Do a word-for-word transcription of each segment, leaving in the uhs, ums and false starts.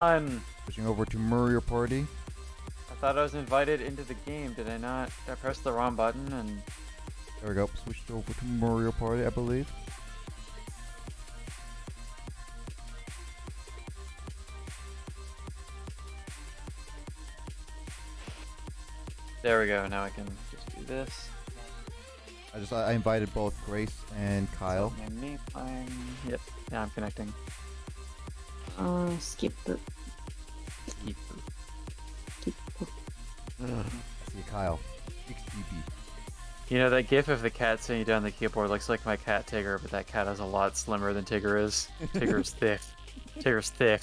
Fun. Switching over to Mario Party. I thought I was invited into the game, did I not? Did I press the wrong button and... There we go, switched over to Mario Party, I believe. There we go, now I can just do this. I just I invited both Grace and Kyle. And me, I'm... Yep, now I'm connecting. Uh, skip boop. Skip boop. Skip boop. Ugh. I see Kyle. You know, that gif of the cat sitting down the keyboard looks like my cat Tigger, but that cat is a lot slimmer than Tigger is. Tigger's thick. Tigger's thick.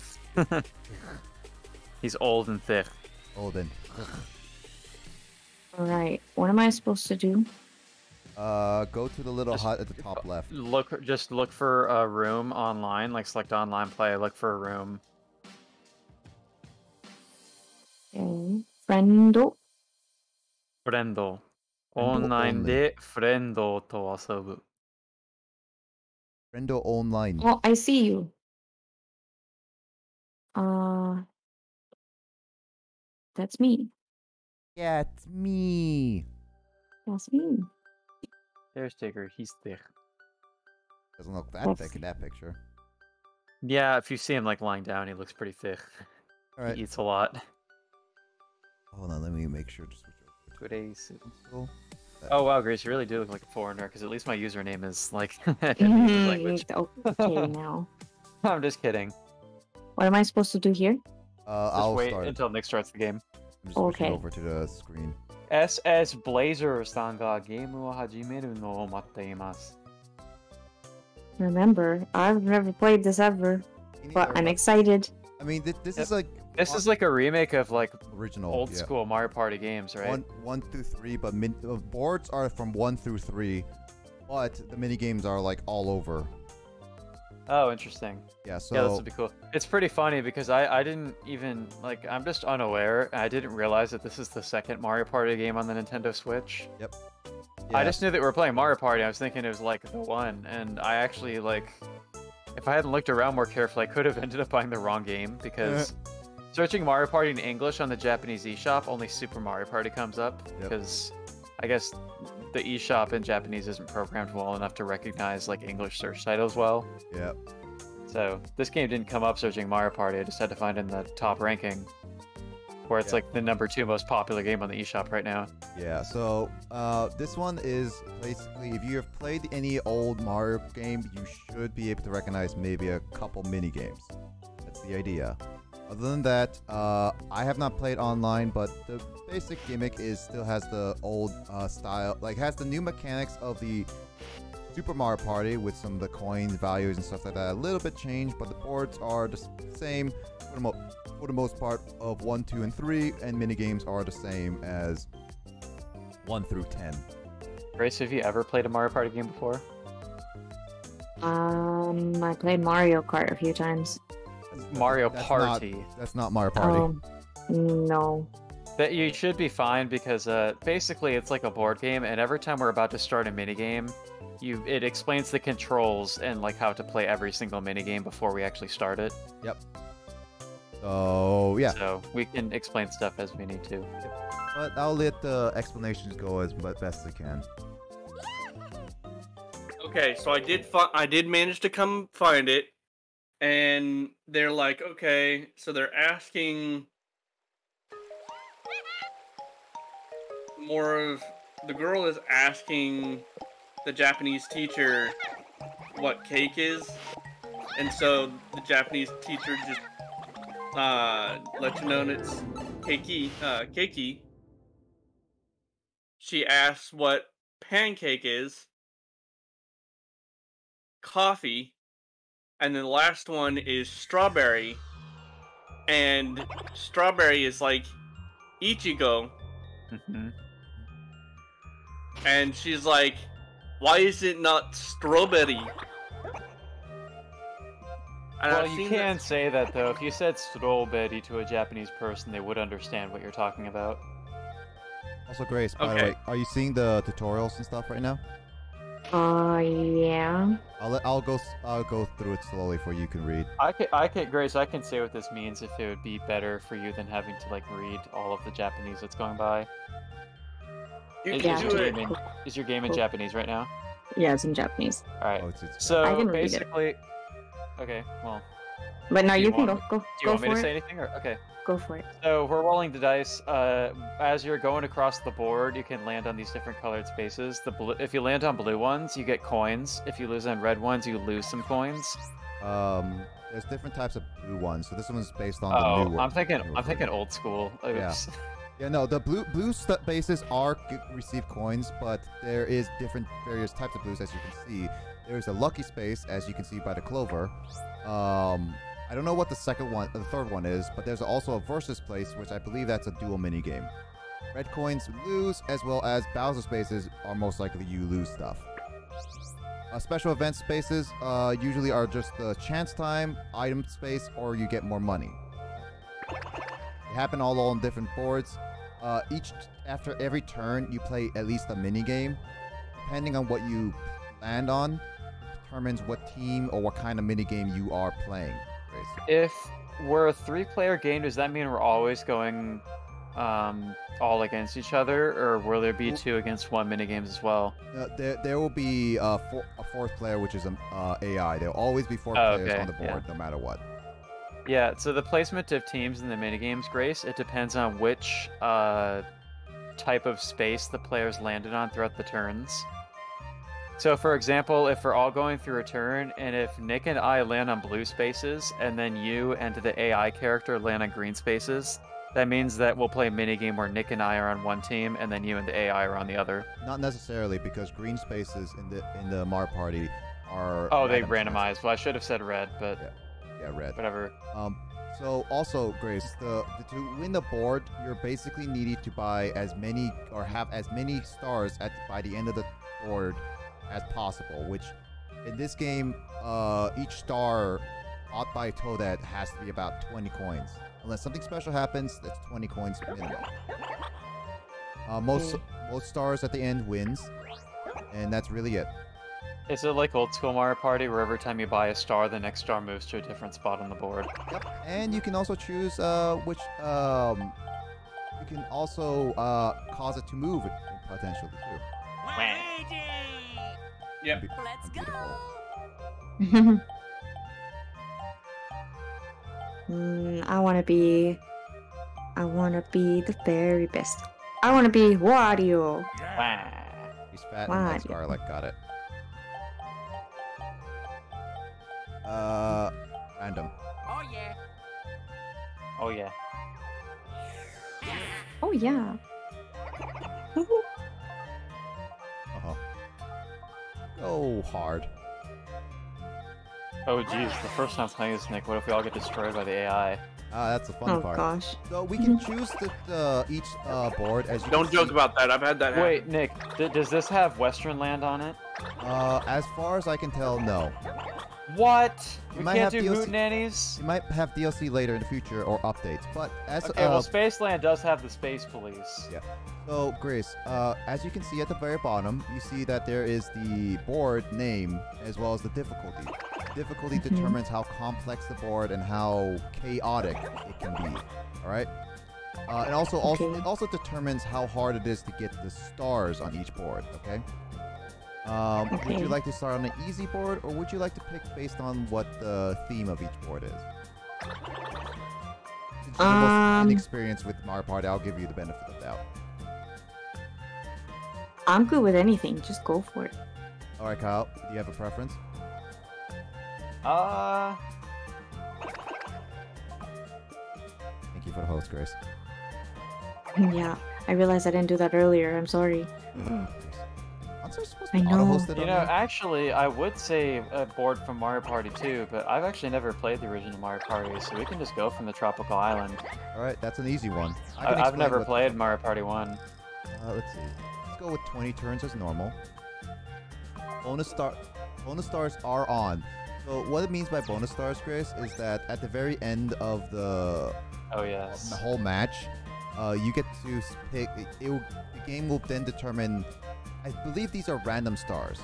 He's old and thick. Old and... Alright, what am I supposed to do? Uh, go to the little just, hut at the top left. Look, just look for a room online, like select online play, look for a room. Okay, friendo. Friendo. Online de friendo to asobu. Friendo online. Oh, I see you. Uh, that's me. Yeah, it's me. That's me. There's Tigger. He's thick. Doesn't look that Let's thick see. in that picture. Yeah, if you see him like lying down, he looks pretty thick. All right. He eats a lot. Hold on, let me make sure to switch over. Good ace. Oh that. Wow, Grace, you really do look like a foreigner because at least my username is like Japanese language. Okay, now. I'm just kidding. What am I supposed to do here? Uh, just I'll wait start. until Nick starts the game. I'm just okay. Over to the screen. S S Blazer-san ga game wo hajimeru no omatteimasu. Remember, I've never played this ever, but I'm excited. I mean, this, this yep. is like this on, is like a remake of like original old yeah. school Mario Party games, right? One, one through three, but min the boards are from one through three, but the mini games are like all over. Oh, interesting. Yeah, so... Yeah, this would be cool. It's pretty funny because I, I didn't even... Like, I'm just unaware. I didn't realize that this is the second Mario Party game on the Nintendo Switch. Yep. Yeah. I just knew that we were playing Mario Party. I was thinking it was, like, the one. And I actually, like... If I hadn't looked around more carefully, I could have ended up buying the wrong game. Because searching Mario Party in English on the Japanese eShop, only Super Mario Party comes up. Yep. Because I guess the eShop in Japanese isn't programmed well enough to recognize like English search titles well. Yeah. So this game didn't come up searching Mario Party. I just had to find in the top ranking, where it's yep. like the number two most popular game on the eShop right now. Yeah. So uh, this one is basically if you have played any old Mario game, you should be able to recognize maybe a couple mini games. That's the idea. Other than that, uh, I have not played online, but the basic gimmick is still has the old uh, style, like has the new mechanics of the Super Mario Party with some of the coins, values, and stuff like that. A little bit changed, but the boards are the same for the, mo for the most part of one, two, and three, and minigames are the same as one through ten. Grace, have you ever played a Mario Party game before? Um, I played Mario Kart a few times. Mario that's Party. Not, that's not Mario Party. Um, no. That you should be fine because uh, basically it's like a board game, and every time we're about to start a minigame, you it explains the controls and like how to play every single minigame before we actually start it. Yep. So yeah. So we can explain stuff as we need to. Yep. But I'll let the explanations go as best they can. Okay, so I did I did manage to come find it. And they're like, okay, so they're asking more of, the girl is asking the Japanese teacher what cake is, and so the Japanese teacher just uh, let you know it's keiki, uh, keiki. She asks what pancake is, coffee, and then the last one is strawberry, and strawberry is like Ichigo. Mm-hmm. And she's like, why is it not strawberry? And well, you can that... say that though. If you said strawberry to a Japanese person, they would understand what you're talking about. Also, Grace, by okay. the way, are you seeing the tutorials and stuff right now? Uh, yeah. I'll let, I'll go I'll go through it slowly for you, you can read. I can I can Grace, I can say what this means if it would be better for you than having to like read all of the Japanese that's going by. You is, can is, do your it. Game in, is your game in Japanese right now? Yeah, it's in Japanese. All right. Oh, it's, it's so I can read basically. It. Okay. Well. But now you, you can want, go go. Do you go want for me to it. Say anything or okay? Go for it. So we're rolling the dice. Uh, as you're going across the board, you can land on these different colored spaces. The blue, if you land on blue ones, you get coins. If you lose on red ones, you lose some coins. Um, there's different types of blue ones. So this one's based on oh, the new one. I'm thinking, I'm thinking old school. Oops. Yeah. Yeah, no, the blue blue bases are receive coins, but there is different various types of blues, as you can see. There is a lucky space, as you can see by the clover. Um, I don't know what the second one, the third one is, but there's also a versus place, which I believe that's a dual mini game. Red coins lose, as well as Bowser spaces are most likely you lose stuff. Uh, special event spaces uh, usually are just the chance time, item space, or you get more money. They happen all on different boards. Uh, each after every turn, you play at least a mini game. Depending on what you land on, it determines what team or what kind of mini game you are playing. Basically. If we're a three-player game, does that mean we're always going um, all against each other, or will there be two against one mini games as well? Uh, there, there will be a, four, a fourth player, which is an uh, A I. There'll always be four oh, players okay. on the board, yeah. no matter what. Yeah, so the placement of teams in the minigames, Grace, it depends on which uh, type of space the players landed on throughout the turns. So, for example, if we're all going through a turn, and if Nick and I land on blue spaces, and then you and the A I character land on green spaces, that means that we'll play a minigame where Nick and I are on one team, and then you and the A I are on the other. Not necessarily, because green spaces in the, in the Mario Party are... Oh, they randomized. Well, I should have said red, but... Yeah. Yeah, red. Whatever. Um, so also, Grace, the, the to win the board, you're basically needed to buy as many or have as many stars at by the end of the board as possible. Which, in this game, uh, each star bought by Toadette has to be about twenty coins. Unless something special happens, that's twenty coins minimum. Uh, most most stars at the end wins, and that's really it. Is it like old school Mario Party, where every time you buy a star, the next star moves to a different spot on the board? Yep. And you can also choose uh, which um, you can also uh, cause it to move potentially too. Luigi! Yep. Be Let's go. mm, I want to be. I want to be the very best. I want to be Wario. Yeah. He's fat Wario. and likes garlic. Got it. Uh, random. Oh yeah. Oh yeah. Oh yeah. uh-huh. Go hard. Oh geez, the first time playing this, Nick. What if we all get destroyed by the A I? Ah, that's the fun oh, part. Oh gosh. So we can choose the, the each uh, board as you. Don't joke see. about that. I've had that. Wait, happen. Nick. Th does this have Western Land on it? Uh, as far as I can tell, no. What? We can't do hootenannies? You might have D L C later in the future or updates, but as okay, uh, well, Spaceland does have the Space Police. Yeah. So, Grace, uh, as you can see at the very bottom, you see that there is the board name as well as the difficulty. Difficulty mm-hmm. determines how complex the board and how chaotic it can be. All right. Uh, and also, okay. also, it also determines how hard it is to get the stars on each board. Okay. Um, okay. Would you like to start on an easy board, or would you like to pick based on what the theme of each board is? Since um, you're the most inexperienced with Mario Party, I'll give you the benefit of the doubt. I'm good with anything. Just go for it. All right, Kyle. Do you have a preference? Uh. Thank you for the host, Grace. Yeah, I realized I didn't do that earlier. I'm sorry. Mm. I know. You know, actually, I would say a board from Mario Party two, but I've actually never played the original Mario Party, so we can just go from the tropical island. All right, that's an easy one. I I've never played the... Mario Party one. Uh, let's see. Let's go with twenty turns as normal. Bonus star, bonus stars are on. So what it means by bonus stars, Grace, is that at the very end of the oh yes the whole match, uh, you get to pick. It, it will, the game will then determine. I believe these are random stars.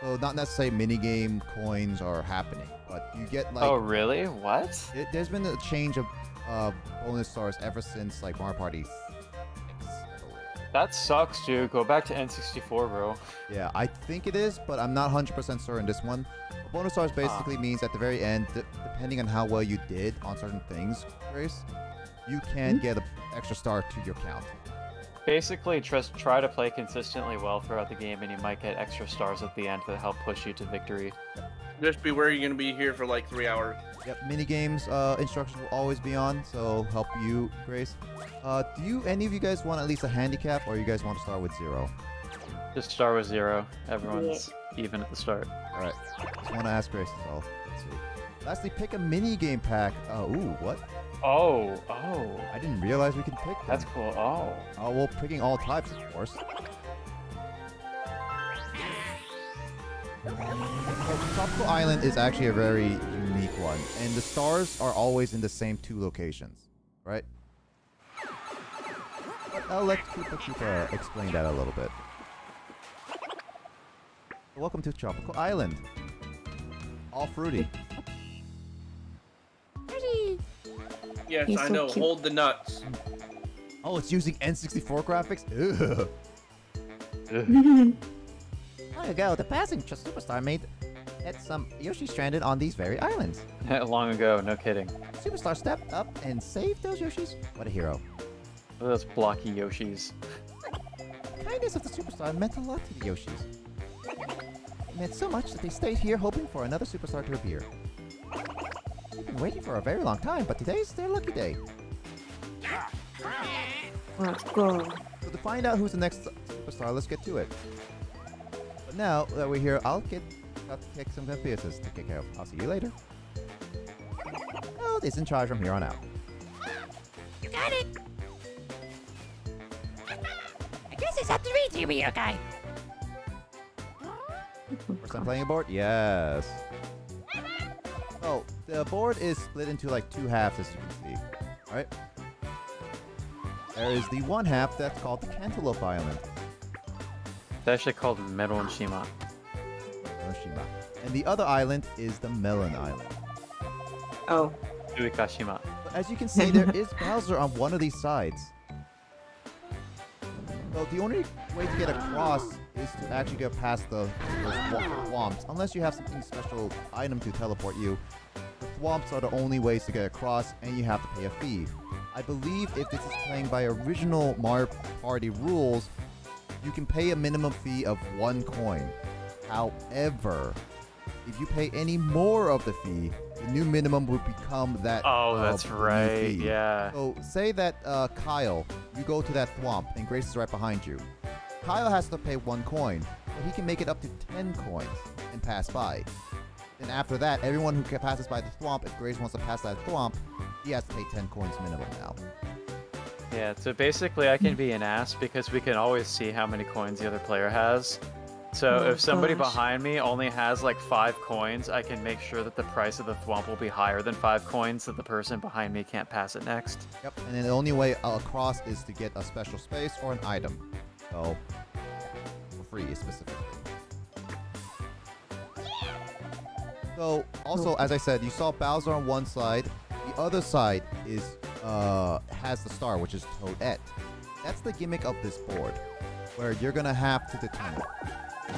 So not necessarily minigame coins are happening, but you get like... Oh, really? What? It, there's been a change of uh, bonus stars ever since like Mario Party six. That sucks, dude. Go back to N sixty-four, bro. Yeah, I think it is, but I'm not one hundred percent certain this one. But bonus stars basically huh. means at the very end, d depending on how well you did on certain things, Grace, you can mm-hmm. get an extra star to your count. Basically, just try to play consistently well throughout the game, and you might get extra stars at the end that help push you to victory. Just beware, you're going to be here for like three hours. Yep, minigames uh, instructions will always be on, so help you, Grace. Uh, do you, any of you guys want at least a handicap, or you guys want to start with zero? Just start with zero. Everyone's yeah. even at the start. All right. Just want to ask Grace as well. Let's see. Lastly, pick a minigame pack. Oh, uh, ooh, what? Oh, oh. I didn't realize we could pick them. That's cool, oh. Oh, well, picking all types, of course. So, Tropical Island is actually a very unique one, and the stars are always in the same two locations, right? But I'll let Koopa Troopa explain that a little bit. Welcome to Tropical Island. All fruity. Fruity! Yes, He's I so know. Cute. Hold the nuts. Oh, it's using N sixty-four graphics? Ugh. Ugh. Long ago, the passing superstar made that some Yoshi stranded on these very islands. Long ago, no kidding. Superstar stepped up and saved those Yoshis. What a hero. Those blocky Yoshis. The kindness of the superstar meant a lot to the Yoshis. It meant so much that they stayed here hoping for another superstar to appear. We've been waiting for a very long time, but today's their lucky day. Let's go. So to find out who's the next superstar, let's get to it. But now that we're here, I'll get I'll kick some computers to kick out. I'll see you later. Oh, it's in charge from here on out. You got it. I guess it's up to me, T V guy. First time playing a board? Yes. Oh, the board is split into like two halves, as you can see. Alright? There is the one half that's called the Cantaloupe Island. It's actually called Meron-Shima. Meron-Shima. And the other island is the Melon Island. Oh. Uikashima. But as you can see, there is Bowser on one of these sides. So the only way to get across is to actually go past the thwomps, unless you have something special item to teleport you. The thwomps are the only ways to get across, and you have to pay a fee. I believe if this is playing by original Mario Party rules, you can pay a minimum fee of one coin. However, if you pay any more of the fee, the new minimum would become that. Oh, uh, that's right. Fee. Yeah. So say that uh, Kyle, you go to that thwomp, and Grace is right behind you. Kyle has to pay one coin, but he can make it up to ten coins and pass by. And after that, everyone who passes by the thwomp, if Grace wants to pass that thwomp, he has to pay ten coins minimum now. Yeah, so basically I can be an ass because we can always see how many coins the other player has. So oh if somebody gosh. behind me only has like five coins, I can make sure that the price of the thwomp will be higher than five coins so the person behind me can't pass it next. Yep, and then the only way across is to get a special space or an item. So, for free specifically. So, also, as I said, you saw Bowser on one side. The other side is uh, has the star, which is Toadette. That's the gimmick of this board, where you're going to have to determine.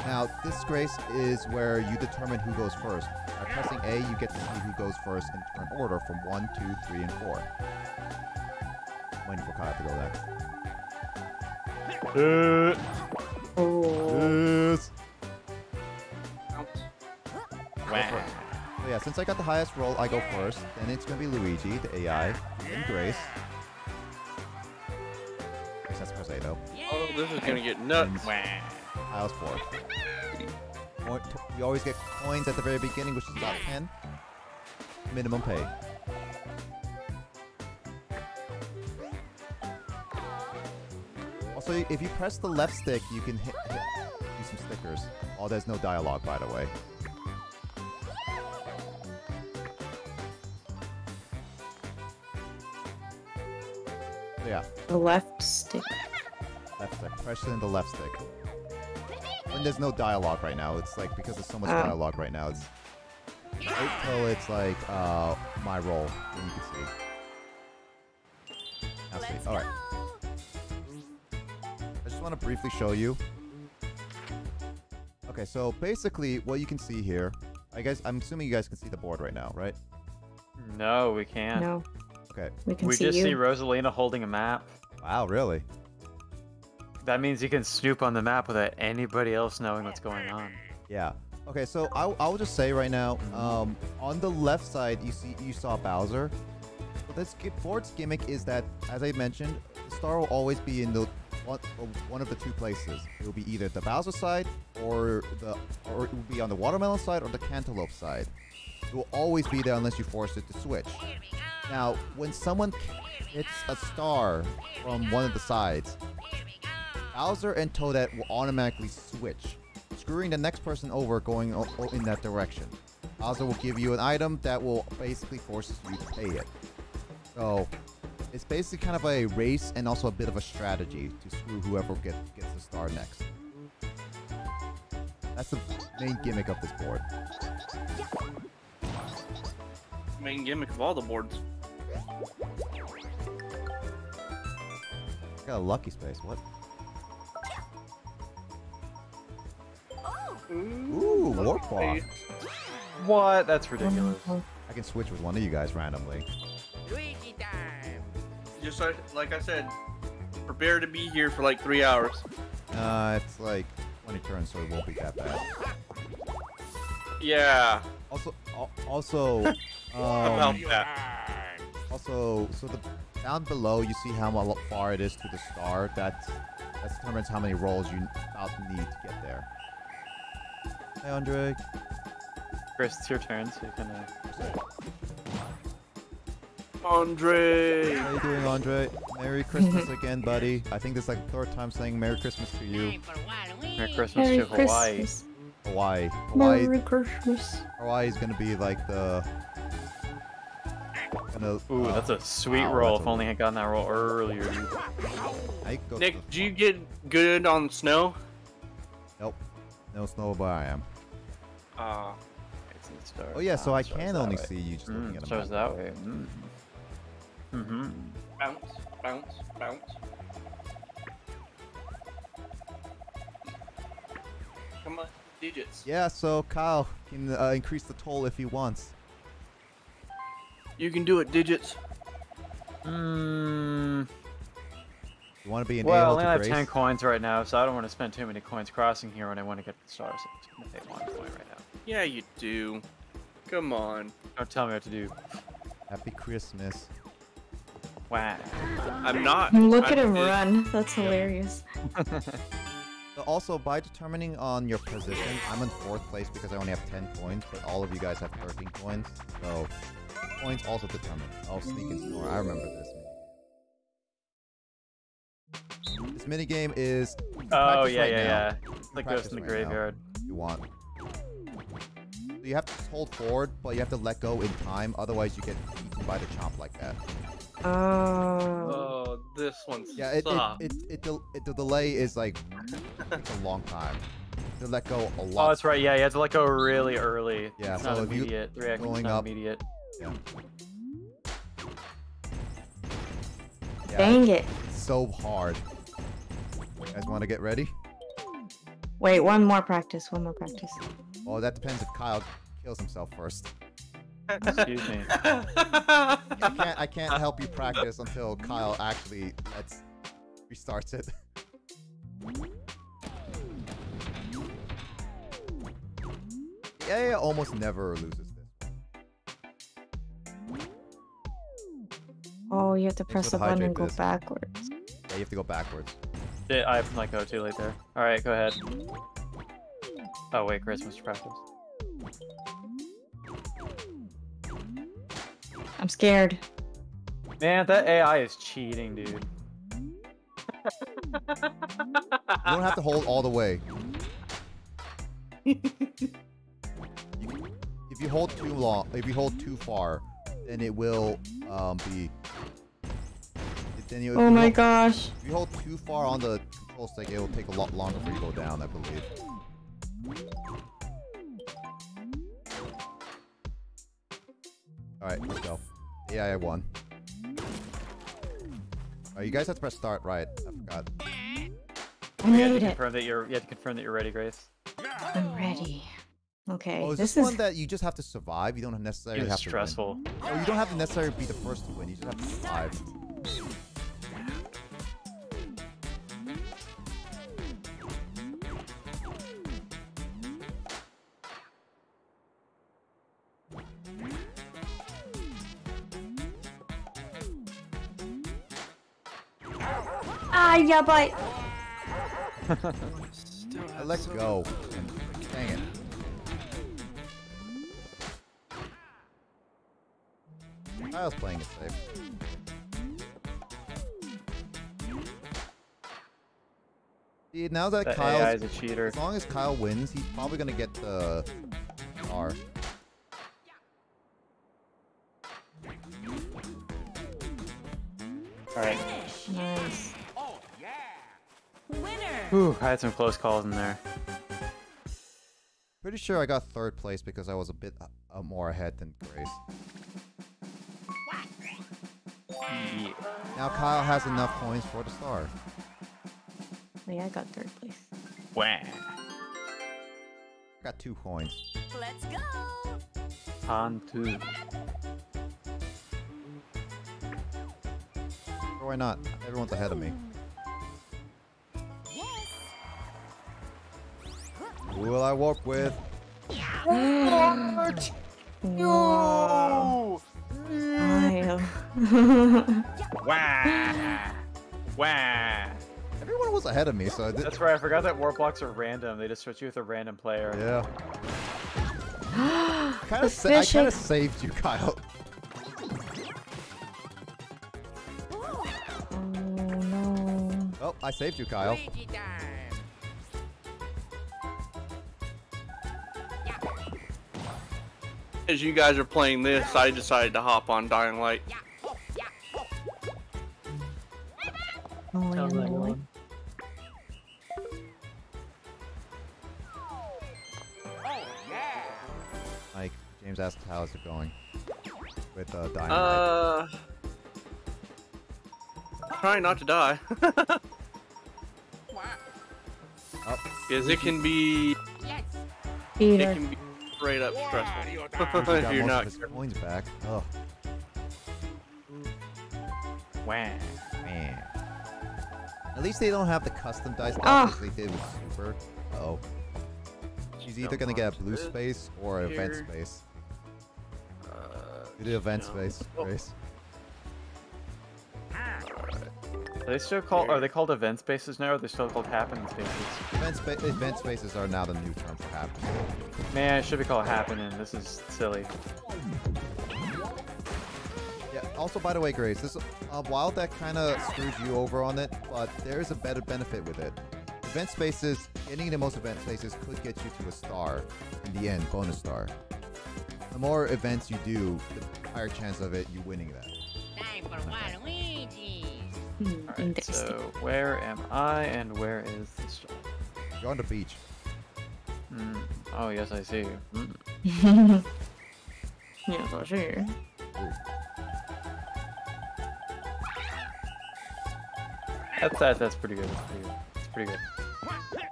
Now, this Grace is where you determine who goes first. By pressing A, you get to see who goes first in turn order from one, two, three, and four. I'm waiting for Kyle to go next. Uh, oh. Yes. Wow. So yeah, since I got the highest roll, I go first. Then it's gonna be Luigi, the A I, and Grace. Grace has press A though. Oh, this is gonna get nuts. I was fourth. You always get coins at the very beginning, which is about ten. Minimum pay. So if you press the left stick, you can hit, hit do some stickers. Oh, there's no dialogue, by the way. So yeah. The left stick. Left stick. Press in the left stick. when there's no dialogue right now. It's like, because there's so much oh. dialogue right now, it's wait till it's like uh, my role, and you can see. Let's All right. I just want to briefly show you. Okay, so basically what you can see here, I guess I'm assuming you guys can see the board right now, right? No, we can't. No. Okay. We, can we see just you. see Rosalina holding a map. Wow, really? That means you can snoop on the map without anybody else knowing what's going on. Yeah. Okay, so I I'll just say right now, um, on the left side you see you saw Bowser. This board's gimmick is that, as I mentioned, the star will always be in the one, one of the two places. It will be either the Bowser side, or the, or it will be on the watermelon side, or the cantaloupe side. It will always be there unless you force it to switch. Now, when someone hits a star from one of the sides, Bowser and Toadette will automatically switch, screwing the next person over going in that direction. Bowser will give you an item that will basically force you to pay it. So, it's basically kind of a race and also a bit of a strategy to screw whoever gets, gets the star next. That's the main gimmick of this board. Main gimmick of all the boards. I got a lucky space, what? Ooh, Warpaw. What? That's ridiculous. I can switch with one of you guys randomly. Luigi time! Just like, like I said, prepare to be here for like three hours. Uh, it's like twenty turns, so it won't be that bad. Yeah. Also, also, um, about that. Also, so the down below, you see how far it is to the star. That that determines how many rolls you about need to get there. Hey, Andre. Chris, it's your turn, so you can. Uh... Andre! How you doing, Andre? Merry Christmas again, buddy. I think this is like the third time saying Merry Christmas to you. Merry Christmas Merry to Hawaii. Christmas. Hawaii. Hawaii. Merry Christmas. Hawaii is gonna be like the... Gonna, Ooh, uh, that's a sweet wow, roll. If only I had gotten that roll earlier. Nick, do floor. you get good on snow? Nope. No snow where I am. Uh, it's oh yeah, so I can only way. see you just mm, looking at a map. that way. Mm. Mm-hmm. Bounce, bounce, bounce. Come on, digits. Yeah, so Kyle can uh, increase the toll if he wants. You can do it, digits. Hmm. You want to be an well, I only have ten coins right now, so I don't want to spend too many coins crossing here when I want to get the stars. I'm going to take one coin right now. Yeah, you do. Come on. Don't tell me what to do. Happy Christmas. Wow. I'm not. Look I'm at him good. run. That's hilarious. So also, by determining on your position, I'm in fourth place because I only have ten coins, but all of you guys have thirteen coins. So, coins also determine. Oh, sneak and snore. I remember this. This minigame is. Oh, yeah, right yeah, now. yeah. It's like Ghost in the right Graveyard. Now. You want. So you have to hold forward, but you have to let go in time, otherwise, you get eaten by the chomp like that. Oh. oh, this one's yeah. It it, it it it it the delay is like it's a long time. To let go a lot. Oh, that's right. Yeah, you have to let go really early. Yeah, it's so not immediate. Three actions, not up, immediate. Yeah. Yeah, Dang it! It's so hard. You guys, want to get ready? Wait, one more practice. One more practice. Oh, that depends if Kyle kills himself first. Excuse me. I can't. I can't help you practice until Kyle actually lets restarts it. Yeah, almost never loses this. Oh, you have to press the button and go this. backwards. Yeah, you have to go backwards. It, I might go too late there. All right, go ahead. Oh wait, Christmas practice. I'm scared. Man, that A I is cheating, dude. You don't have to hold all the way. you, if you hold too long, if you hold too far, then it will um, be. Then you, oh my hold, gosh! If you hold too far on the control stick, it will take a lot longer for you to go down, I believe. Alright, let's go. Yeah, I won. Oh, you guys have to press start, right? I forgot. You have to confirm that you're, you have to confirm that you're ready, Grace. I'm ready. Okay. Oh, is this, this one is... that you just have to survive? You don't necessarily it's have stressful. to stressful. No, you don't have to necessarily be the first to win. You just have to survive. Ah, yeah, but... I let go. Dang it. I was playing it safe. See, now that Kyle is a cheater, as long as Kyle wins, he's probably gonna get the R. All right. Nice. Oh yeah. Winner. Ooh, I had some close calls in there. Pretty sure I got third place because I was a bit uh, more ahead than Grace. Yeah. Now Kyle has enough points for the star. Oh yeah, I got third place. Wah. Got two coins. Let's go. On two. Or why not? Everyone's ahead of me. Yes. Who will I walk with? March. No. I am. Wah! Wah! Everyone was ahead of me, so I did... That's right, I forgot that warp blocks are random. They just switch you with a random player. Yeah. I kind of sa saved you, Kyle. Oh, no. Well, I saved you, Kyle. As you guys are playing this, I decided to hop on Dying Light. Oh, yeah. Like Mike, James asked how is it going with uh, Dying Light. Uh, trying not to die. Because it can be... Yes. It can be... Straight up stressful. Yeah, you you're not. His coins back. Oh. Wow. Man. At least they don't have the custom dice that they did with Super. Uh oh. She's either gonna get a blue space or an event space. Uh, you did event space, Grace. Are they still called? Are they called event spaces now? Or are they still called happening spaces? Event, spa event spaces are now the new term for happening. Man, it should be called happening. This is silly. Yeah. Also, by the way, Grace, this uh, while that kind of screwed you over on it, but there is a better benefit with it. Event spaces, getting the most event spaces could get you to a star. In the end, bonus star. The more events you do, the higher chance of it you winning that. Time for Waluigi. Alright, so where am I and where is this job? You're on the beach. Mm. Oh, yes, I see. Mm. Yes, I see. Ooh. That's that. That's pretty good. That's pretty good. That's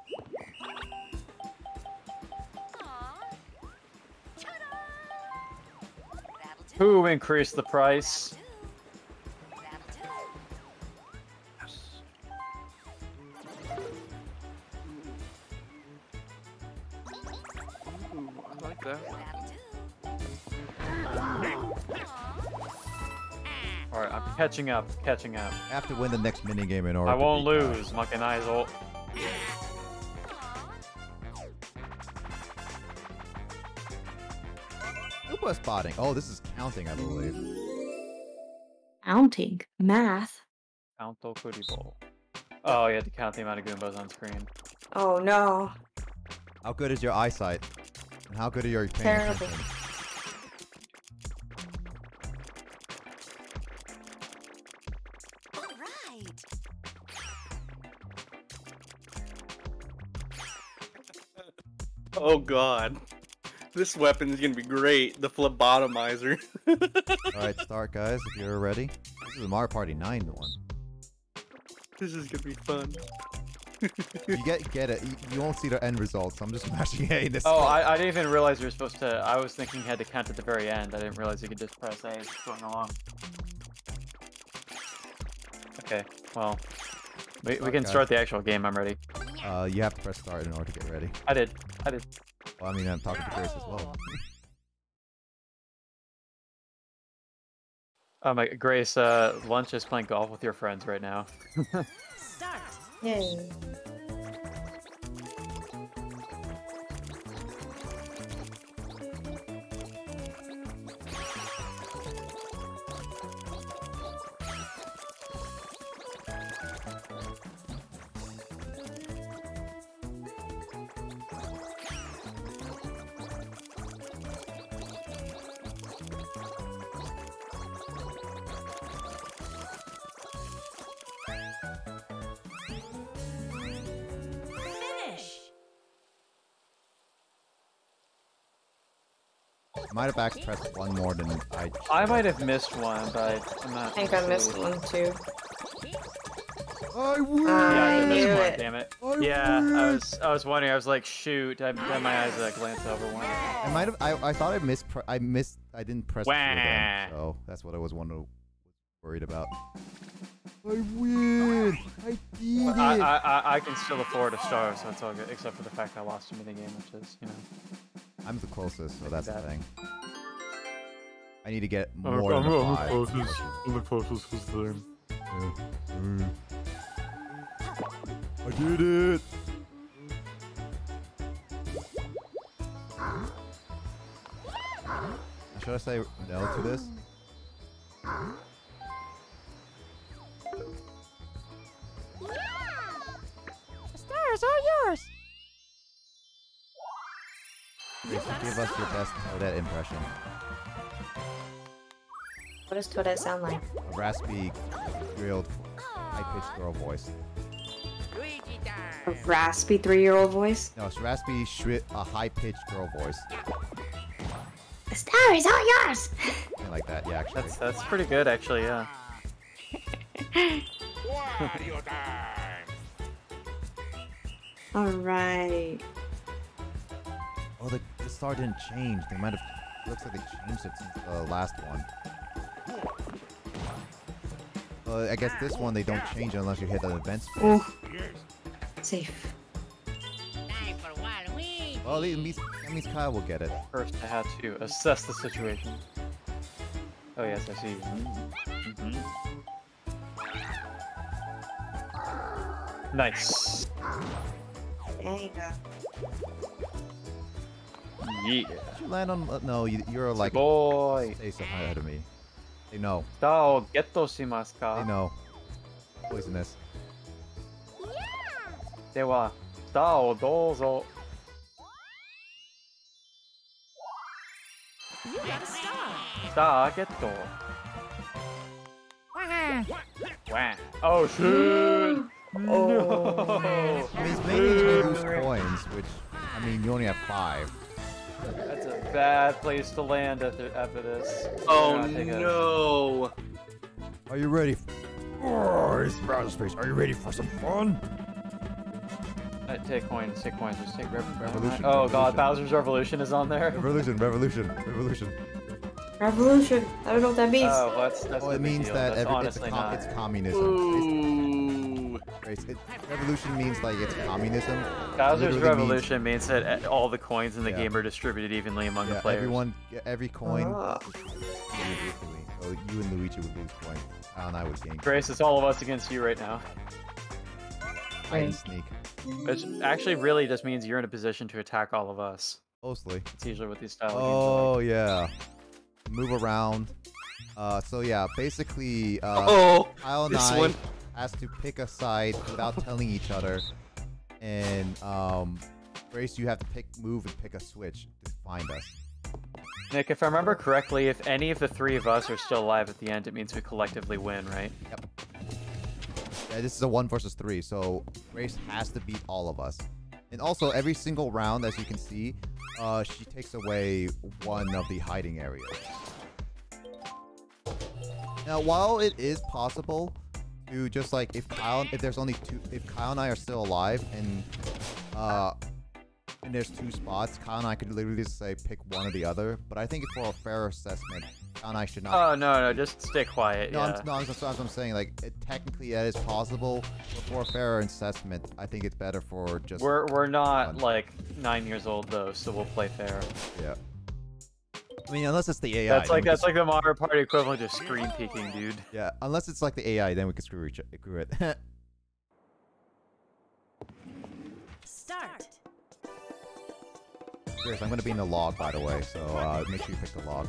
pretty good. Who increased the price? Alright, I'm catching up, catching up. I have to win the next minigame in order I to won't lose, Muckin' Eyes ult. Koopa spotting. Oh, this is counting, I believe. Counting? Math? Counto Kuribo. Oh, you have to count the amount of Goombas on screen. Oh, no. How good is your eyesight? And how good are your parents? Terrible. Alright. Oh god. This weapon is gonna be great. The phlebotomizer. Alright, start guys, if you're ready. This is a Mario Party nine one. This is gonna be fun. You get get it. You, you won't see the end result, so I'm just mashing A this Oh, I, I didn't even realize you were supposed to... I was thinking you had to count at the very end. I didn't realize you could just press A going along. Okay, well... We, we can guys. start the actual game, I'm ready. Uh, you have to press start in order to get ready. I did. I did. Well, I mean, I'm talking to Grace as well. Oh my... Grace, uh, Lunch is playing golf with your friends right now. Start! Yay. I might have backpressed one more than I... I might have missed one, but I'm not... I think I missed one, too. I would. Yeah, I missed one, damn it. I yeah, would. I was I was wondering, I was like, shoot, I had my eyes uh, glance over one. I might have... I, I thought I missed... I missed... I didn't press... Down, so, that's what I was wondering, worried about. I win! I did it! I, I, I, I can still afford a star, so it's all good, except for the fact I lost him in the game, which is, you know... I'm the closest, so that's the thing. I need to get more I'm, than I'm, five. I'm the closest. I'm the closest this time. I did it! Should I say no to this? The stars are yours! Give us your best Toadette impression. What does Toadette sound like? A raspy, three-year-old, high-pitched girl voice. A raspy three-year-old voice? No, it's a raspy, a high-pitched girl voice. The star is all yours! I like that, yeah, actually. That's, that's pretty good, actually, yeah. Wario time! Alright. Oh, the, the star didn't change. They might have... It looks like they changed it since the uh, last one. Uh, I guess this one they don't change it unless you hit the event space. Oh. Safe. Time for Waluigi. Well, at least, at least Kyle will get it. First, I had to assess the situation. Oh, yes, I see. Mm-hmm. Mm-hmm. Nice. There you go. Yeah. Did you land on? Uh, no, you, you're like. Boy. Stay so high ahead of me. They know. Stao ghetto shimasu ka. They know. Poisonous. Dewa, stao dozo. You got a star. Star ghetto. Wah. Wah. Oh shoot! Oh. No. I mean, it's mainly to lose coins, which I mean, you only have five. That's a bad place to land after, after this. Oh no! Are you ready? Oh, it's browser space. Are you ready for some fun? Uh, take coins, take coins, just take rev revolution. Oh revolution. God, Bowser's Revolution is on there. Revolution, revolution, revolution. Revolution. I don't know what that means. Oh, well, that's, that's well, it means deal. that every, it's, com it's communism. Ooh. It's, it, revolution means like it's communism. Bowser's it Revolution means, means that all the coins in the yeah. game are distributed evenly among yeah, the players. Everyone, every coin. Oh. So you and Luigi would lose coins. Kyle and I would gain. Grace, it's all of us against you right now. I didn't sneak. Which actually really just means you're in a position to attack all of us. Mostly. It's usually what these style oh, games are like. Oh yeah. Move around. Uh, so yeah, basically. Uh, oh. Kyle and this I. One. Has to pick a side without telling each other, and um, Grace, you have to pick move and pick a switch to find us. Nick, if I remember correctly, if any of the three of us are still alive at the end, it means we collectively win, right? Yep. Yeah, this is a one versus three, so Grace has to beat all of us. And also, every single round, as you can see, uh, she takes away one of the hiding areas. Now, while it is possible to just like, if Kyle, if there's only two, if Kyle and I are still alive and uh, and there's two spots, Kyle and I could literally just say pick one or the other. But I think for a fair assessment, Kyle and I should not. Oh no, no, just stay quiet. No, yeah. I'm, no, I'm, that's what I'm saying. Like it, technically, that is possible, but for a fair assessment, I think it's better for just. We're we're not one. Like nine years old though, so we'll play fair. Yeah. I mean, unless it's the A I. That's like that's like the Mario Party equivalent of screen peeking, dude. Yeah, unless it's like the A I, then we can screw each screw it. Start. Seriously, I'm gonna be in the log, by the way, so uh, make sure you pick the log.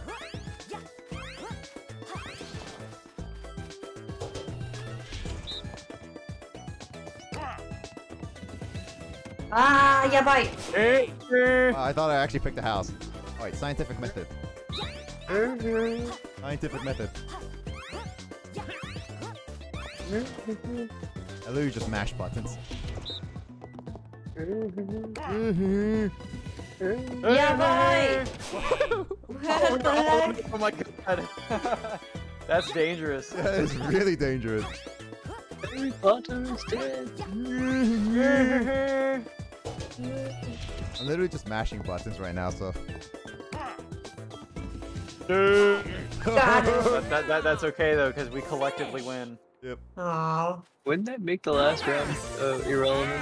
Ah, yeah, bye. Hey. Uh, I thought I actually picked the house. All right, scientific method. Scientific method. I literally just mash buttons. Yeah, bye! What the heck? Oh my god. That's dangerous. That is really dangerous. Harry Potter's dead. I'm literally just mashing buttons right now, so... that, that, that, that's okay though, because we collectively win. Yep. Aww. Wouldn't that make the last round uh, irrelevant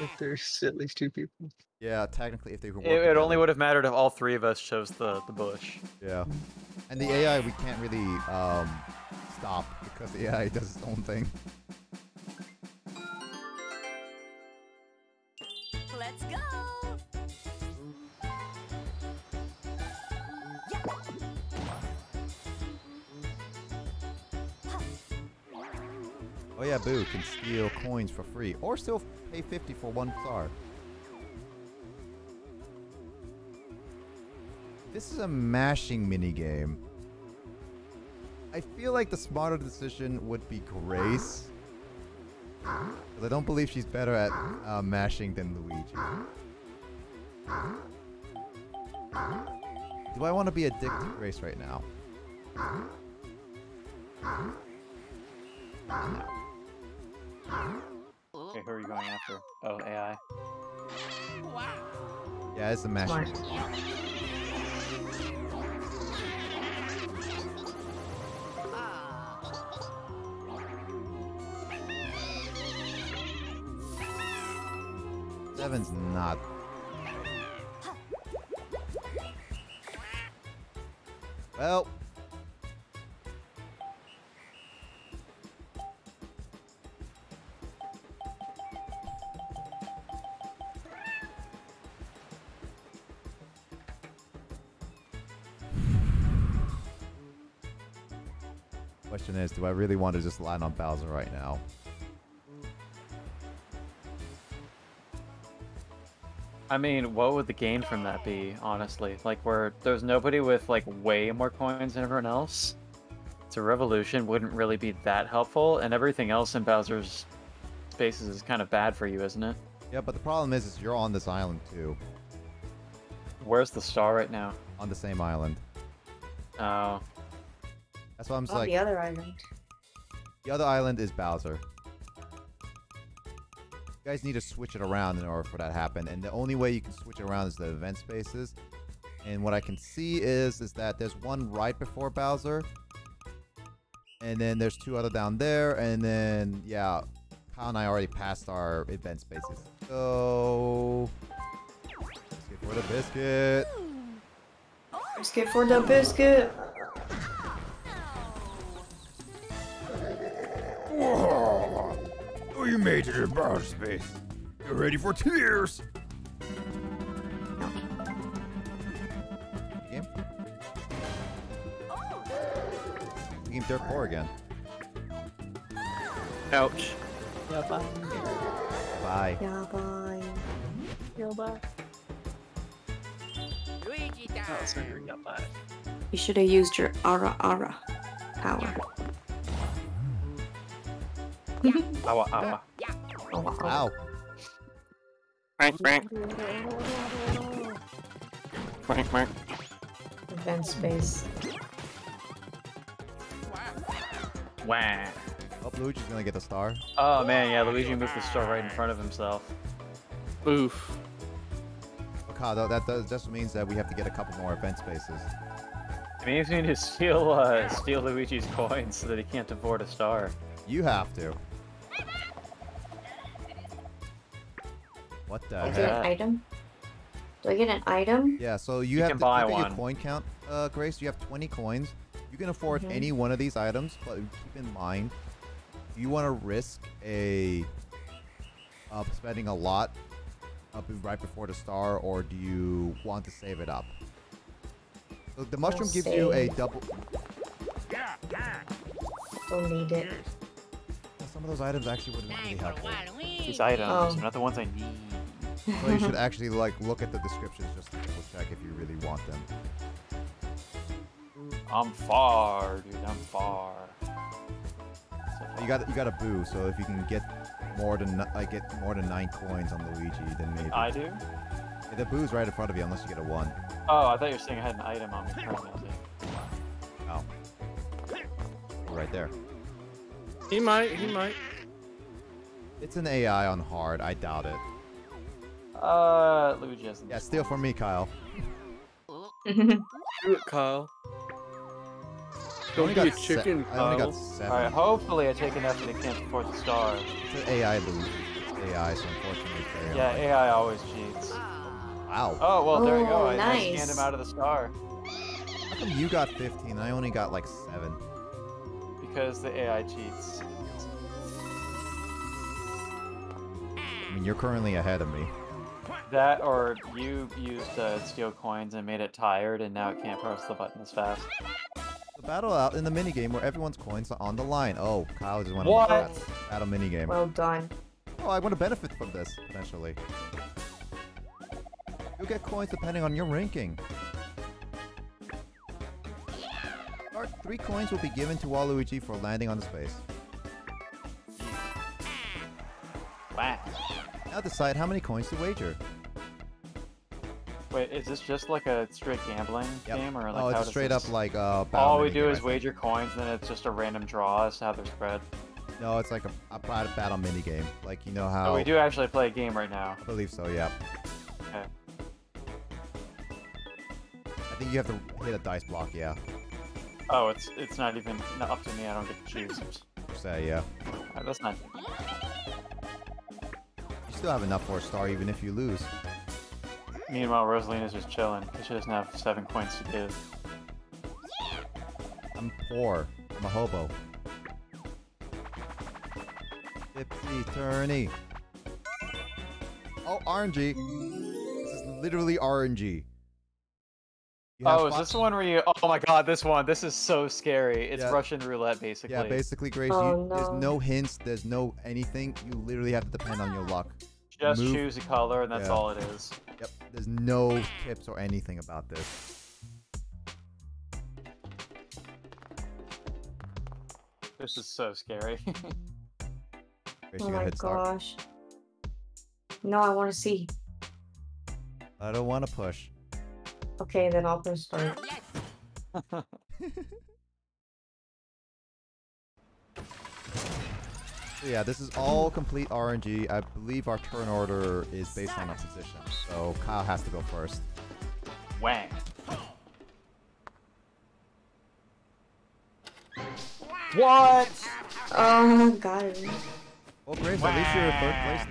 if there's at least two people? Yeah, technically, if they were. It, it only would have mattered if all three of us chose the the bush. Yeah, and the A I we can't really um, stop because the A I does its own thing. Let's go. Oh yeah, Boo can steal coins for free, or still pay fifty for one star. This is a mashing minigame. I feel like the smarter decision would be Grace, because I don't believe she's better at uh, mashing than Luigi. Do I want to be a dick to Grace right now? No. Okay, who are you going after? Oh, A I. Yeah, it's the mashing. Seven's not. Well. Question is, do I really want to just line on Bowser right now? I mean, what would the gain from that be, honestly? Like, where there's nobody with, like, way more coins than everyone else. So Revolution wouldn't really be that helpful, and everything else in Bowser's spaces is kind of bad for you, isn't it? Yeah, but the problem is, is you're on this island, too. Where's the star right now? On the same island. Oh. That's why I'm like... On the other island. The other island is Bowser. You guys need to switch it around in order for that to happen, and the only way you can switch it around is the event spaces. And what I can see is is that there's one right before Bowser, and then there's two other down there, and then yeah, Kyle and I already passed our event spaces. So skip for the biscuit. Skip for the biscuit. Whoa. Oh, you made it to Bowser space. You're ready for tears. Game. Game Dirt Four again. Ouch. Yeah, bye. Bye. Yeah, bye. Yeah, bye. Luigi died. Oh, sorry, yeah, bye. You should have used your aura aura power. Ow, ow, ow. Ow. Frank, Frank. Frank, Frank. Event space. Wah. Oh, Luigi's gonna get the star. Oh man, yeah, Luigi moved the star right in front of himself. Oof. Okado, that does, just means that we have to get a couple more event spaces. It means we need to steal, uh, steal Luigi's coins so that he can't afford a star. You have to. What the heck? Is it an item? Do I get an item? Yeah, so you, you have to buy one. Your coin count, uh, Grace. You have twenty coins. You can afford mm-hmm. any one of these items, but keep in mind, if you want to risk a uh, spending a lot up right before the star, or do you want to save it up? So the mushroom I'll gives save. you a double. Don't need it. Well, some of those items actually wouldn't really help. These items oh. are not the ones I need. So you should actually like look at the descriptions just to double check if you really want them. I'm far, dude. I'm far. So far. You got you got a Boo. So if you can get more than I like, get more than nine coins on Luigi, then maybe. I do. Yeah, the Boo's right in front of you, unless you get a one. Oh, I thought you were saying I had an item on me. Oh. Right there. He might. He might. It's an A I on hard. I doubt it. Uh, Luigi hasn't. Yeah, steal from me, Kyle. Do it, Kyle. Don't be a chicken, Kyle. I only got seven. Alright, hopefully I take enough that it can't support the star. It's an A I Luigi. It's A I, so unfortunately it's A I. Yeah, A I always cheats. Wow. Oh, well, there you go. I, nice. I scanned him out of the star. How come you got fifteen and I only got like seven? Because the A I cheats. I mean, you're currently ahead of me. That, or you used uh, steel coins and made it tired, and now it can't press the button as fast. The battle out in the minigame where everyone's coins are on the line. Oh, Kyle just went on the battle minigame. Well done. Oh, I want to benefit from this, potentially. You'll get coins depending on your ranking. Start three coins will be given to Waluigi for landing on the space. Wow. Now decide how many coins to wager. Wait, is this just like a straight gambling yep. game, or like oh, it's how it's straight this... up like uh, battle? All we do game, is wager coins, and then it's just a random draw as to how they're spread. No, it's like a, a battle mini game, like you know how. Oh, we do actually play a game right now. I believe so. Yeah. Okay. I think you have to hit a dice block. Yeah. Oh, it's it's not even not up to me. I don't get to choose. Say yeah. Right, that's not. You still have enough for a star, even if you lose. Meanwhile, Rosalina's just chilling because she doesn't have seven coins to give. I'm poor. I'm a hobo. Tipsy turny. Oh, R N G. This is literally R N G. Oh, is this one where you? Oh my God, this one. This is so scary. It's yeah. Russian roulette, basically. Yeah, basically, Grace. You, oh, no. There's no hints. There's no anything. You literally have to depend on your luck. Just Move. choose a color, and that's yeah. all it is. Yep. There's no tips or anything about this. This is so scary. Grace, oh my gosh. No, I want to see. I don't want to push. Okay, then I'll press start. Yeah, this is all complete R N G. I believe our turn order is based on our position, so Kyle has to go first. Wang. What? Oh, got it. Well, Grace, Wang. At least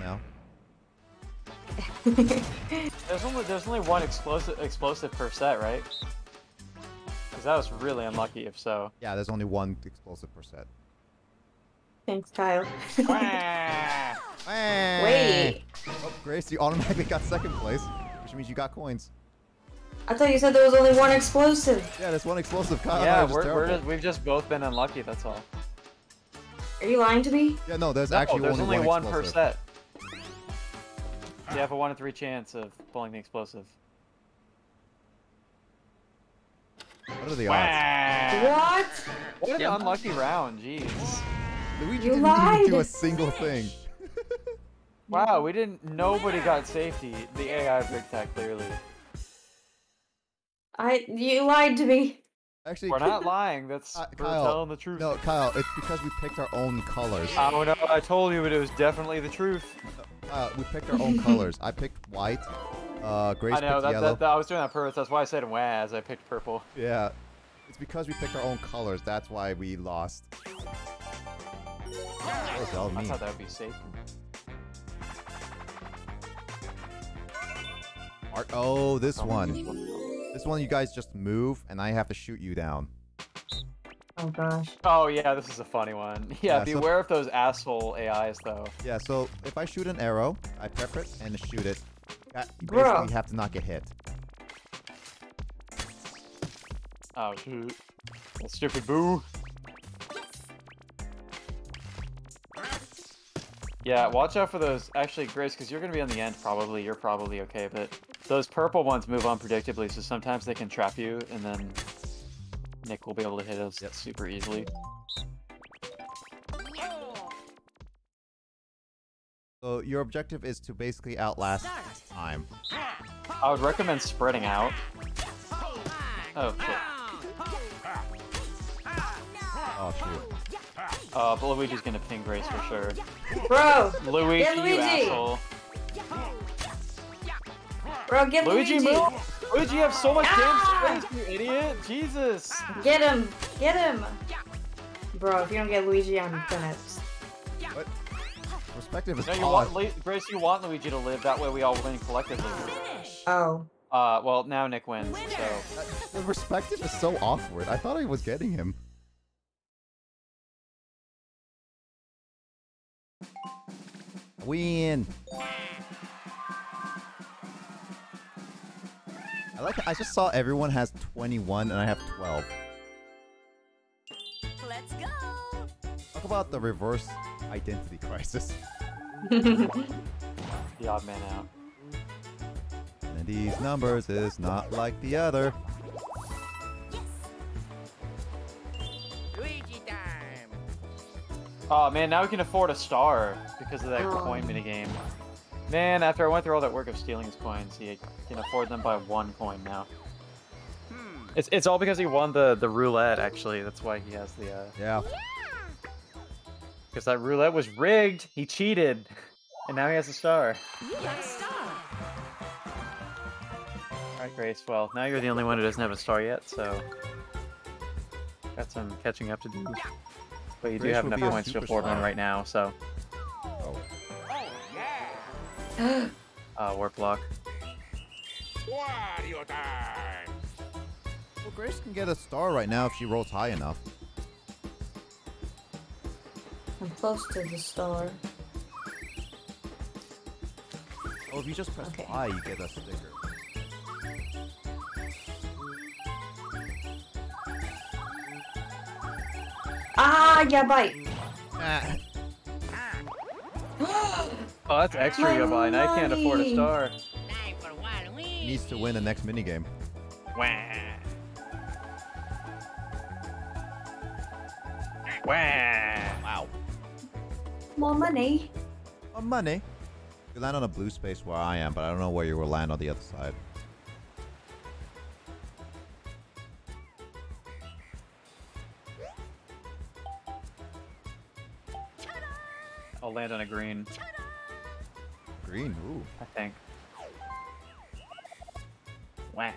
you're in third place now. There's only there's only one explosive explosive per set, right? Because that was really unlucky, if so. Yeah, there's only one explosive per set. Thanks, Kyle. Wait. Oh, Grace, you automatically got second place, which means you got coins. I thought you said there was only one explosive. Yeah, there's one explosive. Kyle yeah, we're, just we're just, we've just both been unlucky. That's all. Are you lying to me? Yeah, no, there's no, actually there's only, only one, one per set. You have a one in three chance of pulling the explosive. What are the odds? What? What an unlucky round, jeez. Luigi you didn't lied. Even do a single thing. Wow, we didn't. Nobody got safety. The A I picked that clearly. I. You lied to me. Actually, we're not lying. That's uh, Kyle, we're telling the truth. No, Kyle, it's because we picked our own colors. I don't know. I told you, but it was definitely the truth. No, Kyle, we picked our own colors. I picked white. Uh, Grace I know. Picked that, yellow. That, that, I was doing that purpose. That's why I said "waz." I picked purple. Yeah, it's because we picked our own colors. That's why we lost. That was all me. I thought that would be safe. Oh, this one. This one you guys just move, and I have to shoot you down. Oh, gosh. Oh, yeah, this is a funny one. Yeah, yeah beware so, of those asshole A Is, though. Yeah, so if I shoot an arrow, I prep it and shoot it. You basically have to not get hit. Oh, shoot. That stupid Boo. Yeah, watch out for those. Actually, Grace, because you're going to be on the end, probably. You're probably okay, but... Those purple ones move unpredictably, so sometimes they can trap you, and then Nick will be able to hit us yep. super easily. So your objective is to basically outlast time. I would recommend spreading out. Oh, shit. Oh, shoot. Uh, but Luigi's gonna ping Grace for sure. Bro! Luigi, yeah, Luigi. you asshole. Bro, get Luigi, Luigi. move! Luigi, you have so much ah! damn space, you idiot! Jesus! Get him! Get him! Bro, if you don't get Luigi, I'm gonna... What? Perspective is no, you want Le Grace, you want Luigi to live, that way we all win collectively. Oh. Uh, well, now Nick wins, so... The perspective is so awkward, I thought I was getting him. Win! I like. I just saw everyone has twenty-one and I have twelve. Let's go. Talk about the reverse identity crisis. The odd man out. And these numbers is not like the other. Yes. Luigi time. Oh man, now we can afford a star because of that oh. coin minigame. Man, after I went through all that work of stealing his coins, he can afford them by one coin now. Hmm. It's it's all because he won the the roulette. Actually, that's why he has the. Uh... Yeah. Because that roulette was rigged. He cheated, and now he has a star. You got a star. All right, Grace. Well, now you're the only one who doesn't have a star yet, so got some catching up to do. But you Grace do have enough points to afford one right now, so. Oh. uh, warp lock. Wario time. Well, Grace can get a star right now if she rolls high enough. I'm close to the star. Oh, if you just press okay. Y, you get a sticker. Ah, yeah, bite. Ah. Oh, that's extra you buy, and I can't afford a star. He needs to win the next minigame. Wah. Wah. Wow. More money. More money. You land on a blue space where I am, but I don't know where you will land on the other side. I'll land on a green. Green, ooh. I think. Whack.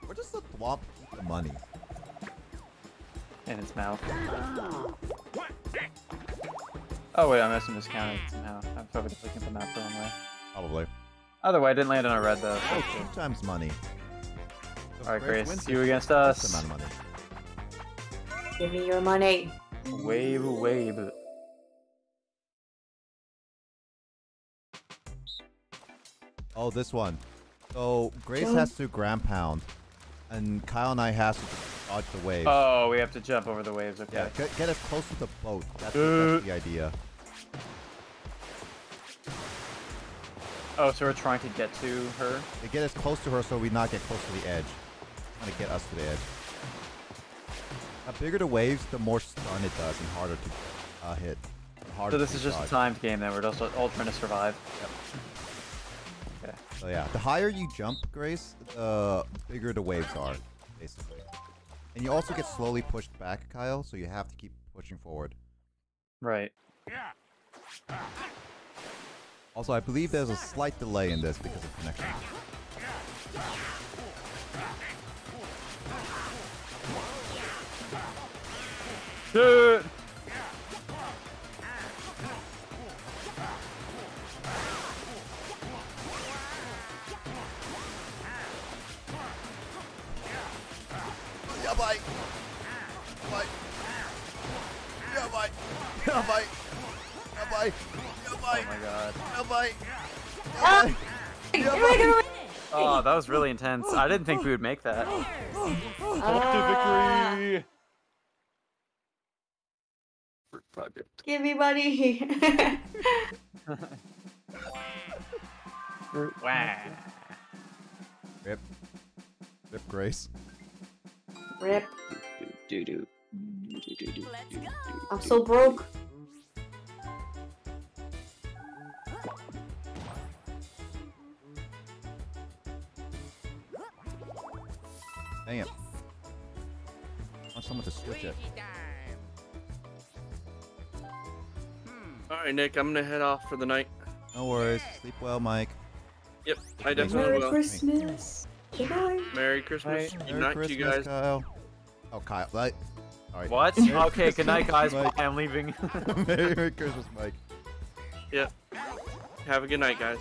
Where does the thwomp keep the money? In its mouth. Oh wait, I must have miscounted somehow. I'm probably looking for that the wrong way. Probably. Either way, I didn't land on a red though. Oh, two times money. Alright, Grace, you against us. Amount of money. Give me your money. Wave, wave. Oh, this one. So Grace jump. has to ground pound, and Kyle and I have to dodge the waves. Oh, we have to jump over the waves. Okay. Yeah, get, get us close to the boat. That's, uh, that's the idea. Oh, so we're trying to get to her. They get us close to her, so we not get close to the edge. Trying to get us to the edge. The bigger the waves, the more stun it does and harder to uh, hit. Harder so this is just dodge. a timed game then. We're just all trying to survive. Yep. Okay. So yeah, the higher you jump, Grace, the bigger the waves are, basically. And you also get slowly pushed back, Kyle, so you have to keep pushing forward. Right. Also, I believe there's a slight delay in this because of connection. Dude! Yeah, bye. Bye. Yeah, bye. Yeah, bye. Yeah, bye. Yeah, bye. Oh my god. Yeah, bye. Yeah, bye. Yeah, bye. Oh, that was really intense. I didn't think we would make that. Collective victory! Project. Give me money. Wow. Rip. Rip Grace. Rip. Do, do, do, do, do, do, do, Let's go. I'm so broke. Dang it. I want someone to switch it. Alright, Nick, I'm gonna head off for the night. No worries. Sleep well, Mike. Yep, I definitely will. Merry Christmas. Goodbye. Merry Christmas. Good night, you guys. Kyle. Oh, Kyle. Right. All right. What? Merry okay, Christmas, good night, guys. Mike. I'm leaving. Merry Christmas, Mike. Yep. Have a good night, guys.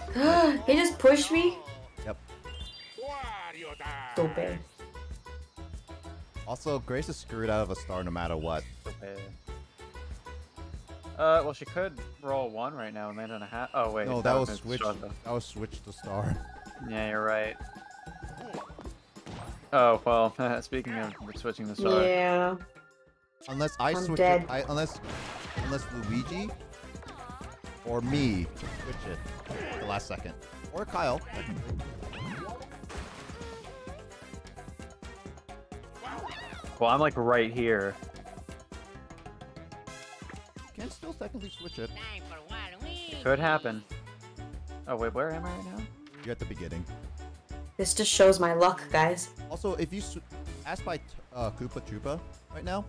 He just pushed me? Yep. So bad. Also, Grace is screwed out of a star no matter what. Okay. Uh, well, she could roll one right now and land on a hat. Oh wait, no, that, that was switch. That was switch to star. Yeah, you're right. Oh well. Speaking of switching the star. Yeah. Unless I I'm switch dead. it, I, unless unless Luigi or me switch it at the last second, or Kyle. Well, I'm like right here. Can still technically switch it. It could happen. Oh wait, where am I right now? You're at the beginning. This just shows my luck, guys. Also, if you ask by uh, Koopa Troopa right now,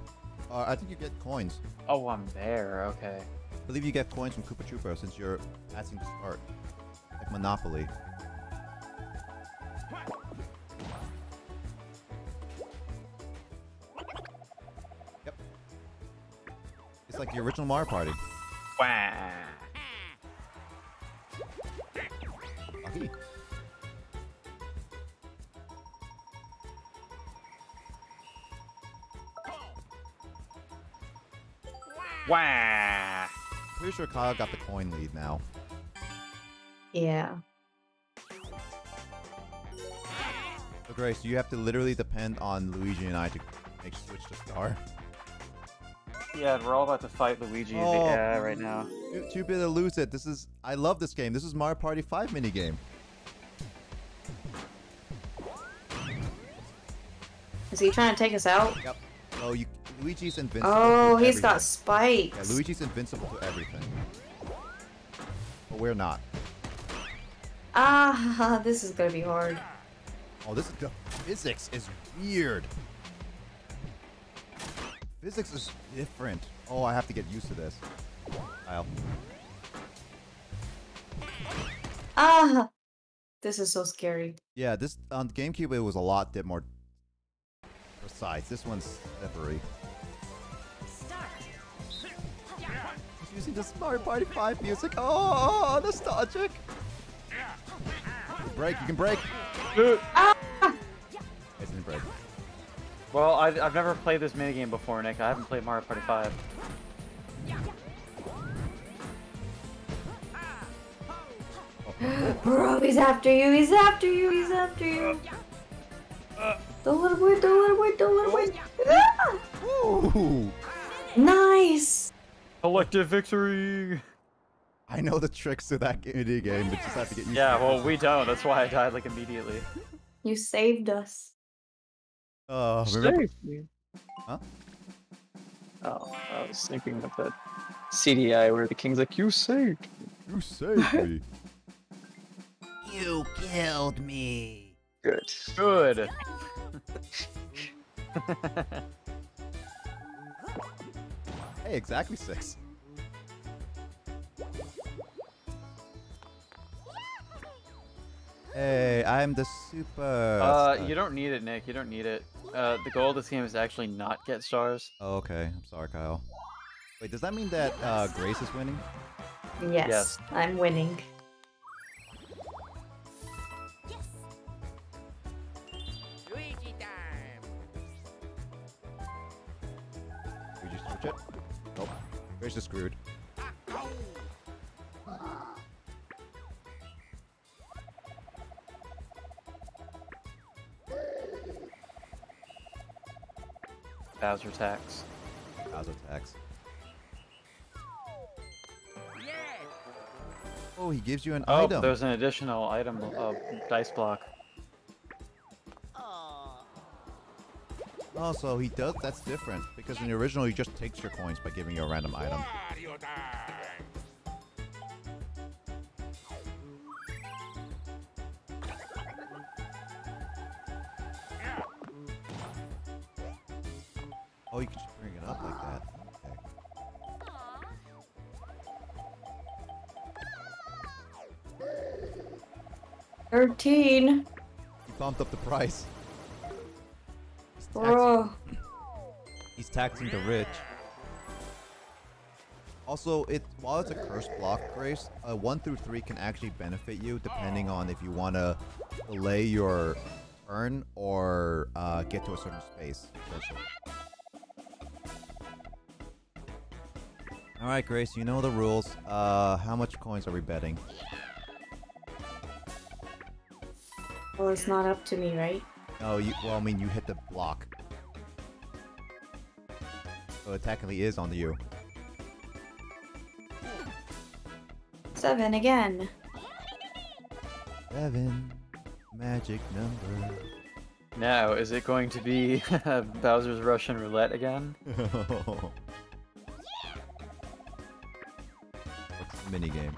uh, I think you get coins. Oh, I'm there. Okay. I believe you get coins from Koopa Troopa since you're asking to start, like Monopoly. It's like the original Mario Party. Wow. Okay. Wow. Pretty sure Kyle got the coin lead now. Yeah. So Grace, you have to literally depend on Luigi and I to make switch to star. Yeah, we're all about to fight Luigi oh, the, uh, right now. Too, too big to lose it. This is I love this game. This is Mario Party five minigame. Is he trying to take us out? Yep. Oh, you, Luigi's invincible. Oh, he's everything. got spikes. Yeah, Luigi's invincible to everything. But we're not. Ah, this is gonna be hard. Oh, this is the physics is weird. Physics is different. Oh, I have to get used to this. Kyle. Ah! This is so scary. Yeah, this on GameCube it was a lot more precise. This one's slippery. He's using the Mario Party five music. Oh, nostalgic! You can break, you can break! Ah! It's in break. Well, I've, I've never played this minigame before, Nick. I haven't played Mario Party five. Bro, he's after you, he's after you, he's after you. Uh, uh, don't let him win, don't let him win, don't let him win. Ah! Ooh. Nice! Collective victory! I know the tricks to that indie game, but just have to get used yeah, to it. Yeah, well, we don't. That's why I died, like, immediately. You saved us. Oh, uh, remember... Huh? Oh, I was thinking of that C D I where the king's like, you saved me. You saved me. You killed me. Good. Good. Hey, exactly six. Hey, I'm the super. Uh, you don't need it, Nick. You don't need it. Uh, the goal of this game is to actually not get stars. Oh, okay. I'm sorry, Kyle. Wait, does that mean that uh, Grace is winning? Yes, yes. I'm winning. Yes. Luigi time. We just switch it. Nope. Grace is screwed. Bowser tax. Bowser tax. Oh, he gives you an oh, item. Oh, there's an additional item of dice block. Oh, so he does. That's different because in the original he just takes your coins by giving you a random item. Oh, you can just bring it up like that. Okay. thirteen. You bumped up the price. He's taxing, oh. He's taxing the rich. Also, it while it's a cursed block, Grace, uh, one through three can actually benefit you depending on if you want to delay your turn or uh, get to a certain space. Especially. All right, Grace, you know the rules. Uh, how much coins are we betting? Well, it's not up to me, right? No, you, well, I mean, you hit the block. So it technically is on you. Seven again. Seven. Magic number. Now, is it going to be Bowser's Russian Roulette again? Mini game.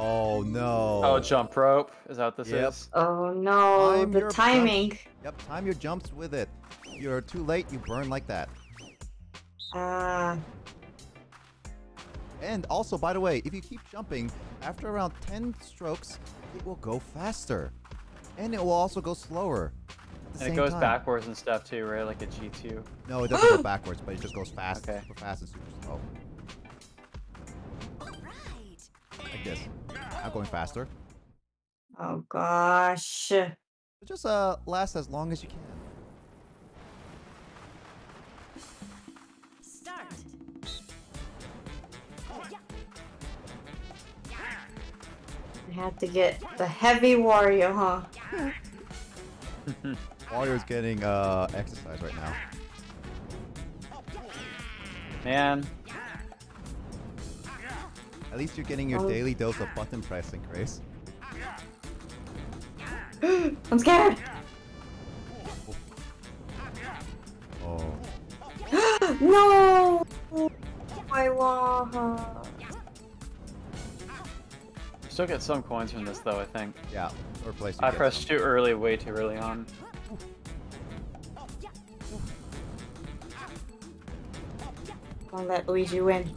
Oh no! Oh, jump rope is that what this yep. is? Oh no! Time the timing. Jumps. Yep, time your jumps with it. If you're too late, you burn like that. Ah. Uh... And also, by the way, if you keep jumping, after around ten strokes, it will go faster, and it will also go slower. And it goes time. backwards and stuff too, right? Like a G two. No, it doesn't go backwards, but it just goes fast, okay. super fast and super slow. Like this. I'm going faster. Oh gosh. Just uh last as long as you can. Start. I had to get the heavy Wario, huh? Wario's getting uh exercise right now. Man. At least you're getting your oh. daily dose of button pressing, Grace. I'm scared! Oh. No! I lost. You still get some coins from this, though, I think. Yeah, or place. I pressed some. too early, way too early on. I'll let Luigi win.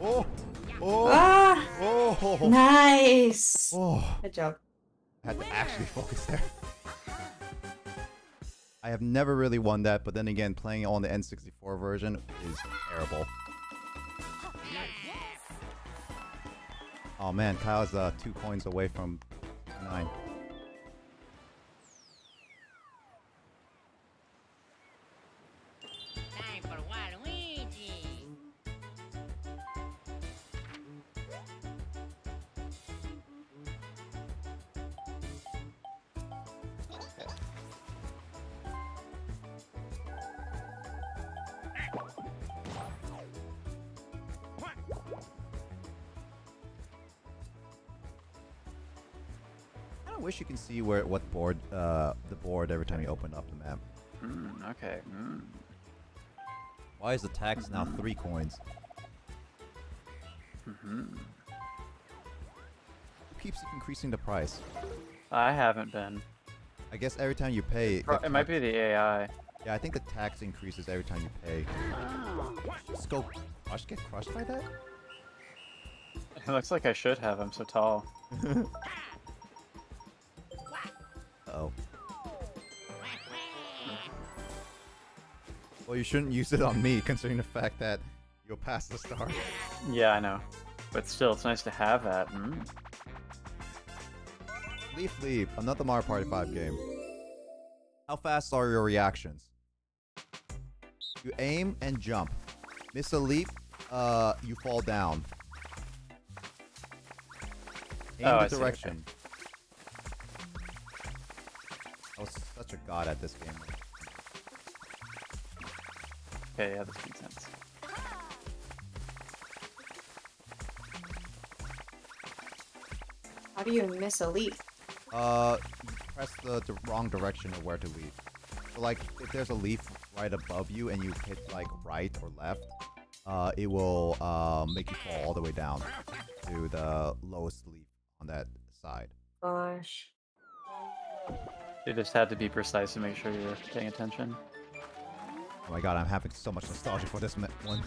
Oh! Oh, ah, oh! Nice! Oh. Good job. I had to actually focus there. I have never really won that, but then again, playing on the N sixty-four version is terrible. Oh man, Kyle's uh, two coins away from nine. I wish you can see where what board uh, the board every time you open up the map. Mm, okay. Mm. Why is the tax mm-hmm. now three coins? Mm-hmm. Who keeps increasing the price? I haven't been. I guess every time you pay... It, it might be the A I. Yeah, I think the tax increases every time you pay. Let's go. I should get crushed by that? It looks like I should have. I'm so tall. Uh-oh. Well, you shouldn't use it on me, considering the fact that you'll pass the star. Yeah, I know. But still, it's nice to have that. Mm. Leaf Leap, another Mario Party five game. How fast are your reactions? You aim and jump. Miss a leap, uh, you fall down. Aim oh, the direction. I was such a god at this game. Okay, yeah, this makes sense. How do you miss a leap? Uh, press the, the wrong direction of where to leap. So, like, if there's a leaf right above you and you hit, like, right or left, uh, it will, uh, make you fall all the way down to the lowest leaf on that side. Gosh. You just have to be precise to make sure you're paying attention. Oh my god, I'm having so much nostalgia for this one.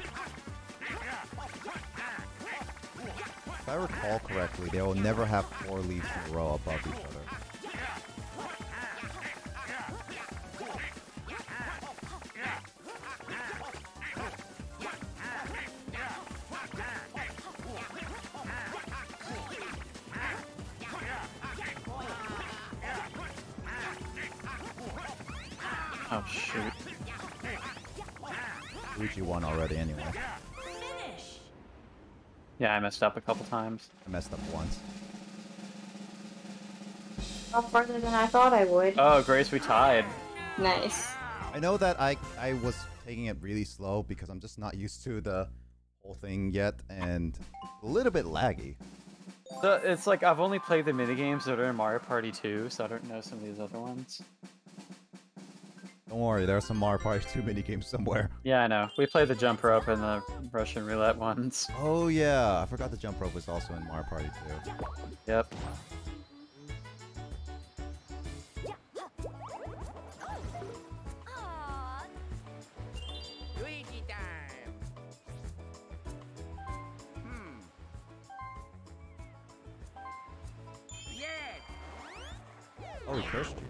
If I recall correctly, they will never have four leaves in a row above each other. Oh shoot. Luigi won already anyway. Yeah, I messed up a couple times. I messed up once. Not farther than I thought I would. Oh, Grace, we tied. Nice. I know that I I was taking it really slow because I'm just not used to the whole thing yet, and a little bit laggy. So it's like I've only played the minigames that are in Mario Party two, so I don't know some of these other ones. Don't worry, there are some Mario Party two minigames somewhere. Yeah, I know. We play the jump rope and the Russian roulette ones. Oh yeah, I forgot the jump rope was also in Mario Party two. Yep. Luigi time. Hmm. Yeah. Oh, he cursed you.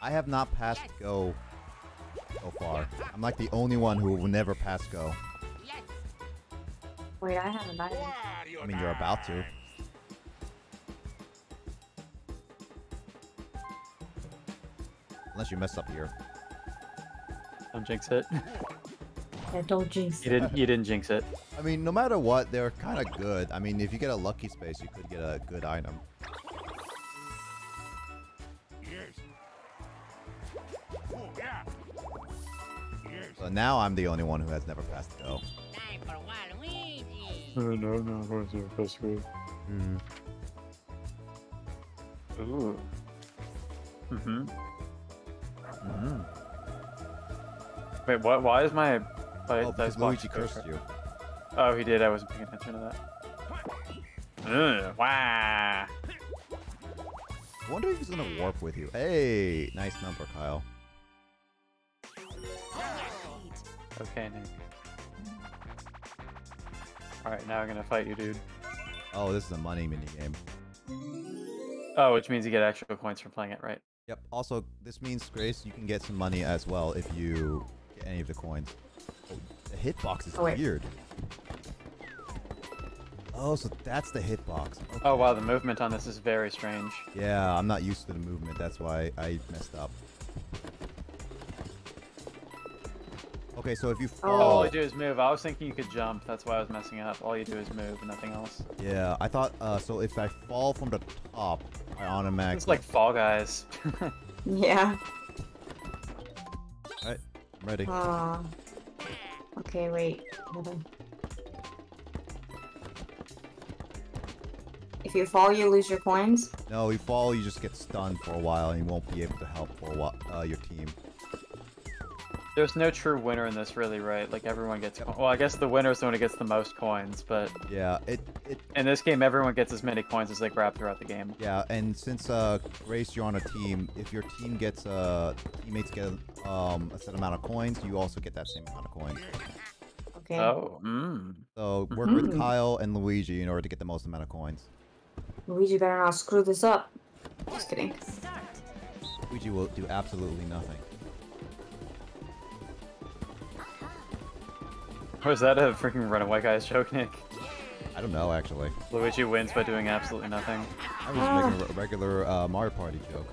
I have not passed Go so far. I'm like the only one who will never pass Go. Wait, I haven't either. I mean, you're about to. Unless you messed up here. Don't jinx it. Yeah, don't jinx it. You didn't, you didn't jinx it. I mean, no matter what, they're kind of good. I mean, if you get a lucky space, you could get a good item. So now I'm the only one who has never passed Go. Time for Waluigi. Oh, no, no, I'm going to do first grade. Mm. Ooh. Mm-hmm. Mm-hmm. Wait, what? Why is my... my oh, because Luigi cursed you. Oh, he did. I wasn't paying attention to that. Ugh, wow. I wonder if he's going to warp with you. Hey, nice number, Kyle. Okay, Nick. Alright, now I'm gonna fight you, dude. Oh, this is a money minigame. Oh, which means you get extra points for playing it, right? Yep, also, this means, Grace, you can get some money as well if you get any of the coins. Oh, the hitbox is oh, weird. Oh, so that's the hitbox. Okay. Oh, wow, the movement on this is very strange. Yeah, I'm not used to the movement, that's why I messed up. Okay, so if you fall... Oh, all you do is move. I was thinking you could jump. That's why I was messing up. All you do is move and nothing else. Yeah, I thought... Uh, so if I fall from the top, I automatically... It's like Fall Guys. Yeah. I'm ready. Uh, okay, wait. Hold on. If you fall, you lose your coins? No, if you fall, you just get stunned for a while and you won't be able to help for a while, uh, your team. There's no true winner in this, really, right? Like, everyone gets... Well, I guess the winner is the one who gets the most coins, but... Yeah, it... it in this game, everyone gets as many coins as they grab throughout the game. Yeah, and since, uh, Grace, you're on a team, if your team gets, uh... teammates get, um, a set amount of coins, you also get that same amount of coins. Okay. Oh, mm. So, work mm-hmm. with Kyle and Luigi in order to get the most amount of coins. Luigi better not screw this up. Just kidding. Luigi will do absolutely nothing. Was that a freaking Runaway Guys joke, Nick? I don't know, actually. Luigi wins by doing absolutely nothing. I was ah. making a regular uh, Mario Party joke.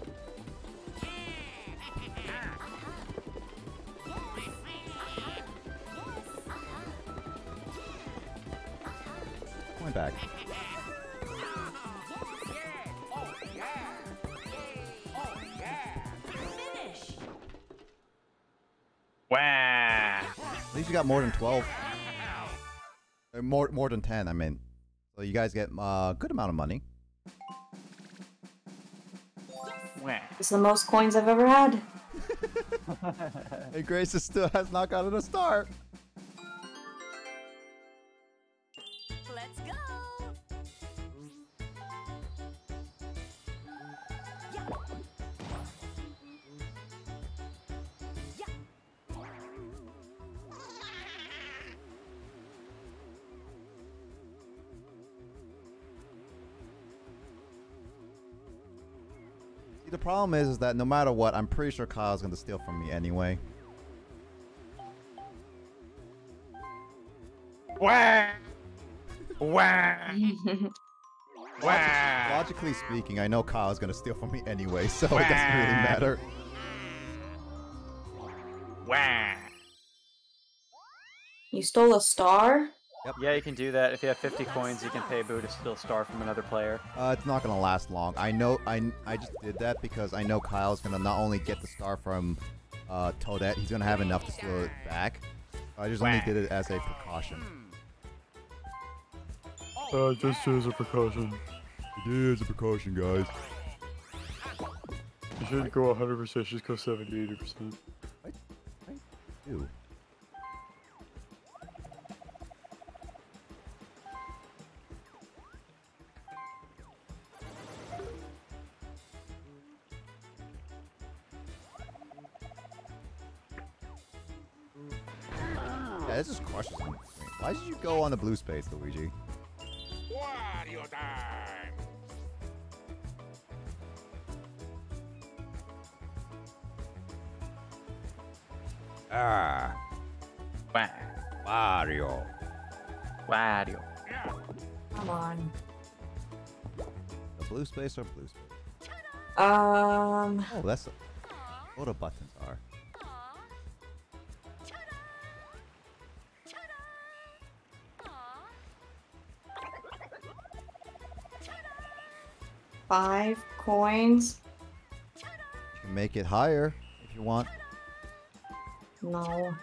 Going back. Wow! At least you got more than twelve. Or more, more than ten, I mean. So you guys get a uh, good amount of money. It's the most coins I've ever had. Hey, Grace is still has not gotten a star. Let's go. Yeah. The problem is, is that no matter what, I'm pretty sure Kyle's gonna steal from me anyway. Wah! Wah! Wah! Logically speaking, I know Kyle's gonna steal from me anyway, so Wah! It doesn't really matter. Wah! You stole a star? Yep. Yeah, you can do that. If you have fifty coins, you can pay Boo to steal a star from another player. Uh, it's not gonna last long. I know. I I just did that because I know Kyle's gonna not only get the star from uh, Toadette, he's gonna have enough to steal it back. I just only did it as a precaution. Uh, just as a precaution. It is a precaution, guys. You shouldn't go one hundred percent. Just go seventy, eighty percent. What? What? Ew. Yeah, this just crushes me. Why did you go on the blue space, Luigi? Wario time! Ah. Wah. Wario. Wario. Come on. The blue space or blue space? Um. Oh, that's a, what the buttons are. Five coins. You can make it higher if you want. No.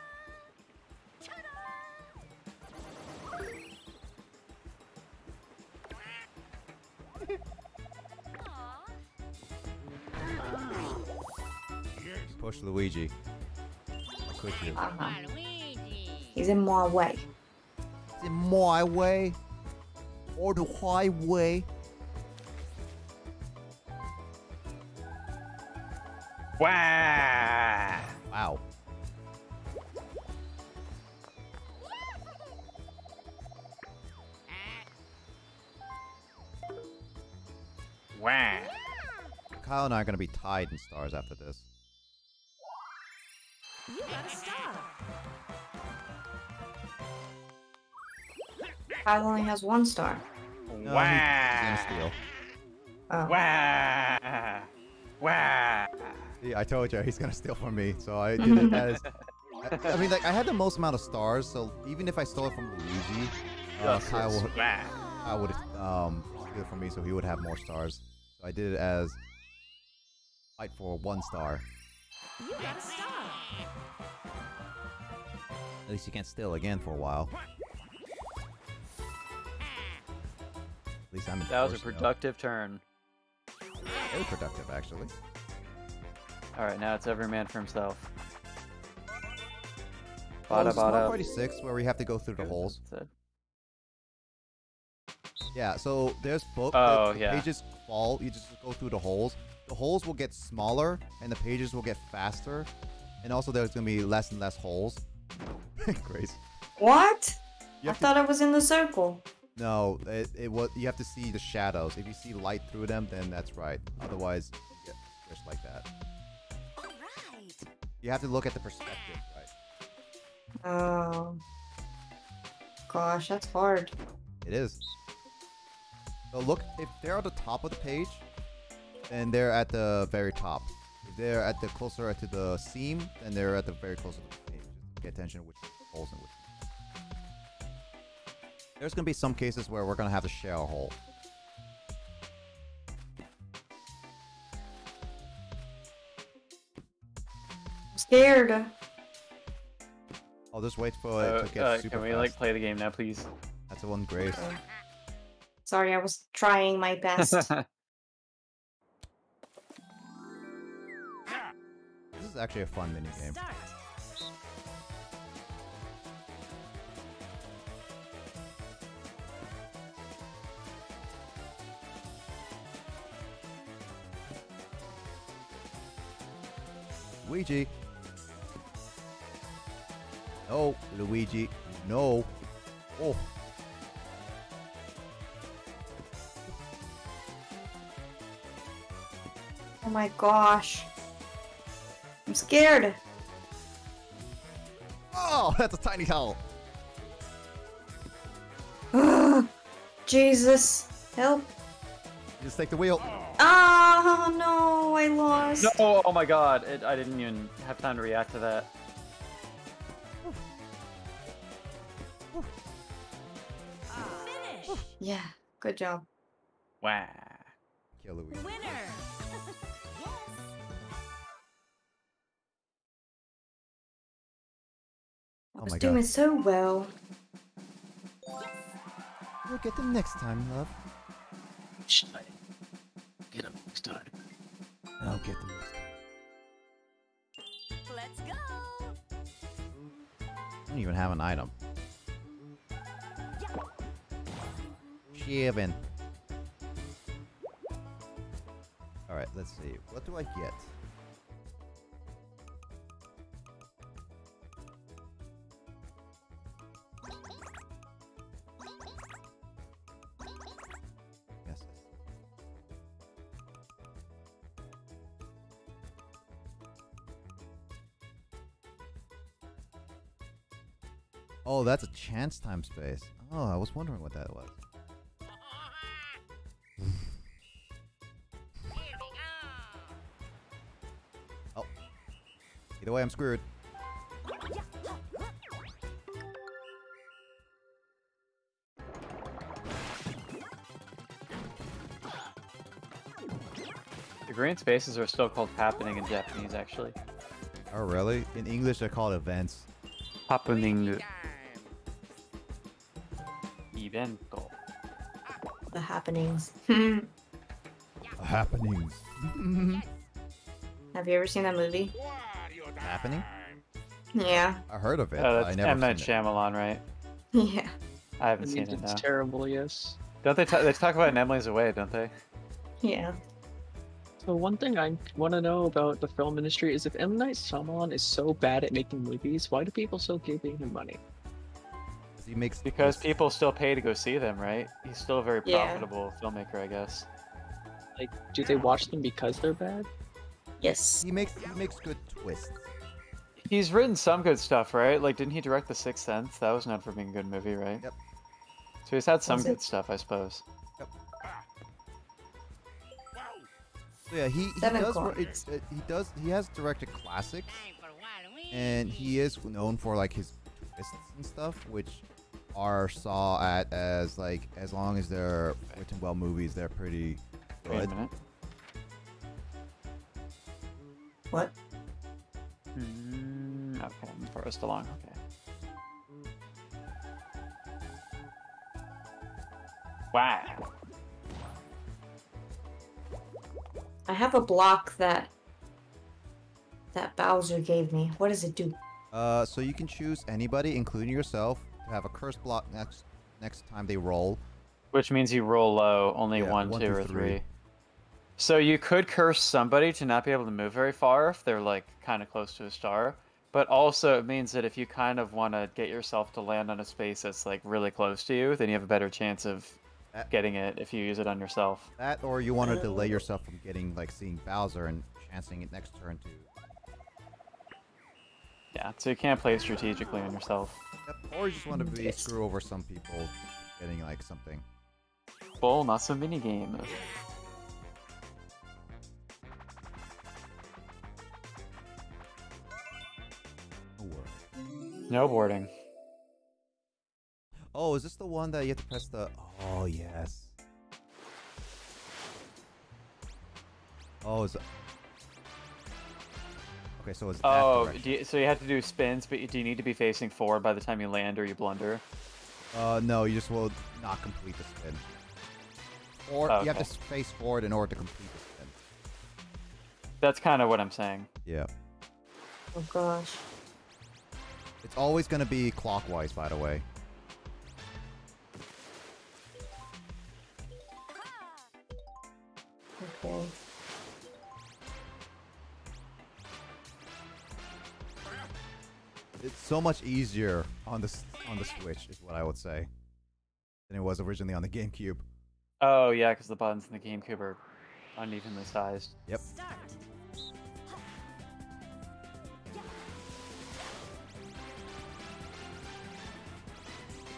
Push Luigi. Could you? Uh-huh. He's in my way. It's in my way. Or the highway. Wow! Wow. Wow. Kyle and I are going to be tied in stars after this. You got a star. Kyle only has one star. No, wow! He's gonna steal. Oh. Wow! Wow! Yeah, I told you he's gonna steal from me, so I did it as. I, I mean, like I had the most amount of stars, so even if I stole it from Luigi, uh, Kyle would, I would um steal it from me, so he would have more stars. So I did it as fight for one star. You got a star. At least you can't steal again for a while. At least I'm in. That was a productive note. turn. Very productive, actually. Alright, now it's every man for himself. Bada, bada. forty-six, where we have to go through the holes. Yeah, so there's books. Oh, yeah. The pages fall, you just go through the holes. The holes will get smaller, and the pages will get faster. And also there's going to be less and less holes. Grace. What? I thought I was in the circle. No, it, it was. You have to see the shadows. If you see light through them, then that's right. Otherwise, yeah, just like that. All right. You have to look at the perspective, right? Oh, gosh, that's hard. It is. So look, if they're at the top of the page, then they're at the very top. If they're at the closer to the seam, then they're at the very close to the page. Just pay attention to which holes and which. There's going to be some cases where we're going to have to share a hole. I'm scared. I'll just wait for uh, it to get uh, super Can we fast. like play the game now, please? That's the one, Grace. Okay. Sorry, I was trying my best. This is actually a fun minigame. Luigi. No, Luigi. No. Oh. Oh my gosh. I'm scared. Oh, that's a tiny hole. Jesus. Help. Just take the wheel. Oh no, I lost. No, oh, oh my god, it, I didn't even have time to react to that. Oof. Oof. Uh, Oof. Yeah, good job. Wow. Kill Luigi. Winner. Yes. I was oh doing god. so well. Yes. We'll get them next time, love. Shut up. Get them next time. I'll get them next time. Let's go. I don't even have an item. Yeah. Shivan. Alright, let's see. What do I get? Oh, that's a chance time space. Oh, I was wondering what that was. Oh. Either way, I'm screwed. The green spaces are still called happening in Japanese, actually. Oh, really? In English, they're called events. Happening. Evento. The happenings. The happenings. Have you ever seen that movie? Happening? Yeah. I heard of it. Oh, that's I never M. Night Shyamalan, right? Yeah. I haven't seen it. It's now. terrible, yes. Don't they? They talk about an Emily's Away, don't they? Yeah. So one thing I want to know about the film industry is if M. Night Shyamalan is so bad at making movies, why do people still give him money? He makes because movies. people still pay to go see them, right? He's still a very profitable yeah. filmmaker, I guess. Like, do they watch them because they're bad? Yes. He makes he makes good twists. He's written some good stuff, right? Like, didn't he direct The Sixth Sense? That was known for being a good movie, right? Yep. So he's had some was good it? stuff, I suppose. Yep. So yeah, he, he does. It's, it, he does. He has directed classics, and he is known for like his twists and stuff, which are saw at as like as long as they're written well movies, they're pretty good. What? Mm, okay, I'm forced along. Okay. Wow. I have a block that that Bowser gave me. What does it do? Uh, so you can choose anybody, including yourself, to have a curse block next next time they roll. Which means you roll low, only yeah, one, one, two, two or three. three. So you could curse somebody to not be able to move very far if they're like kind of close to a star. But also it means that if you kind of want to get yourself to land on a space that's like really close to you, then you have a better chance of that, getting it if you use it on yourself. That, or you want to delay yourself from getting like seeing Bowser and chancing it next turn too. Yeah, so you can't play strategically on yourself. Yep, or you just want to be screw over some people getting like something. Well, not so minigame. No boarding. Oh, is this the one that you have to press the... Oh, yes. Oh, is it... Okay, so it's Oh, do you, so you have to do spins, but you, do you need to be facing forward by the time you land or you blunder? Uh, no, you just will not complete the spin. Or oh, okay. You have to face forward in order to complete the spin. That's kind of what I'm saying. Yeah. Oh, gosh. It's always going to be clockwise, by the way. Okay. It's so much easier on the on the Switch, is what I would say, than it was originally on the GameCube. Oh yeah, because the buttons in the GameCube are unevenly sized. Yep. Start.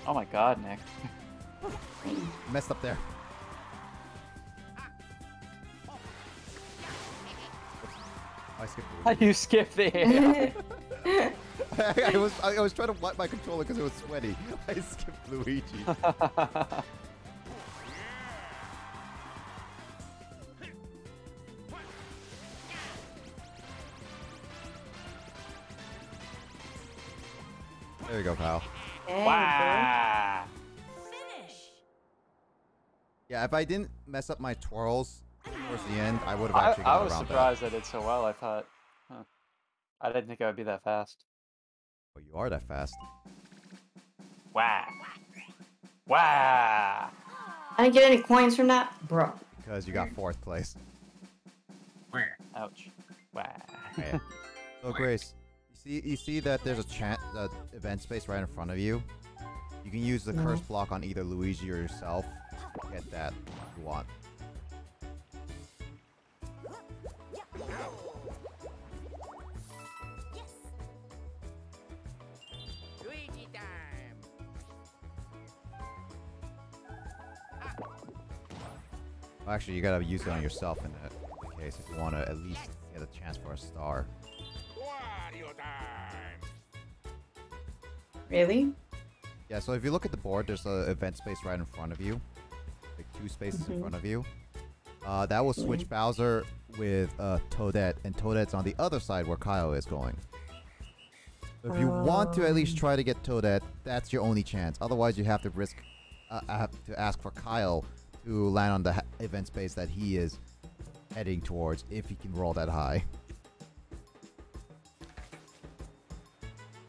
Oh my god, Nick. Messed up there. I skipped the How do you skip the air? I, I, was, I, I was trying to wipe my controller because it was sweaty. I skipped Luigi. There you go, pal. Wow! Finish. Yeah, if I didn't mess up my twirls towards the end, I would have actually got around that. I was surprised I did so well. I thought, huh. I didn't think I would be that fast. Well, you are that fast. Wow! Wow! I didn't get any coins from that, bro. Because you got fourth place. Ouch! Wow! Yeah. So Grace. See, you see that there's a chan uh, event space right in front of you. You can use the mm-hmm. curse block on either Luigi or yourself to get that if you want. Yes. Luigi time. Well, actually, you gotta use it on yourself in that case if you want to at least get a chance for a star. Really? Yeah, so if you look at the board, there's an event space right in front of you. Like two spaces mm-hmm. in front of you. Uh, that will switch mm-hmm. Bowser with uh, Toadette, and Toadette's on the other side where Kyle is going. So if you um... want to at least try to get Toadette, that's your only chance. Otherwise, you have to risk, uh, have to ask for Kyle to land on the ha event space that he is heading towards, if he can roll that high.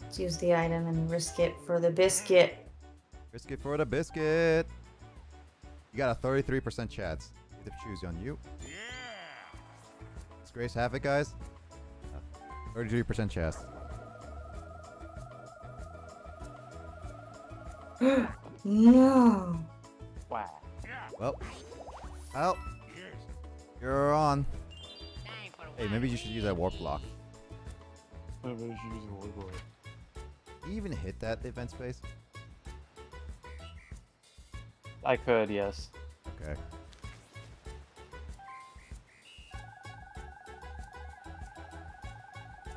Let's use the item and risk it for the biscuit. Risk it for the biscuit. You got a thirty-three percent chance. You have to choose on you. Yeah. Does Grace have it, guys? thirty-three percent chance. No. Wow. Well, well, you're on. Hey, maybe you should use that warp block. Maybe you should use a warp block. You even hit that event space? I could, yes. Okay.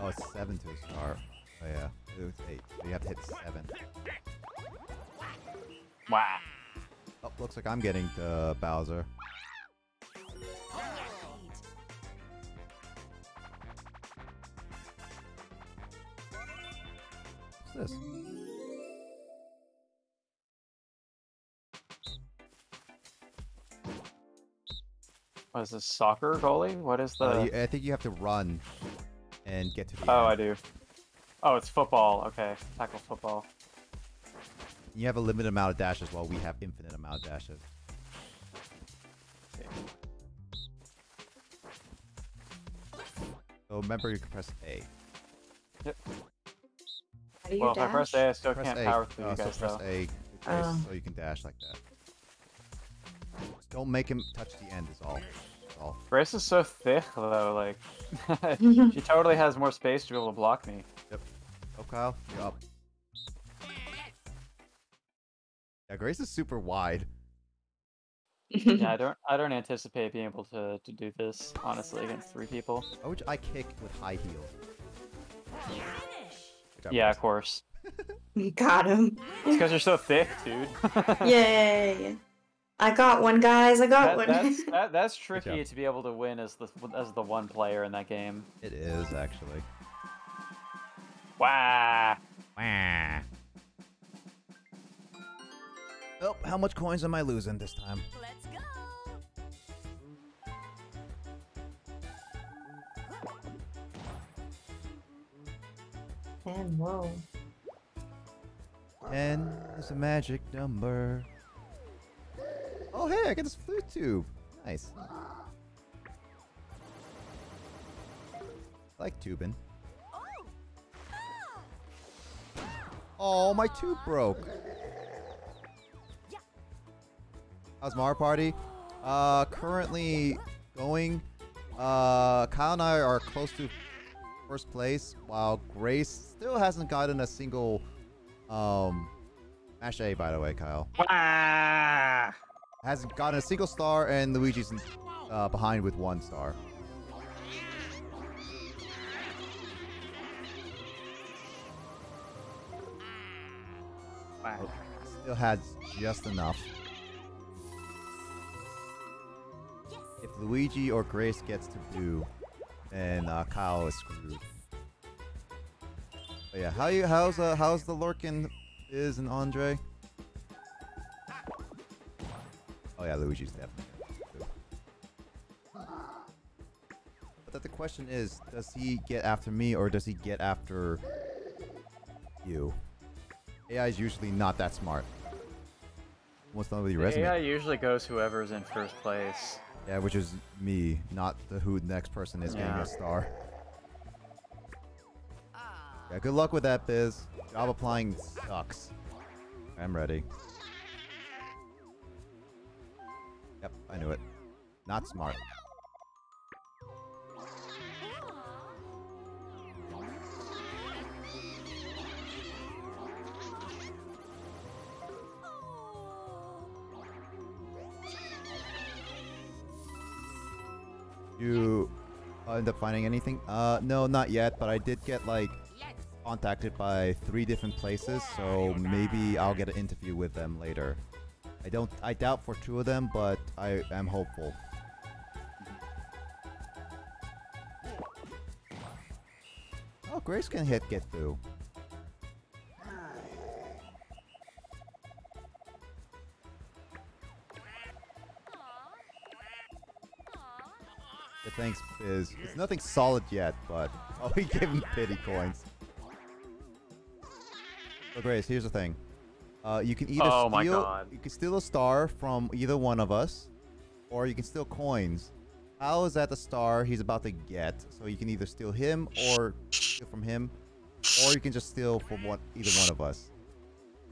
Oh, it's seven to a star. Oh yeah, it was eight. So you have to hit seven. Wow. Oh, looks like I'm getting the Bowser. This. What is this, soccer goalie? What is the... Uh, you, I think you have to run and get to the... Oh, end. I do. Oh, it's football. Okay, tackle football. You have a limited amount of dashes while we have infinite amount of dashes. So remember, you can press A. Yep. How do you well, dash? If I press A, I still press can't A. power through uh, you guys, so press though. A, oh. So you can dash like that. Don't make him touch the end is all. Is all. Grace is so thick though, like she totally has more space to be able to block me. Yep. Oh, Kyle, you're up. Yeah, Grace is super wide. Yeah, I don't, I don't anticipate being able to to do this honestly against three people. Oh, which I kick with high heels. Yeah, of course. You got him. It's because you're so thick, dude. Yay. I got one, guys. I got that, one. That's, that, that's tricky to be able to win as the as the one player in that game. It is actually. Wah. Wah. Oh, how much coins am I losing this time? Let's go. Ten. Whoa. Ten is a magic number. Oh hey, I got this flute tube. Nice. I like tubing. Oh, my tube broke. How's Mario Party? Uh, currently going. Uh, Kyle and I are close to first place, while Grace still hasn't gotten a single. Um, mash A, by the way, Kyle. Ah! Hasn't gotten a single star, and Luigi's uh, behind with one star. Wow. Still has just enough. Yes. If Luigi or Grace gets to Boo, then uh, Kyle is screwed. But yeah, how you? How's uh, how's the Lurkin is and Andre? Oh yeah, Luigi's definitely. But that the question is, does he get after me or does he get after you? A I is usually not that smart. What's done with your resume? A I usually goes whoever's in first place. Yeah, which is me, not the who the next person is yeah. getting a star. Yeah, good luck with that, Biz. Job applying sucks. I'm ready. Yep, I knew it. Not smart. You end up finding anything? Uh, no, not yet, but I did get, like, contacted by three different places, so maybe I'll get an interview with them later. I don't. I doubt for two of them, but I am hopeful. Oh, Grace can hit get through. The thanks is it's nothing solid yet, but oh, we gave him pity coins. So Grace, here's the thing. Uh, you can either oh steal, you can steal a star from either one of us, or you can steal coins. How is that the star he's about to get? So you can either steal him or steal from him, or you can just steal from one, either one of us.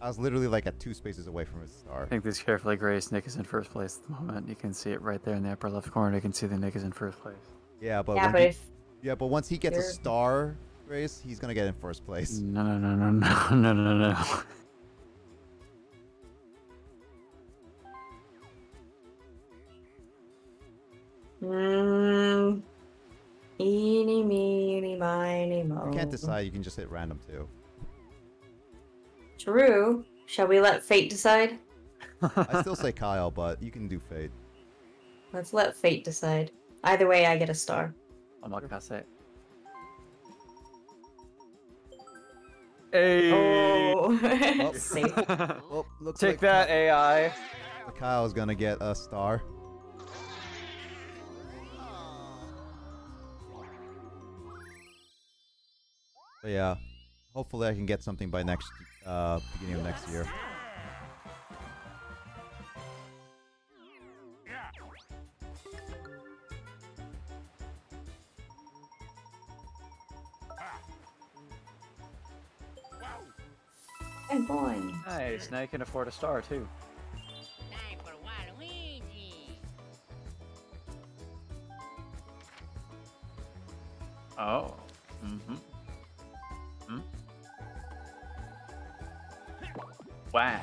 I was literally like at two spaces away from his star. I think this carefully, Grace. Nick is in first place at the moment. You can see it right there in the upper left corner. You can see that Nick is in first place. Yeah, but yeah, but, he, yeah, but once he gets a star, Grace, he's gonna get in first place. No, no, no, no, no, no, no, no. Mmm. Eeny, meeny, miny, mo. You can't decide, you can just hit random too. True. Shall we let fate decide? I still say Kyle, but you can do fate. Let's let fate decide. Either way, I get a star. I'm not gonna say it. Hey. Oh. Oh. Safe. Well, looks Take like that, Kyle. A I. Kyle's gonna get a star. But yeah, hopefully I can get something by next, uh, beginning of next year. And boy. Nice, now you can afford a star too. Time for Waluigi. Oh. Mm-hmm. Hmm. Wow.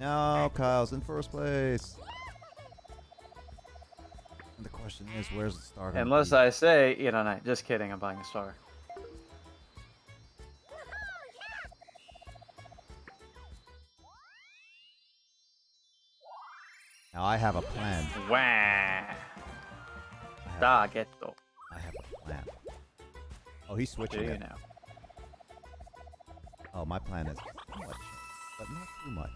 Now Kyle's in first place. And the question is, where's the star? Unless I say, you know, no, just kidding, I'm buying a star. I have a plan. Wow. Da ghetto. I have a plan. Oh, he's switching it now. Oh, my plan is much, but not too much.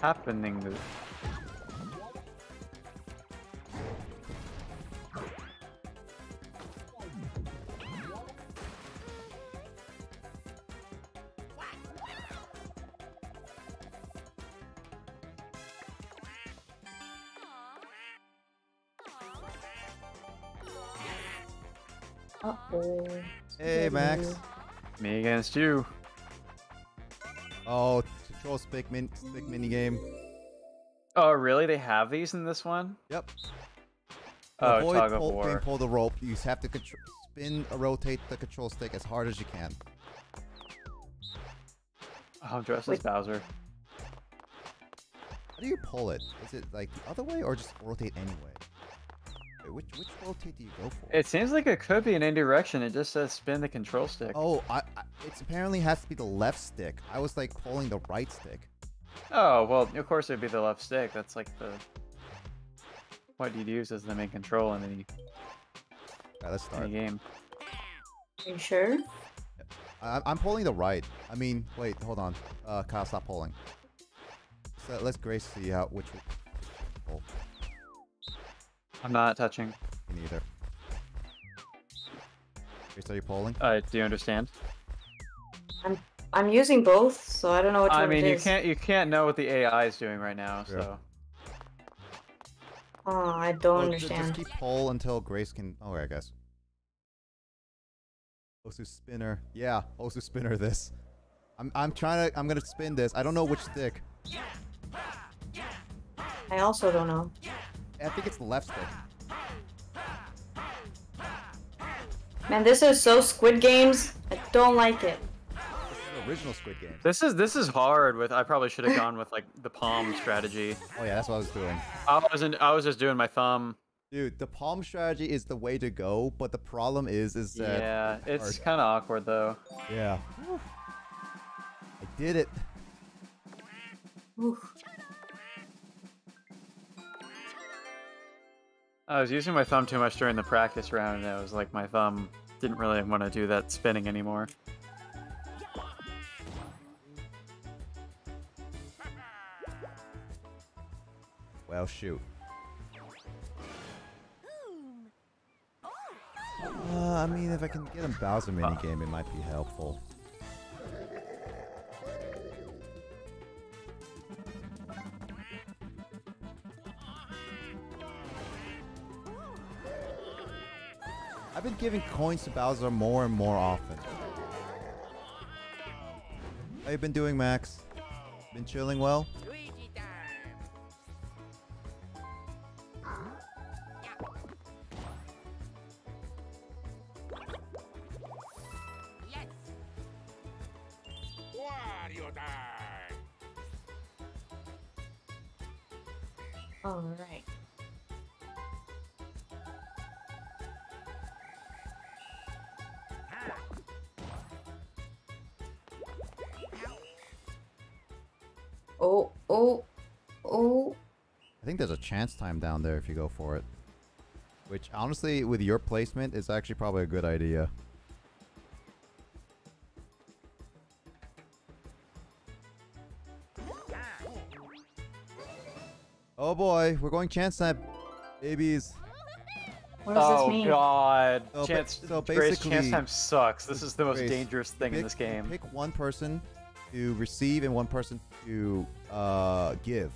Happening. Hey, Max. Me against you. Oh, control stick, min stick minigame. Oh, really? They have these in this one? Yep. Oh, avoid tug of pull, war. Being pulled the rope. You have to spin or rotate the control stick as hard as you can. Oh, I'm dressed Wait. as Bowser. How do you pull it? Is it like the other way or just rotate anyway? Which which rotate do you go for? It seems like it could be in any direction. It just says spin the control stick. Oh, I, I, it apparently has to be the left stick. I was like pulling the right stick. Oh well, of course it'd be the left stick. That's like the what you'd use as the main control in any, yeah, let's start. any game. Are you sure? I, I'm pulling the right. I mean, wait, hold on. Uh, Kyle, stop pulling. So let's gracefully out which. Oh. I'm not touching. Me neither. Are you polling? Uh, do you understand? I'm I'm using both, so I don't know what I mean. It you is. can't you can't know what the A I is doing right now, sure. so. Oh, I don't well, understand. Just, just keep poll until Grace can. Oh, right, I guess. Osu spinner, yeah, Osu spinner. This. I'm I'm trying to. I'm gonna spin this. I don't know which stick. I also don't know. I think it's the left stick. Man, this is so Squid Games. I don't like it. This is an original Squid Game. This is this is hard. With I probably should have gone with like the palm strategy. Oh yeah, that's what I was doing. I wasn't. I was just doing my thumb. Dude, the palm strategy is the way to go, but the problem is, is that yeah, it's kind of awkward though. Yeah. Oof. I did it. Oof. I was using my thumb too much during the practice round, and it was like my thumb didn't really want to do that spinning anymore. Well, shoot. Uh, I mean, if I can get a Bowser minigame, it might be helpful. I've been giving coins to Bowser more and more often. How you been doing, Max? Been chilling well? Chance time down there if you go for it, which honestly with your placement is actually probably a good idea. Oh boy, we're going chance time, babies. What does oh, this mean? Oh god. So chance, so Grace, chance time sucks. This is the most Grace, dangerous thing pick, in this game. Pick one person to receive and one person to uh, give.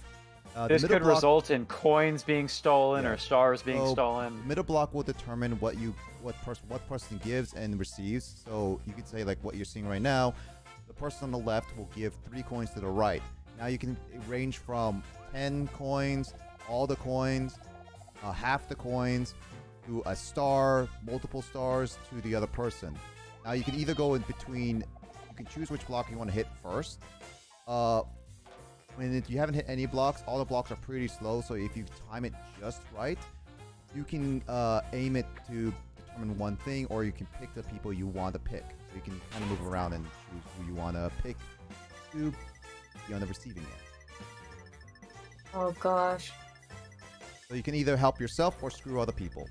Uh, this could block... result in coins being stolen yeah. or stars being so stolen. The middle block will determine what you what person what person gives and receives. So you could say like what you're seeing right now. The person on the left will give three coins to the right. Now you can range from ten coins, all the coins, uh, half the coins, to a star, multiple stars, to the other person. Now you can either go in between. You can choose which block you want to hit first. Uh, When you haven't hit any blocks, all the blocks are pretty slow, so if you time it just right, you can uh, aim it to determine one thing, or you can pick the people you want to pick. So you can kind of move around and choose who you want to pick to be on the receiving end. Oh gosh. So you can either help yourself or screw other people.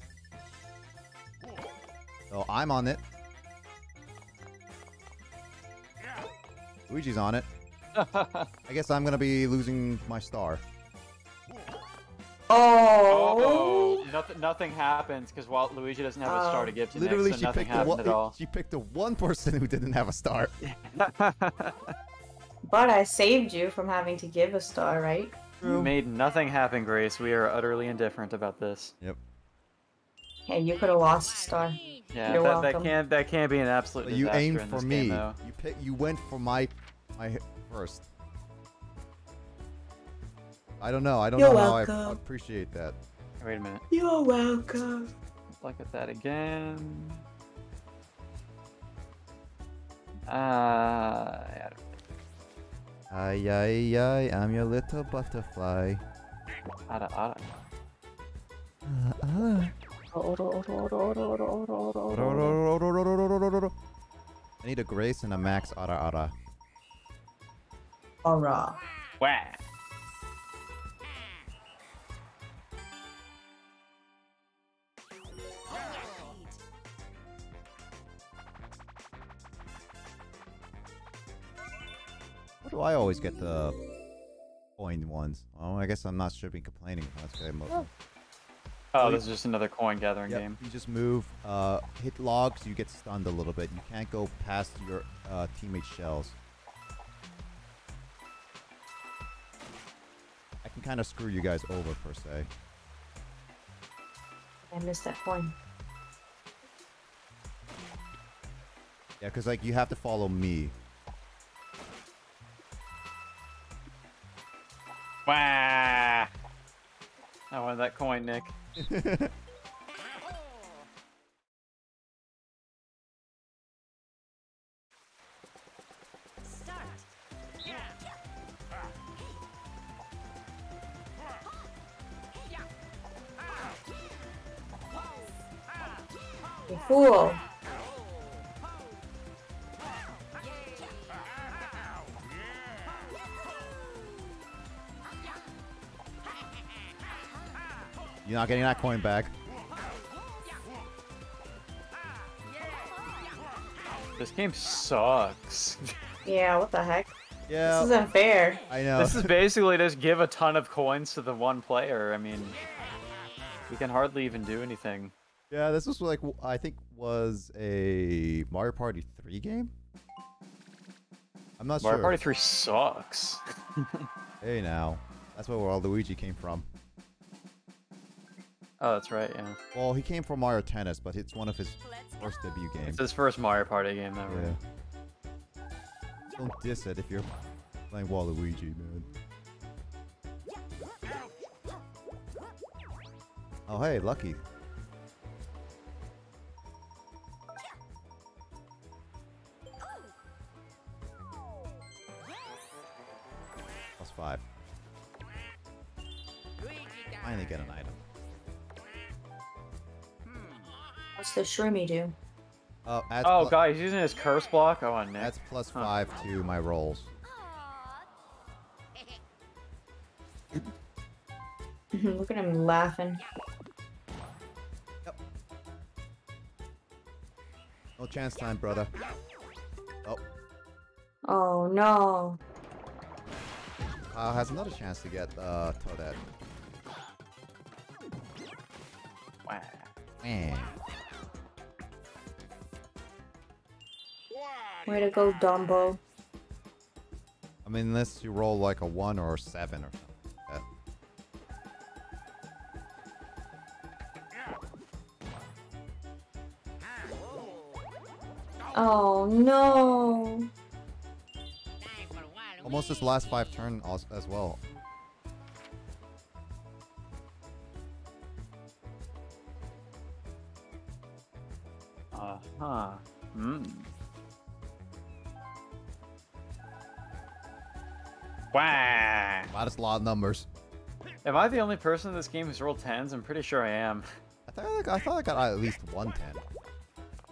So I'm on it. Luigi's on it. I guess I'm gonna be losing my star. Oh! oh nothing, nothing happens because while Luigi doesn't have a star to give to Literally, Nick, so she nothing picked happened one, at all. She picked the one person who didn't have a star. But I saved you from having to give a star, right? You made nothing happen, Grace. We are utterly indifferent about this. Yep. Hey, you could have lost a star. Yeah, You're that, that can't that can't be an absolute. Disaster you aimed for in this me. Game, though. You pick. You went for my. I hit first. I don't know. I don't You're know welcome. how I appreciate that. Wait a minute. You're welcome. Let's look at that again. Ah. Uh, ay, ay, ay, I'm your little butterfly. Ada, ada. I need a Grace and a Max. Ada, ada. Alright. Wow. What do I always get the coin ones? Oh, I guess I'm not shipping complaining. That's very much. Oh, oh this is just another coin gathering yep, game. You just move, uh, hit logs, you get stunned a little bit. You can't go past your uh, teammates' shells. Can kind of screw you guys over per se. I missed that coin. Yeah, because like you have to follow me. Wow! I wanted that coin, Nick. Cool. You're not getting that coin back. This game sucks. Yeah, what the heck? Yeah. This isn't fair. I know. This is basically just give a ton of coins to the one player. I mean, we can hardly even do anything. Yeah, this was like, I think was a Mario Party three game? I'm not Mario sure. Mario Party three sucks. Hey now, that's where all Luigi came from. Oh, that's right, yeah. Well, he came from Mario Tennis, but it's one of his first debut games. It's his first Mario Party game ever. Yeah. Don't diss it if you're playing Waluigi, man. Oh hey, Lucky. Five. Finally get an item. What's the shroomy do? Uh, oh god, he's using his curse block? Oh, Nick. That's plus huh. five to my rolls. Look at him laughing. Yep. No chance time, brother. Oh. Oh no. Uh, has another chance to get uh, Toadette. Wow. Man. Way to go, Dumbo. I mean, unless you roll like a one or a seven or something like that. Oh no. Almost his last five turn as well. Uh-huh. Hmm. Wow. Modest law of numbers. Am I the only person in this game who's rolled tens? I'm pretty sure I am. I thought I, got, I, thought I got at least one ten.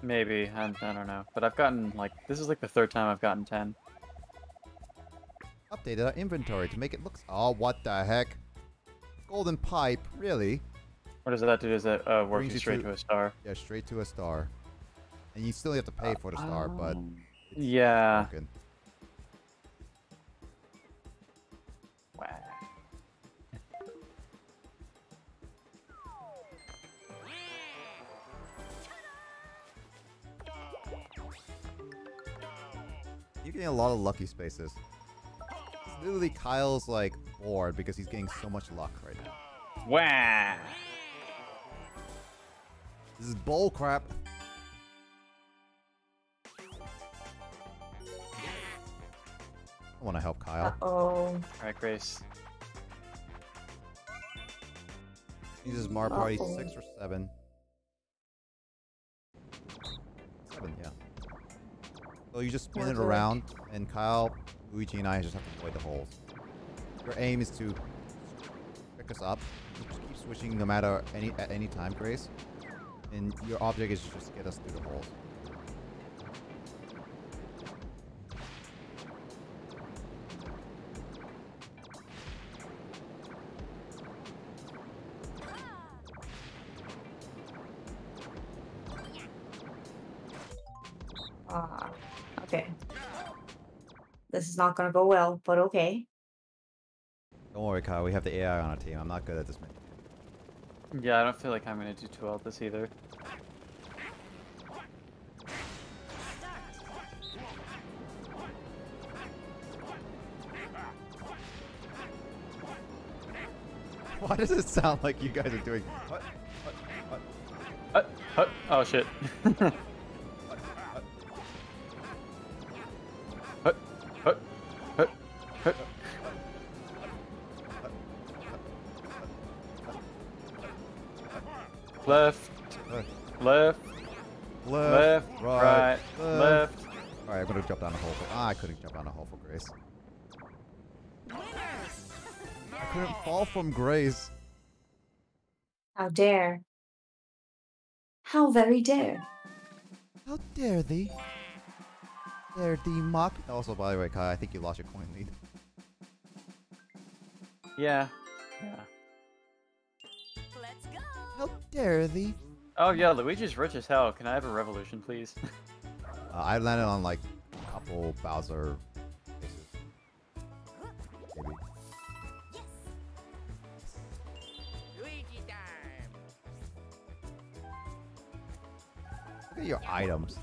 Maybe. I, I don't know. But I've gotten, like, this is like the third time I've gotten ten. Updated our inventory to make it look... Oh, what the heck? Golden pipe, really? What does that do? Does that uh, work you straight to, to a star? Yeah, straight to a star. And you still have to pay for the star, oh. but... Yeah. Broken. You're getting a lot of lucky spaces. It's literally Kyle's like bored because he's getting so much luck right now. Wow! This is bull crap. I want to help Kyle. Uh oh. Alright, Grace. He uses Mario Party uh -oh. six or seven. Seven, yeah. So you just spin it around, and Kyle, Luigi, and I just have to avoid the holes. Your aim is to pick us up. You just keep switching no matter any at any time, Grace. And your object is just to get us through the holes. This is not gonna go well, but okay. Don't worry, Kyle. We have the A I on our team. I'm not good at this map. Yeah, I don't feel like I'm gonna do too well at this either. Why does it sound like you guys are doing? What? What? What? Uh, uh, oh shit. Left, left, left, left, right, right left. left. All right, I'm gonna jump down a hole. For, ah, I couldn't jump down a hole for Grace. I couldn't fall from Grace. How dare! How very dare! How dare thee! Dare thee mock! Also, by the way, Kai, I think you lost your coin lead. Yeah. Yeah. How dare thee? Oh yeah, Luigi's rich as hell. Can I have a revolution, please? uh, I landed on like a couple Bowser places. Maybe. Yes. Luigi time. Look at your items.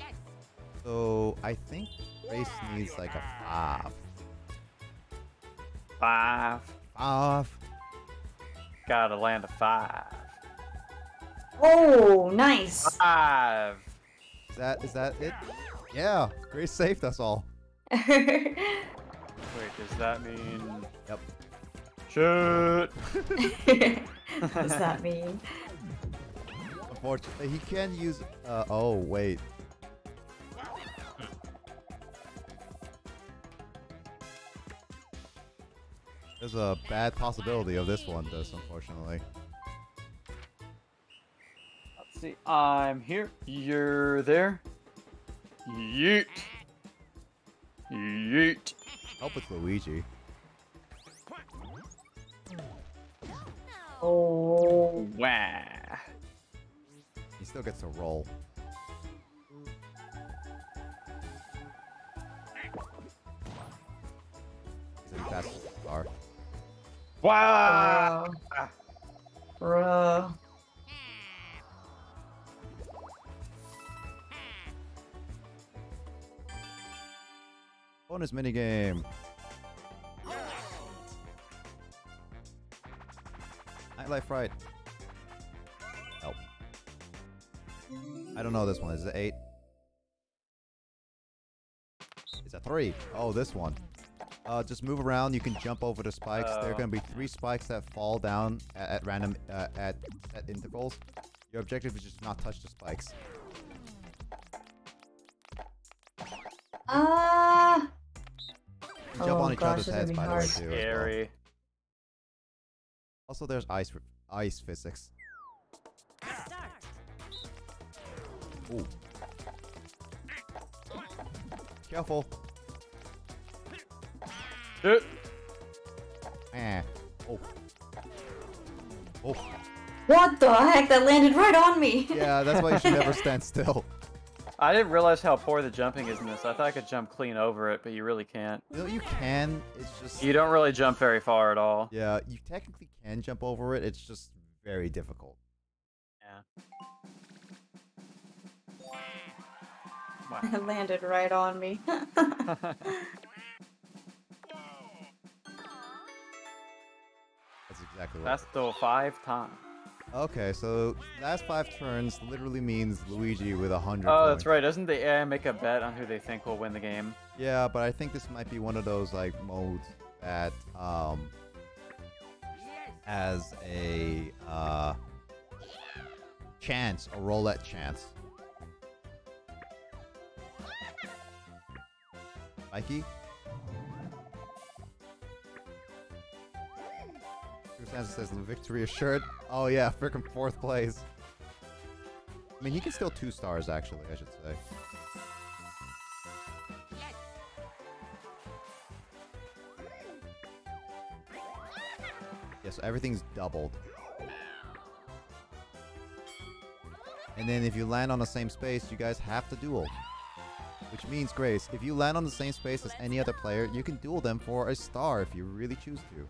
Yes. So I think Grace needs like a five. Five. Five. Gotta land a five. Oh, nice. Five. Is that, is that it? Yeah. Grace saved us all. Wait, does that mean... Yep. Shoot. What does that mean? Unfortunately, he can use... Uh, oh, wait. There's a bad possibility of this one, this, unfortunately. Let's see. I'm here. You're there. Yeet. Yeet. Help with Luigi. Oh, wow. He still gets a roll. He's in the fastest car. Wow! Bruh. Bruh. Bonus minigame. Nightlife Ride. Help. I don't know this one. Is it eight? It's a three. Oh, this one. Uh, just move around. You can jump over the spikes. Uh, there are going to be three spikes that fall down at, at random uh, at, at intervals. Your objective is just not touch the spikes. Ah. Uh... Jump oh, on each gosh, other's heads, by the way, too. Scary. Well. Also, there's ice ice physics. Ooh. Careful. Eh. Ah. Oh. Oh. What the heck? That landed right on me. Yeah, that's why you should never stand still. I didn't realize how poor the jumping is in this. I thought I could jump clean over it, but you really can't. No, you can. It's just... You don't really jump very far at all. Yeah, you technically can jump over it. It's just very difficult. Yeah. Wow. It landed right on me. That's exactly right. That's the five times. Okay, so last five turns literally means Luigi with a hundred. Oh, points. That's right. Doesn't the A I make a bet on who they think will win the game? Yeah, but I think this might be one of those like modes that um, has a uh, chance, a roulette chance. Mikey. Says the victory assured. Oh yeah, freaking fourth place. I mean, he can steal two stars actually, I should say. Yeah, so everything's doubled. And then if you land on the same space, you guys have to duel. Which means, Grace, if you land on the same space as any other player, you can duel them for a star if you really choose to.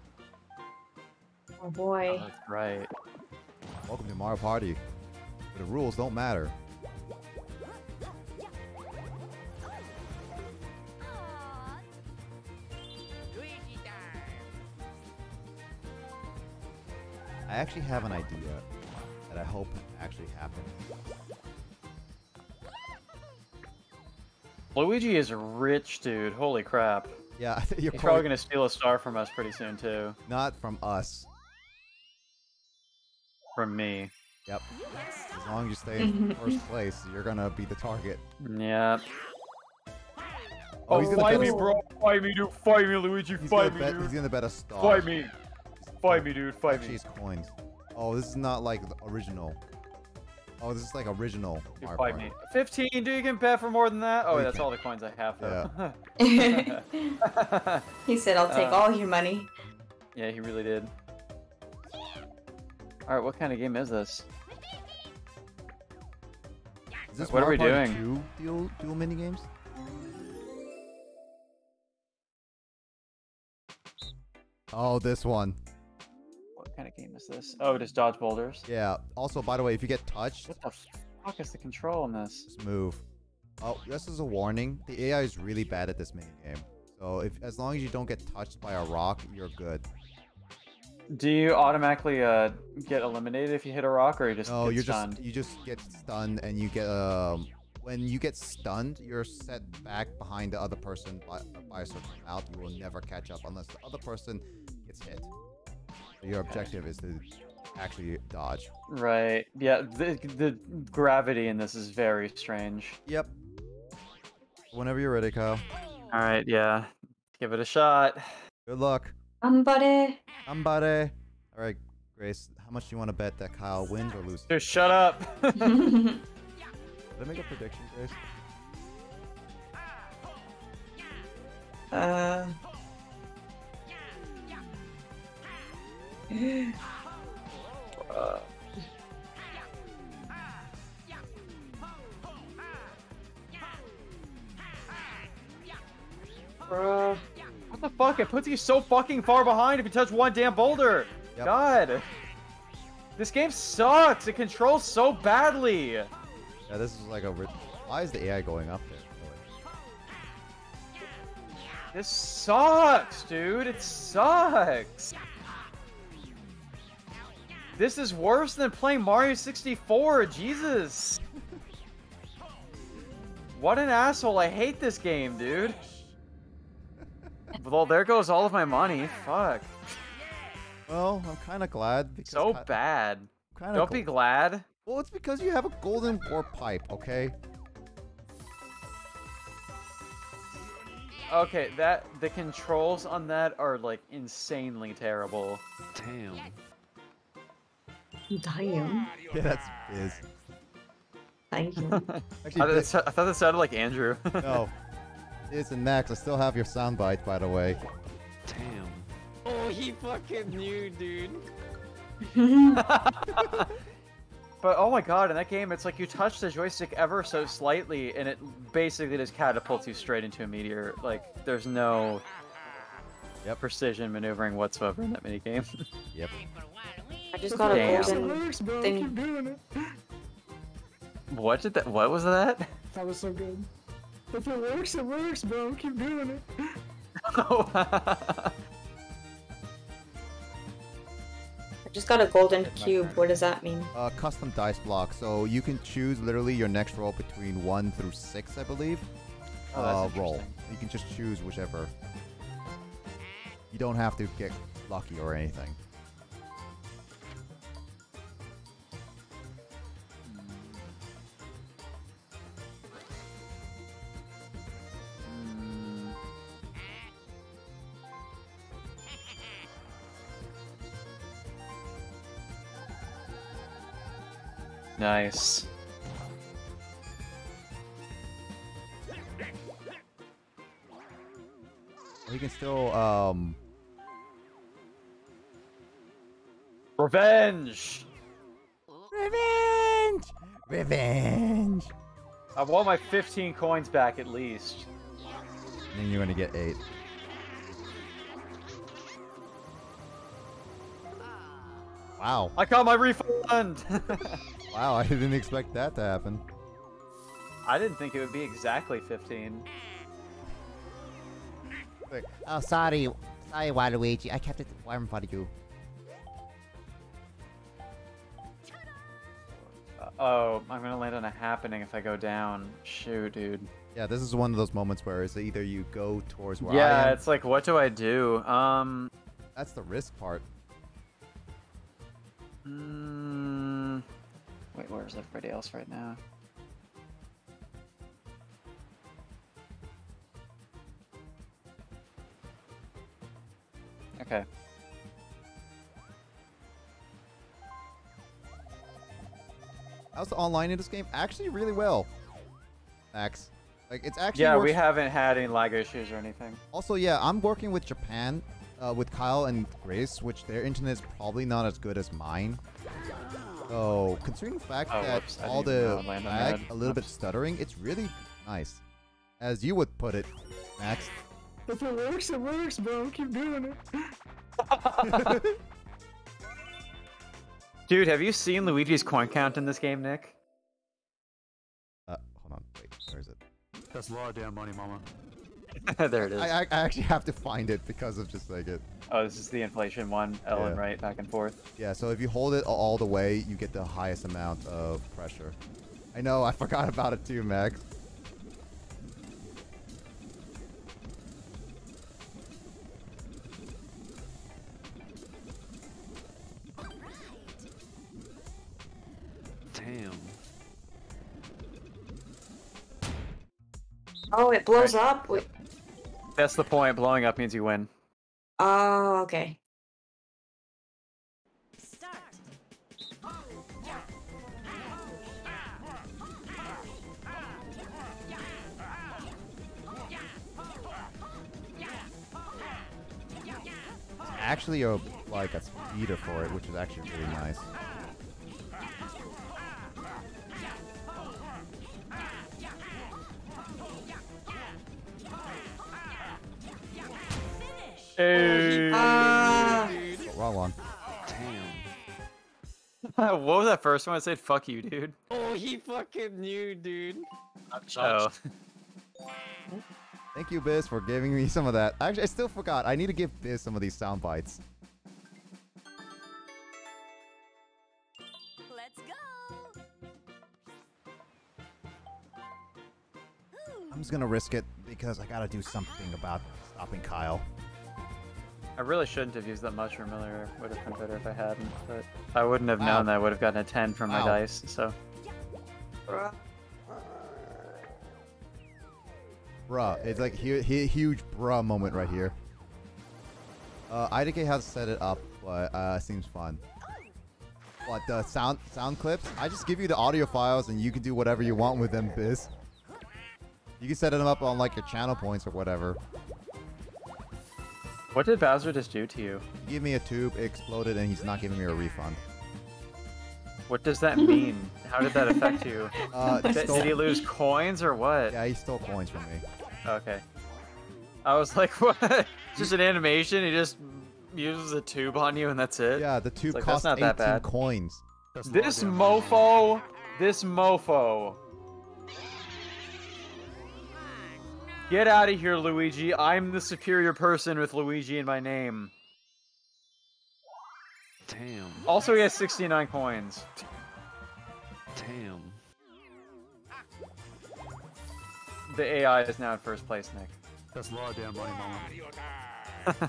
Oh boy. Oh, that's right. Welcome to Mario Party. The rules don't matter. I actually have an idea that I hope actually happens. Luigi is rich, dude. Holy crap. Yeah, you're He's probably gonna steal a star from us pretty soon, too. Not from us. From me. Yep. As long as you stay in first place, you're gonna be the target. Yeah. Oh, he's gonna fight me, bro! Fight me, dude! Fight me, Luigi! Fight me, dude! He's gonna bet a star. Fight me! Fight me, dude! Fight me! Actually, it's coins. Oh, this is not like the original. Oh, this is like original. Dude, fight me. Fifteen, dude! You can bet for more than that. Oh, that's all the coins I have, though. Yeah. He said, "I'll take uh, all your money." Yeah, he really did. Alright, what kind of game is this? Is this what Mario are we Party doing? two dual, dual minigames? Oh, this one. What kind of game is this? Oh, just dodge boulders. Yeah, also, by the way, if you get touched... What the fuck is the control on this? Just move. Oh, this is a warning. The A I is really bad at this minigame. So, if as long as you don't get touched by a rock, you're good. Do you automatically uh, get eliminated if you hit a rock, or you just no, get you're stunned? No, you just get stunned, and you get... Um, when you get stunned, you're set back behind the other person by, by a certain amount. You will never catch up unless the other person gets hit. So your objective is to actually dodge. Right. Yeah, the, the gravity in this is very strange. Yep. Whenever you're ready, Kyle. All right, yeah. Give it a shot. Good luck. Somebody. Somebody. All right, Grace. How much do you want to bet that Kyle wins or loses? Dude, shut up. Did I make a prediction, Grace? Uh. uh. Bruh. What the fuck? It puts you so fucking far behind if you touch one damn boulder. Yep. God. This game sucks. It controls so badly. Yeah, this is like a... Why is the A I going up there? This sucks, dude. It sucks. This is worse than playing Mario sixty-four. Jesus. What an asshole. I hate this game, dude. Well, there goes all of my money. Fuck. Well, I'm kind of glad. So bad. Kinda Don't be glad. Well, it's because you have a golden ore pipe, okay? Okay, that the controls on that are like insanely terrible. Damn. Damn. Yeah, that's biz. Thank you. Actually, I, thought this, I thought that sounded like Andrew. No. It's and Max, I still have your soundbite, by the way. Damn. Oh, he fucking knew, dude. But oh my god, in that game, it's like you touch the joystick ever so slightly, and it basically just catapults you straight into a meteor. Like, there's no yep. precision maneuvering whatsoever in that minigame. Yep. I just got Damn. a golden thing. Keep doing it. What did that? What was that? That was so good. If it works, it works, bro. Keep doing it. I just got a golden cube. What does that mean? Uh, custom dice block. So you can choose literally your next roll between one through six, I believe. Oh, that's uh, roll. You can just choose whichever. You don't have to get lucky or anything. Nice. We can still, um... Revenge! Revenge! Revenge! I want my fifteen coins back at least. And you're gonna get eight. Wow. I got my refund! Wow, I didn't expect that to happen. I didn't think it would be exactly fifteen. Oh, sorry. Sorry, Waluigi. I kept it warm for you. Uh-oh, I'm gonna land on a happening if I go down. Shoot, dude. Yeah, this is one of those moments where it's either you go towards where yeah, I am. Yeah, it's like, what do I do? Um... That's the risk part. Hmm... Wait, where's everybody else right now? Okay. How's the online in this game? Actually, really well. Max. Like, it's actually. Yeah, works. We haven't had any lag issues or anything. Also, yeah, I'm working with Japan, uh, with Kyle and Grace, which their internet is probably not as good as mine. So, considering the fact oh, that whoops, all the lag, a little whoops. bit stuttering, it's really nice. As you would put it, Max. If it works, it works, bro. Keep doing it. Dude, have you seen Luigi's coin count in this game, Nick? Uh, hold on. Wait, where is it? That's a lot of damn money, mama. There it is. I, I, I actually have to find it because of just like it. Oh, this is the inflation one. L yeah. and right, back and forth. Yeah, so if you hold it all the way, you get the highest amount of pressure. I know, I forgot about it too, Max. Damn. Oh, it blows right. up. Yep. That's the point. Blowing up means you win. Oh, okay. Start. It's actually a like a speeder for it, which is actually really nice. Hey. Uh, Wrong one. Damn. What was that first one? I said, fuck you, dude. Oh, he fucking knew, dude. I'm shocked. Oh. Thank you, Biz, for giving me some of that. Actually, I still forgot. I need to give Biz some of these sound bites. Let's go. I'm just gonna risk it because I gotta do something about stopping Kyle. I really shouldn't have used that mushroom earlier. Would have been better if I hadn't, but I wouldn't have known. Ow. That I would have gotten a ten from my Ow. dice. So. Uh. Bruh, it's like he, he, huge bruh moment right here. Uh, I D K has set it up, but uh, seems fun. But the uh, sound sound clips, I just give you the audio files and you can do whatever you want with them, Biz. You can set them up on like your channel points or whatever. What did Bowser just do to you? He gave me a tube, it exploded, and he's not giving me a refund. What does that mean? How did that affect you? Uh, did, did he lose coins or what? Yeah, he stole coins from me. Okay. I was like, what? Just an animation? He just uses a tube on you and that's it? Yeah, the tube like, costs eighteen coins. That's this mofo! This mofo! Get out of here, Luigi. I'm the superior person with Luigi in my name. Damn. Also, he has sixty-nine coins. Damn. The A I is now in first place, Nick. That's a lot of damn money, Mama.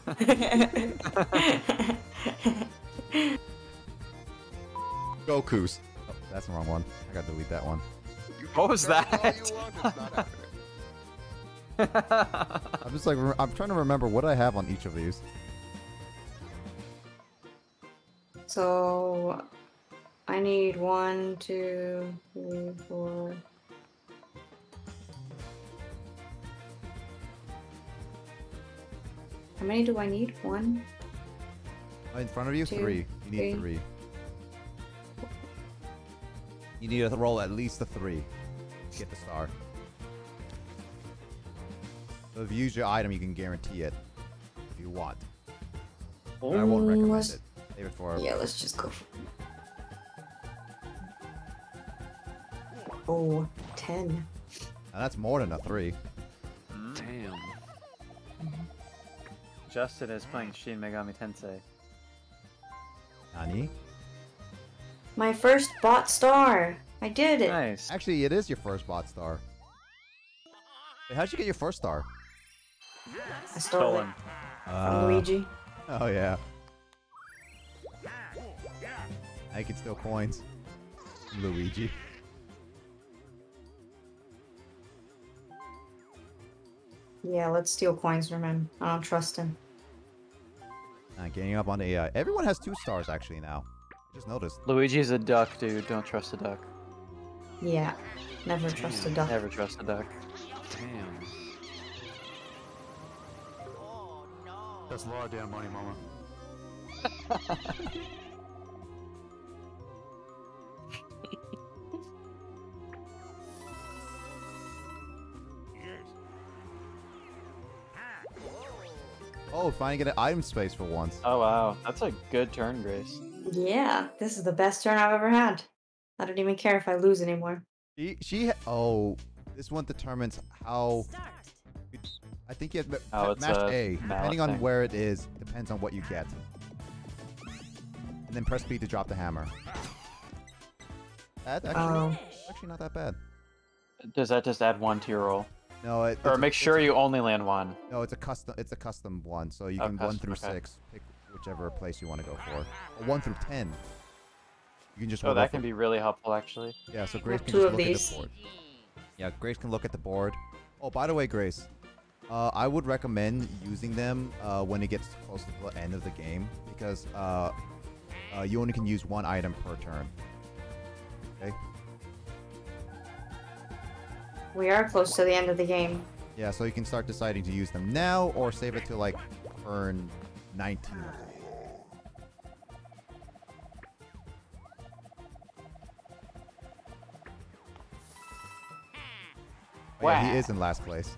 Goku's. Oh, that's the wrong one. I gotta delete that one. What was that? I'm just like, I'm trying to remember what I have on each of these. So, I need one, two, three, four. How many do I need? One? Oh, in front of you? Two, three. You need three. three. You need to roll at least a three to get the star. So if you use your item, you can guarantee it if you want. But I won't recommend it. Save it for yeah, let's just go. Oh, ten. Now that's more than a three. Damn. Justin is playing Shin Megami Tensei. Nani? My first bot star! I did it! Nice. Actually, it is your first bot star. Wait, how'd you get your first star? I stole Stolen. it. From uh, Luigi. Oh, yeah. I can steal coins. Luigi. Yeah, let's steal coins from him. I don't trust him. Uh, getting up on the A I. Everyone has two stars actually now. I just noticed. Luigi's a duck, dude. Don't trust a duck. Yeah. Never Damn. trust a duck. Never trust a duck. Damn. Oh, no. That's a lot of damn money, Mama. Oh, finally get an item space for once. Oh wow, that's a good turn, Grace. Yeah, this is the best turn I've ever had. I don't even care if I lose anymore. She, she, oh, this one determines how. I think you have oh, match A. Depending on where it is, depends on what you get. And then press B to drop the hammer. That's actually, um, actually not that bad. Does that just add one to your roll? No, it, or make sure you only land one. No, it's a custom. It's a custom one, so you oh, can custom, one through okay. six, pick whichever place you want to go for. Or one through ten. You can just. Oh, that can it. be really helpful, actually. Yeah, so Grace can just look these. at the board. Yeah, Grace can look at the board. Oh, by the way, Grace, uh, I would recommend using them uh, when it gets close to the end of the game because uh, uh, you only can use one item per turn. Okay. We are close to the end of the game. Yeah, so you can start deciding to use them now or save it to like turn nineteen. Wow. Yeah, he is in last place.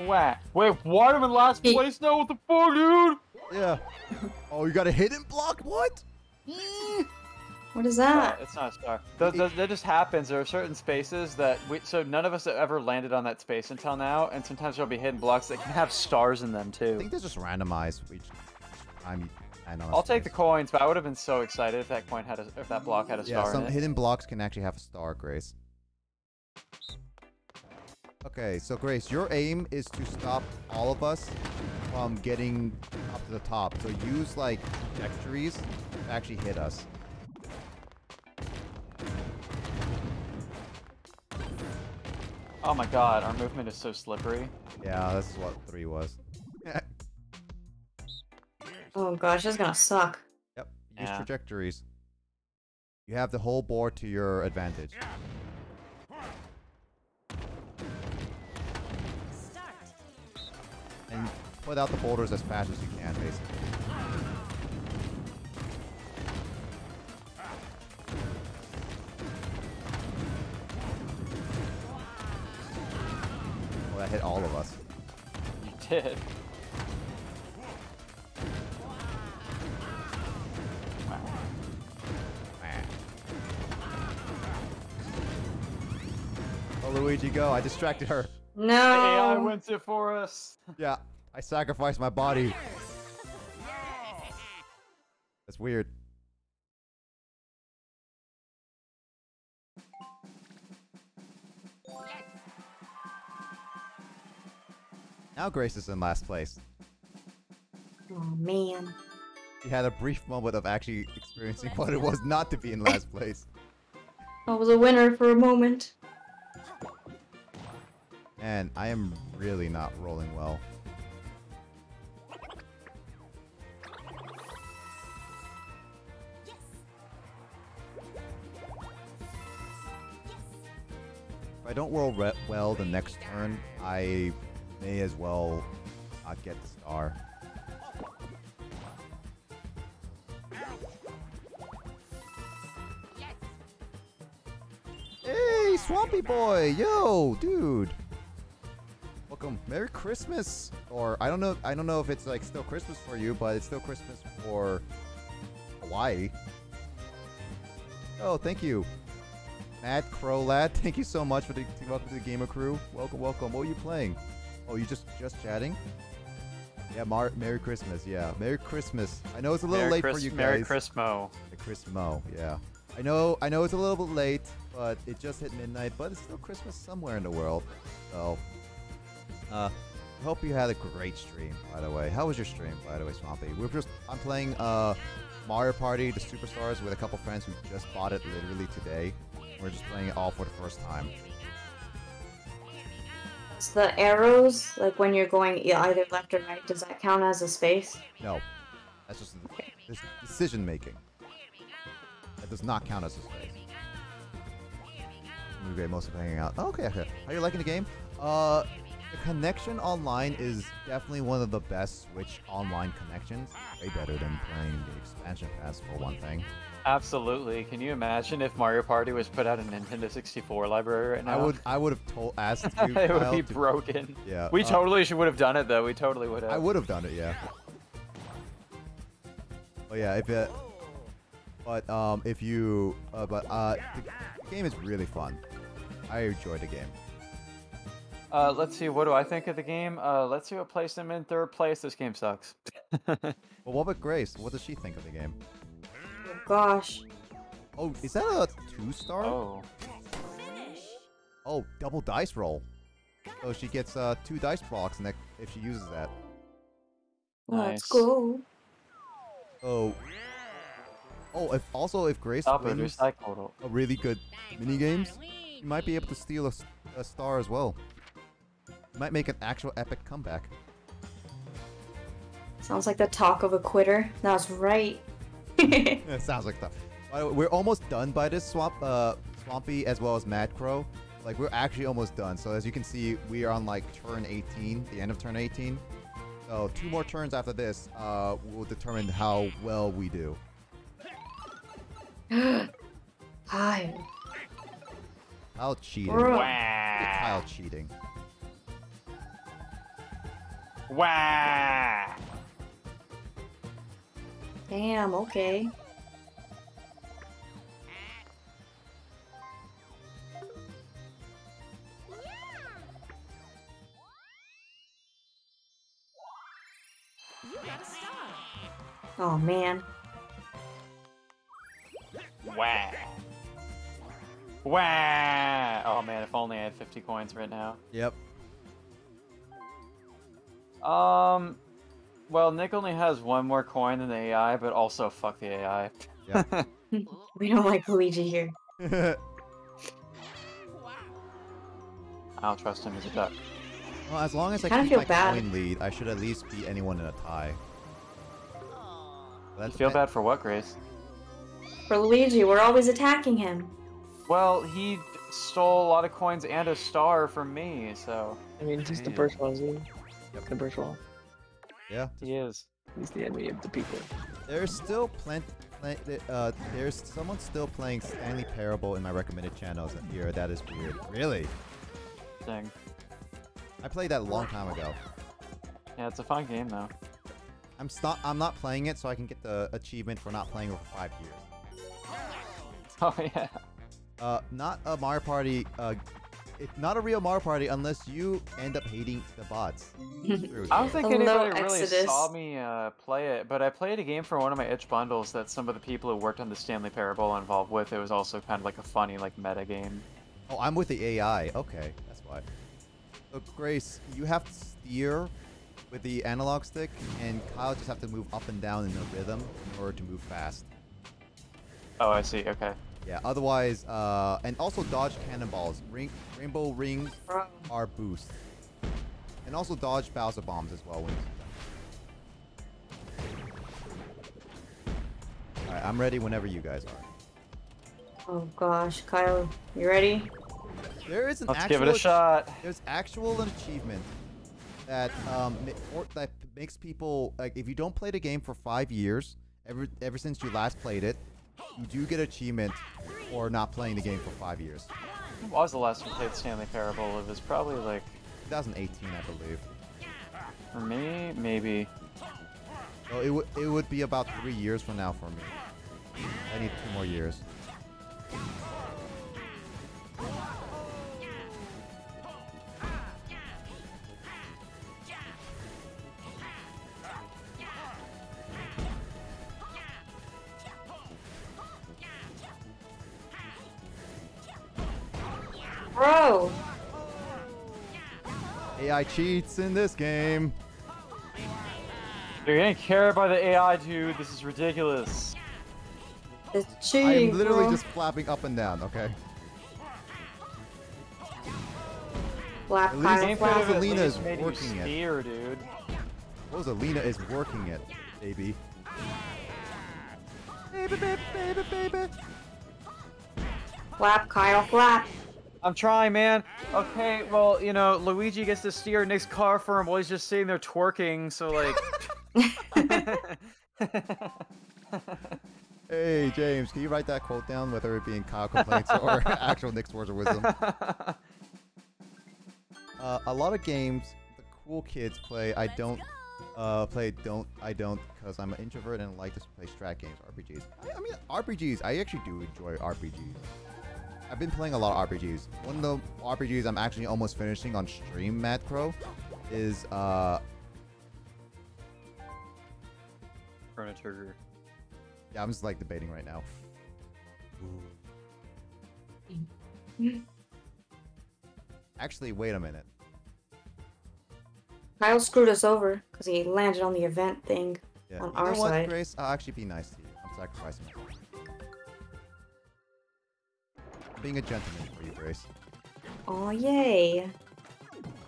Wow. Wait, what? I'm in last place? No, what the fuck, dude? Yeah. Oh, you got a hidden block? What? What is that? It's not a star. That, that, that just happens. There are certain spaces that we... So none of us have ever landed on that space until now, and sometimes there'll be hidden blocks that can have stars in them, too. I think they're just randomized. We just, I mean, I know I'll take the coins, but I would have been so excited if that coin had a, if that block had a star in it. Yeah, some hidden blocks can actually have a star, Grace. Okay, so Grace, your aim is to stop all of us from getting up to the top. So use, like, trajectories to actually hit us. Oh my god, our movement is so slippery. Yeah, that's what three was. Oh gosh, that's gonna suck. Yep, use yeah. trajectories. You have the whole board to your advantage. And put out the boulders as fast as you can, basically. Well, that hit all of us. You did. Oh, Luigi, go. I distracted her. No! A I wins it for us! Yeah, I sacrificed my body. That's weird. Now Grace is in last place. Oh man. She had a brief moment of actually experiencing what it was not to be in last place. I was a winner for a moment. Man, I am really not rolling well. Yes. If I don't roll re well the next turn, I may as well not get the star. Yes. Hey, Swampy Boy! Yo, dude! Merry Christmas, or I don't know. I don't know if it's like still Christmas for you, but it's still Christmas for Hawaii. Oh, thank you, Matt Crow Lad. Thank you so much for the welcome to the Gamer Crew. Welcome, welcome. What are you playing? Oh, you just just chatting? Yeah, Mar Merry Christmas. Yeah, Merry Christmas. I know it's a little Merry late Chris for you guys. Merry Christmas. Christmas. Yeah. I know. I know it's a little bit late, but it just hit midnight. But it's still Christmas somewhere in the world. So. Uh, hope you had a great stream, by the way. How was your stream, by the way, Swampy? We're just, I'm playing, uh, Mario Party, the Superstars, with a couple friends who just bought it literally today. We're just playing it all for the first time. It's the arrows, like when you're going either left or right, does that count as a space? No. That's just decision making. That does not count as a space. Okay, mostly hanging out. Oh, okay, okay. How are you liking the game? Uh... The connection online is definitely one of the best Switch online connections. Way better than playing the expansion pass, for one thing. Absolutely. Can you imagine if Mario Party was put out in Nintendo sixty-four library right now? I would, I would have told, asked you. It would be to, broken. Yeah. We uh, totally should would have done it though. We totally would have. I would have done it, yeah. But yeah, if it. But um, if you, uh, but uh, the, the game is really fun. I enjoyed the game. Uh, let's see, what do I think of the game? Uh, let's see what placed him in third place. This game sucks. Well, what about Grace? What does she think of the game? Oh, gosh. Oh, is that a two-star? Oh. Oh, double dice roll. So she gets uh, two dice blocks and that, if she uses that. Nice. Let's go. Oh. Oh, if, also if Grace Stop wins a really good minigames, you might be able to steal a, a star as well. Might make an actual epic comeback. Sounds like the talk of a quitter. That's right. It sounds like that. We're almost done by this, Swamp, uh, Swampy, as well as Mad Crow. Like, we're actually almost done. So as you can see, we are on like turn eighteen, the end of turn eighteen. So two more turns after this uh, will determine how well we do. Hi. Kyle cheating. Wow. Kyle cheating. Wow! Damn, okay. Oh man. Wow. Wow. Oh man, if only I had fifty coins right now. Yep. Um, well, Nick only has one more coin than the A I, but also fuck the A I. Yep. We don't like Luigi here. I don't trust him as a duck. Well, as long as I, I keep my bad. coin lead, I should at least beat anyone in a tie. You feel bad for what, Grace? For Luigi, we're always attacking him. Well, he stole a lot of coins and a star from me, so... I mean, he's the first one, isn't he? Yep. The first one. Yeah. He is. He's the enemy of the people. There's still plenty... Uh, there's someone still playing Stanley Parable in my recommended channels here. That is weird. Really? Dang. I played that a long time ago. Yeah, it's a fun game, though. I'm not. I'm not playing it, so I can get the achievement for not playing over five years. Oh yeah. Uh, not a Mario Party. Uh, it's not a real Mario Party unless you end up hating the bots. I don't think anybody really saw me uh, play it, but I played a game for one of my itch bundles that some of the people who worked on the Stanley Parable involved with. It was also kind of like a funny, like meta game. Oh, I'm with the A I. Okay, that's why. So Grace, you have to steer with the analog stick, and Kyle just have to move up and down in a rhythm in order to move fast. Oh, I see. Okay. Yeah. Otherwise, uh, and also dodge cannonballs. Ring, rainbow rings are boost, and also dodge Bowser bombs as well. All right, I'm ready whenever you guys are. Oh gosh, Kyle, you ready? There is an. Let's actual, give it a shot. There's actual achievement that um or that makes people, like, if you don't play the game for five years, ever ever since you last played it, you do get achievement for not playing the game for five years. When was the last you played Stanley Parable? It was probably like twenty eighteen, I believe. For me, maybe. So it would it would be about three years from now for me. I need two more years. Bro! A I cheats in this game. You're getting carried by the A I, dude. This is ridiculous. It's cheating. I'm literally bro. just flapping up and down, okay? Flap, Rosalina flap. is working it. Steer, dude. Rosalina is working it, baby. Baby, baby, baby, baby. Flap, Kyle, flap. I'm trying, man. Okay, well, you know, Luigi gets to steer Nick's car for him while he's just sitting there twerking, so, like... Hey, James, can you write that quote down, whether it be in Kyle complaints or actual Nick's words of wisdom? Uh, a lot of games the cool kids play, I don't... Uh, play don't, I don't, because I'm an introvert and I like to play strat games, R P Gs. I, I mean, R P Gs, I actually do enjoy R P Gs. I've been playing a lot of R P Gs. One of the R P Gs I'm actually almost finishing on stream, Mad Crow, is uh... Chrono Trigger. Yeah, I'm just like debating right now. Actually, wait a minute. Kyle screwed us over because he landed on the event thing yeah. on you our know what, side. Grace, I'll actually be nice to you. I'm sacrificing my life. Being a gentleman for you, Grace. Oh yay!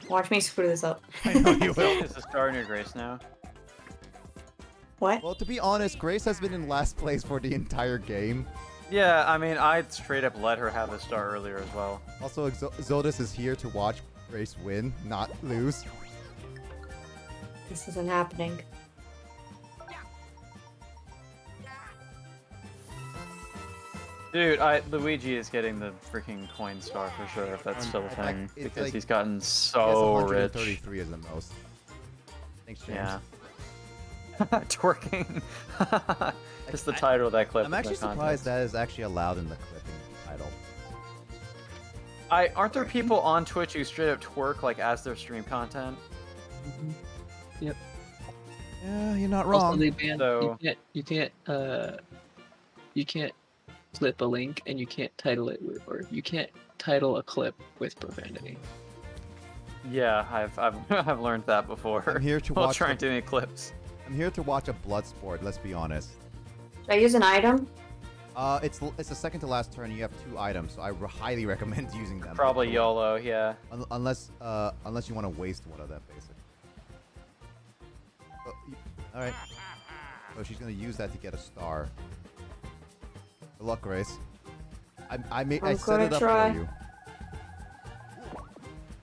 Watch me screw this up. I know you will. Is the star near Grace now? What? Well, to be honest, Grace has been in last place for the entire game. Yeah, I mean, I straight up let her have a star earlier as well. Also, Zoldis is here to watch Grace win, not lose. This isn't happening. Dude, I, Luigi is getting the freaking coin star for sure, if that's still a thing, like, because like, he's gotten so he has one thirty-three rich. one thirty-three is the most. Thanks, James. Yeah. Twerking. It's the title I, of that clip. I'm actually surprised that is actually allowed in the clipping title. I aren't there people on Twitch who straight up twerk like as their stream content? Mm-hmm. Yep. Yeah, you're not wrong. Also, they banned, so... you can't, you can't, uh, you can't flip a link, and you can't title it, with, or you can't title a clip with profanity. Yeah, I've I've, I've learned that before. I'm here to while watch trying a, to do any clips. I'm here to watch a blood sport. Let's be honest. Should I use an item? Uh, it's it's the second to last turn. You have two items, so I highly recommend using them. Probably YOLO, yeah. Un unless uh unless you want to waste one of them, basically. Oh, you, all right. So she's gonna use that to get a star. Good luck, Grace. I I made I set it up try. for you.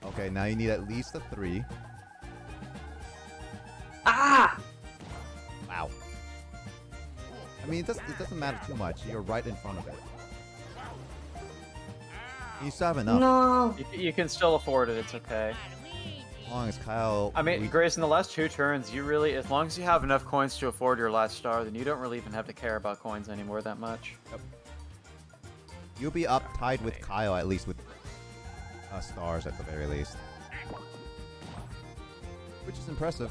Okay, now you need at least a three. Ah! Wow. I mean, it doesn't, it doesn't matter too much. You're right in front of it. You still have enough. No. You, you can still afford it. It's okay. As long as Kyle... I mean, we... Grace, in the last two turns, you really... As long as you have enough coins to afford your last star, then you don't really even have to care about coins anymore that much. Yep. You'll be up tied with Kyle, at least with... Uh, stars at the very least, which is impressive.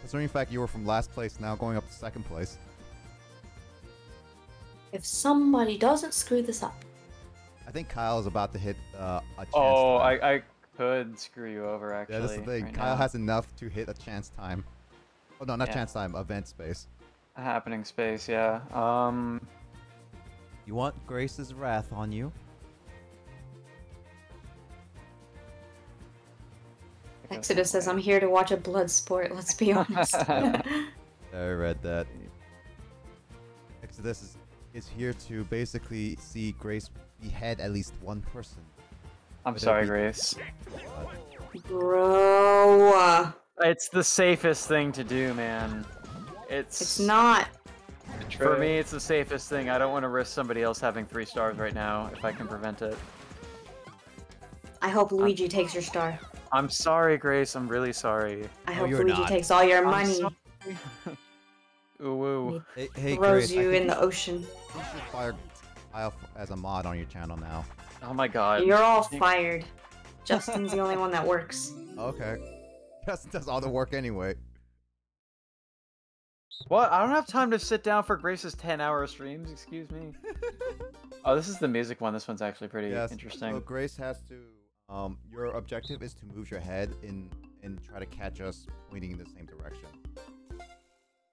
Considering the fact you were from last place, now going up to second place. If somebody doesn't screw this up, I think Kyle is about to hit uh, a chance. Oh, time. I I could screw you over actually. Yeah, that's the thing. Right Kyle now. has enough to hit a chance time. Oh no, not yeah. chance time. Event space. A happening space. Yeah. Um. You want Grace's wrath on you? Exodus says, I'm here to watch a blood sport, let's be honest. I read that. Exodus is, is here to basically see Grace behead at least one person. I'm Could sorry, be... Grace. Bro. It's the safest thing to do, man. It's, it's not. For me, it's the safest thing. I don't want to risk somebody else having three stars right now if I can prevent it. I hope Luigi I'm... takes your star. I'm sorry, Grace. I'm really sorry. I hope oh, Luigi not. takes all your money. Ooh, ooh. Hey, hey, throws Grace, you in the ocean. You should fire Kyle as a mod on your channel now. Oh my god. You're all fired. Justin's the only one that works. Okay. Justin does all the work anyway. What? I don't have time to sit down for Grace's ten hour streams. Excuse me. Oh, this is the music one. This one's actually pretty yes. interesting. So Grace has to... Um, your objective is to move your head in and try to catch us pointing in the same direction.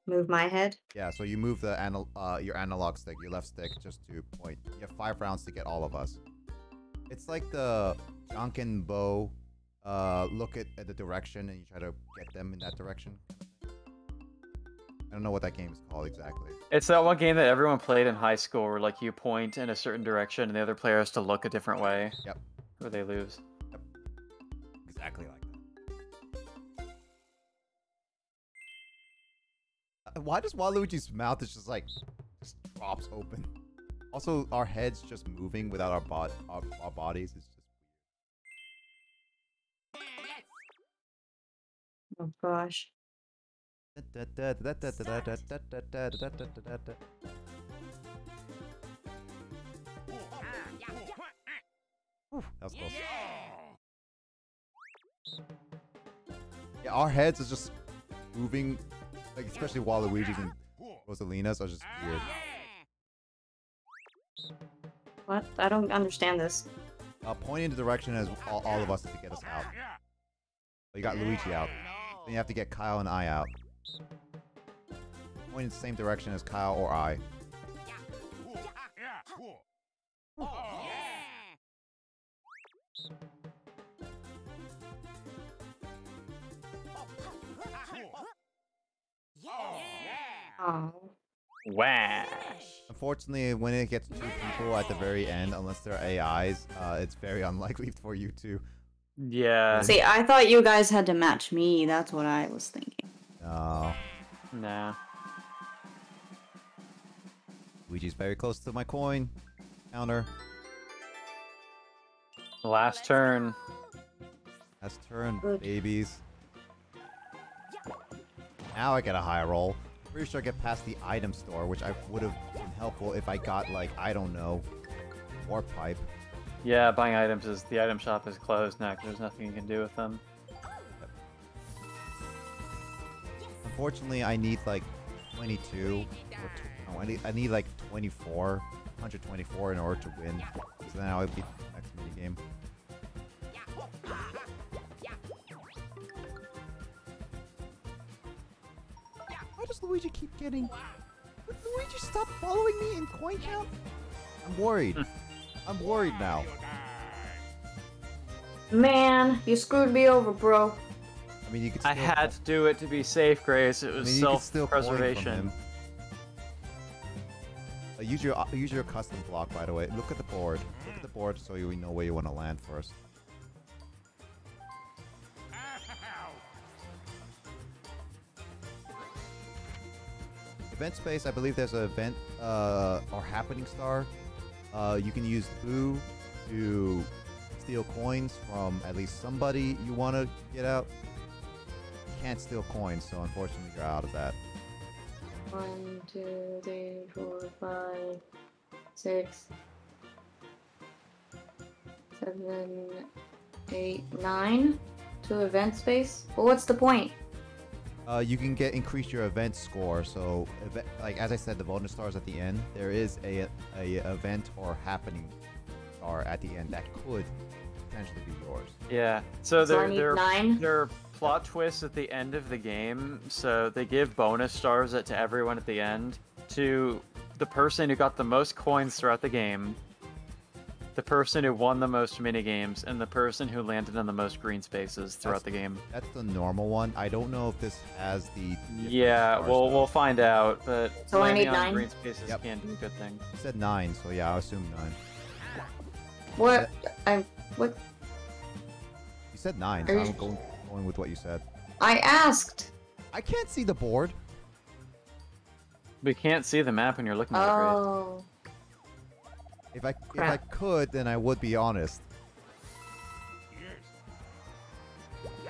Move my head? Yeah, so you move the anal uh, your analog stick, your left stick, just to point. You have five rounds to get all of us. It's like the Jonken Bow, uh, look at, at the direction and you try to get them in that direction. I don't know what that game is called exactly. It's that one game that everyone played in high school where like you point in a certain direction and the other player has to look a different way. Yep. Or they lose. Yep. Exactly like that. Uh, why does Waluigi's mouth is just like just drops open? Also, our heads just moving without our bod our, our bodies is just. Oh gosh. That was close. Yeah. yeah, our heads are just moving, like especially Waluigi's and Rosalina's are just weird. What? I don't understand this. Uh, point in the direction as all, all of us to get us out. Well, you got Luigi out. Then you have to get Kyle and I out. Point in the same direction as Kyle or I. Oh. Wow. Unfortunately, when it gets two people at the very end, unless they're A Is, uh, it's very unlikely for you to. Yeah. See, I thought you guys had to match me. That's what I was thinking. No. Nah. Luigi's very close to my coin counter. Last turn. Last turn, Good. babies. Now I get a high roll. Pretty sure I get past the item store, which I would have been helpful if I got, like, I don't know, warp pipe. Yeah, buying items is, the item shop is closed now, 'cause there's nothing you can do with them. Yep. Unfortunately, I need, like, twenty-two. Or no, I need, I need, like, twenty-four. one hundred twenty-four in order to win. So then I'll beat the next minigame. Why does Luigi keep getting... Would Luigi stop following me in coin count? I'm worried. I'm worried now. Man, you screwed me over, bro. I mean, you could. Still I had to do it to be safe, Grace. It was I mean, self-preservation. Uh, use your uh, use your custom block, by the way. Look at the board. Look at the board so you know where you want to land first. Event space, I believe there's an event uh, or happening star. Uh, you can use Boo to steal coins from at least somebody you want to get out. You can't steal coins, so unfortunately you're out of that. One, two, three, four, five, six, seven, eight, nine to event space. Well, what's the point? Uh, you can get increase your event score. So, event, like as I said, the bonus stars at the end. There is a a event or happening star at the end that could potentially be yours. Yeah. So, so there there nine. there are plot twists at the end of the game. So they give bonus stars to everyone at the end. To the person who got the most coins throughout the game, the person who won the most minigames, and the person who landed on the most green spaces throughout that's, the game. That's the normal one. I don't know if this has the... Yeah, we'll, we'll find out, but so landing I need on nine? green spaces yep. can be a good thing. You said nine, so yeah, I assume nine. What? I'm... What? You said nine, so you... I'm going, going with what you said. I asked! I can't see the board. We can't see the map when you're looking at oh. it, right? If I, if I could, then I would be honest.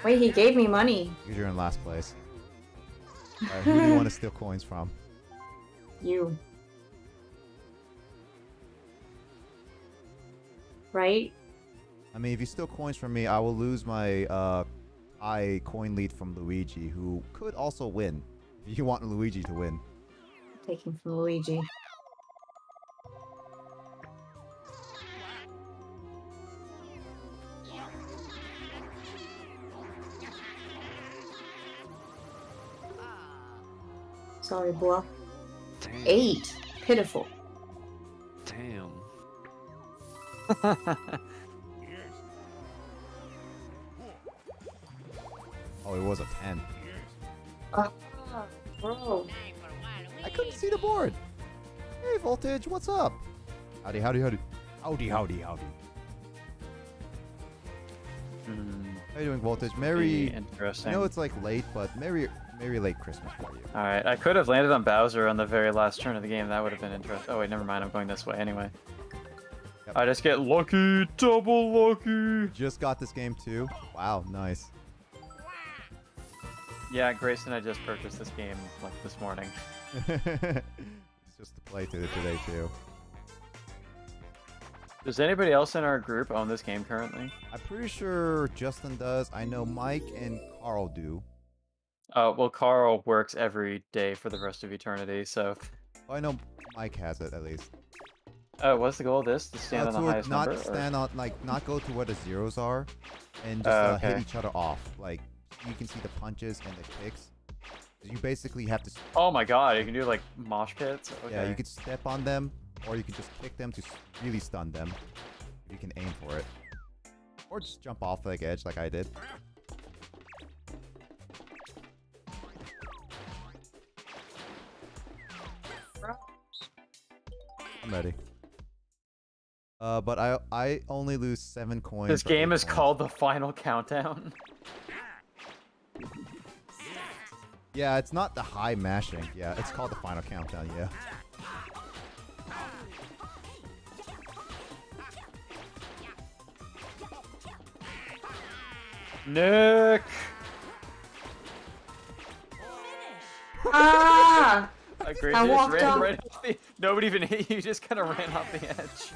Wait, he gave me money. You're in last place. All right, who do you want to steal coins from? You. Right? I mean, if you steal coins from me, I will lose my uh, I coin lead from Luigi, who could also win. If you want Luigi to win. Taking from Luigi. Sorry, bluff. Eight. Pitiful. Damn. Oh, it was a ten. Uh, bro. I couldn't see the board. Hey, Voltage, what's up? Howdy, howdy, howdy. Howdy, howdy, howdy. Mm. How you doing, Voltage? Merry... Interesting. I know it's, like, late, but Merry... Very late Christmas for you. Alright, I could have landed on Bowser on the very last turn of the game. That would have been interesting. Oh wait, never mind. I'm going this way anyway. Yep. I just get lucky, double lucky. Just got this game too. Wow, nice. Yeah, Grace and I just purchased this game like this morning. It's just to play through today too. Does anybody else in our group own this game currently? I'm pretty sure Justin does. I know Mike and Carl do. Uh, well, Carl works every day for the rest of eternity, so... Well, I know Mike has it, at least. Oh, what's the goal of this? To stand uh, on to the highest not number? Not stand or? on, like, not go to where the zeros are, and just uh, okay. uh, hit each other off. Like, you can see the punches and the kicks. You basically have to... Oh my god, you can do, like, mosh pits? Okay. Yeah, you can step on them, or you can just kick them to really stun them. You can aim for it. Or just jump off the like, edge like I did. I'm ready. Uh, but I I only lose seven coins. This game is called The Final Countdown. Yeah, it's not the high mashing. Yeah, it's called The Final Countdown. Yeah. Nick. great. I walked ran up. Right off the, nobody even hit you, just kind of ran off the edge.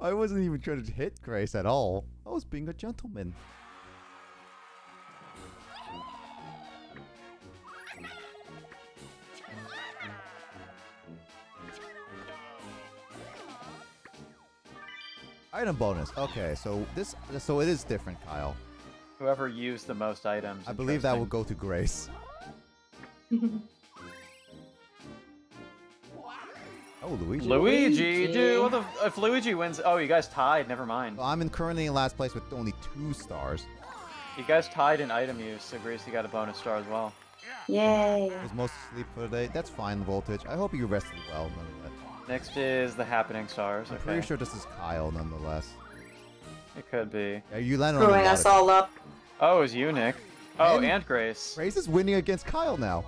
I wasn't even trying to hit Grace at all. I was being a gentleman. Item bonus. Okay, so this, so it is different, Kyle. Whoever used the most items. I believe that will go to Grace. Oh, Luigi. Luigi, dude. What the, if Luigi wins, oh, you guys tied. Never mind. Well, I'm in currently in last place with only two stars. You guys tied in item use, so Grace, you got a bonus star as well. Yay. It was most sleep for the day. That's fine, Voltage. I hope you rested well, nonetheless. Next is the happening stars. I'm okay. pretty sure this is Kyle, nonetheless. It could be. Yeah, you landed on screwing us all up. Oh, it was you, Nick. Oh, and, and Grace. Grace is winning against Kyle now.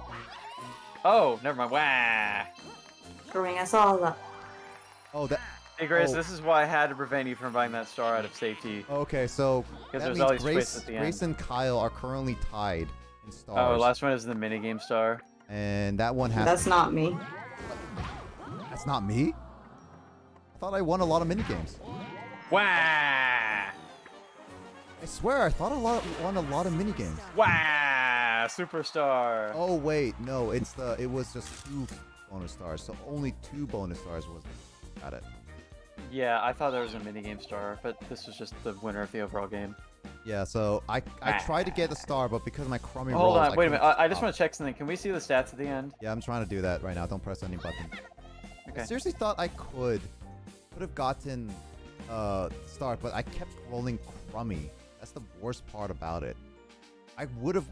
Oh, never mind. Wah! Screwing us all up. Oh, that. Hey, Grace. Oh. This is why I had to prevent you from buying that star out of safety. Okay, so because there's all these Grace, at the end. Grace and Kyle are currently tied in stars. Oh, last one is the minigame star. And that one has. That's not me. That's not me? I thought I won a lot of minigames. Wah! I swear, I thought I won a lot of minigames. Wah! Superstar! Oh, wait, no, it's the, it was just two bonus stars, so only two bonus stars was it. Got it. Yeah, I thought there was a minigame star, but this was just the winner of the overall game. Yeah, so I I tried to get the star, but because of my crummy rolls... Hold on, I wait a minute, I, I just want to check something. Can we see the stats at the end? Yeah, I'm trying to do that right now. Don't press any button. Okay. I seriously thought I could could have gotten uh start, but I kept rolling crummy. That's the worst part about it. I would have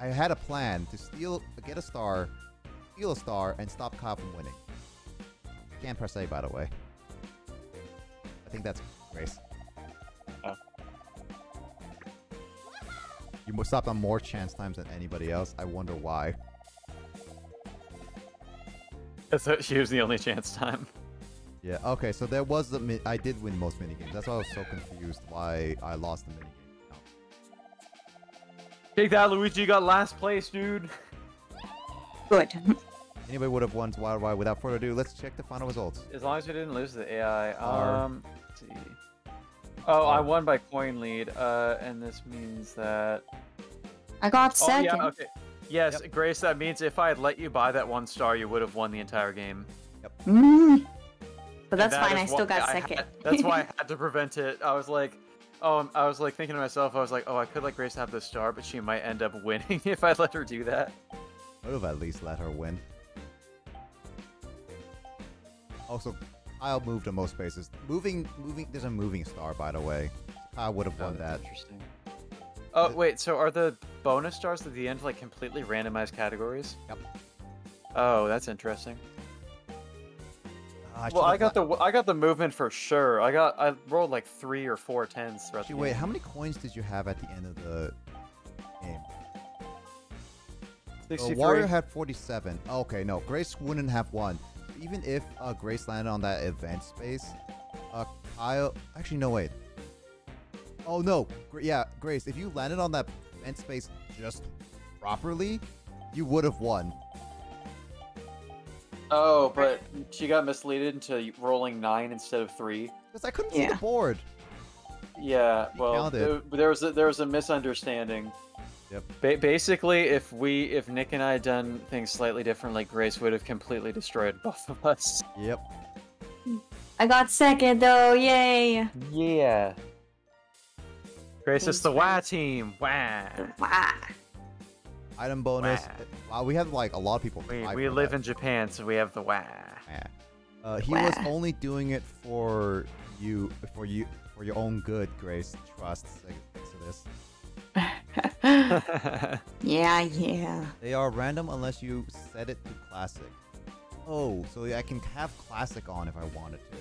I had a plan to steal get a star, steal a star, and stop Kyle from winning. Can't press A, by the way. I think that's Grace. Oh. You stopped on more chance times than anybody else. I wonder why. So she was the only chance time. Yeah, okay, so there was the mi I did win most minigames. That's why I was so confused why I lost the minigame. No. Take that, Luigi, you got last place, dude. Good. Anybody would have won Wild Ride. Without further ado, let's check the final results. As long as we didn't lose the A I. Um, Our... let's see. Oh, I won by coin lead, uh, and this means that... I got second. Oh, yeah, okay. Yes, yep. Grace, that means if I had let you buy that one star, you would have won the entire game. Yep. Mm. But that's that fine, I still got I second. Had, that's why I had to prevent it. I was like, oh, I was like thinking to myself, I was like, oh, I could let Grace have the star, but she might end up winning if I let her do that. I would have at least let her win. Also, Kyle moved to most spaces. Moving, moving, there's a moving star, by the way. Kyle would have won oh, that. Interesting. Oh, but, wait, so are the bonus stars at the end like completely randomized categories? Yep. Oh, that's interesting. Uh, I well, I got not... the I got the movement for sure. I got I rolled like three or four tens throughout Actually, the wait, game. How many coins did you have at the end of the game? sixty-three. So Wario had forty-seven. Oh, okay, no, Grace wouldn't have won. Even if uh, Grace landed on that event space, uh, Kyle... Actually, no, wait. Oh, no. Yeah, Grace, if you landed on that event space just properly, you would have won. Oh, but she got misleaded into rolling nine instead of three. Because I couldn't yeah. see the board. Yeah, she well, there, there, was a, there was a misunderstanding. Yep. Ba basically, if we, if Nick and I had done things slightly differently, Grace would have completely destroyed both of us. Yep. I got second, though. Yay. Yeah. Grace, it's the Y team. Wah. Wah. Item bonus. Wah. Wow, we have like a lot of people. We, we live that. in Japan, so we have the wah. Uh, he wah. was only doing it for you, for you, for your own good, Grace. Trust. Thanks for this. Yeah, yeah. They are random unless you set it to classic. Oh, so I can have classic on if I wanted to.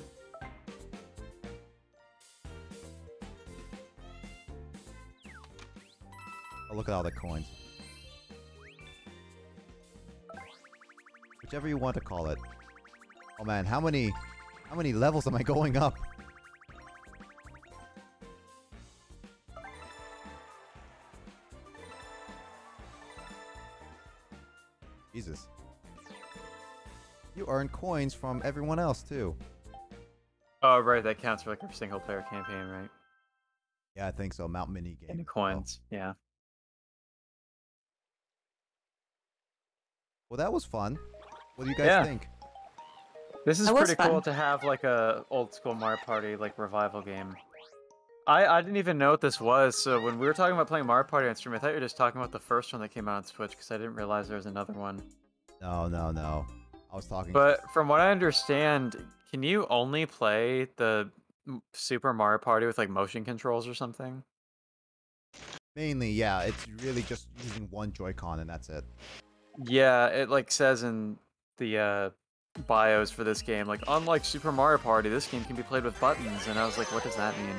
Oh, look at all the coins. Whichever you want to call it. Oh man, how many, how many levels am I going up? You earn coins from everyone else, too. Oh, right. That counts for like a single player campaign, right? Yeah, I think so. Mount mini game. And the coins. Well. Yeah. Well, that was fun. What do you guys yeah. think? This is pretty fun. Cool to have like a old school Mario Party like revival game. I, I didn't even know what this was, so when we were talking about playing Mario Party on stream, I thought you were just talking about the first one that came out on Switch, because I didn't realize there was another one. No, no, no. I was talking... But from what I understand, can you only play the Super Mario Party with, like, motion controls or something? Mainly, yeah. It's really just using one Joy-Con, and that's it. Yeah, it, like, says in the, uh... bios for this game, like, unlike Super Mario Party, this game can be played with buttons, and I was like, what does that mean?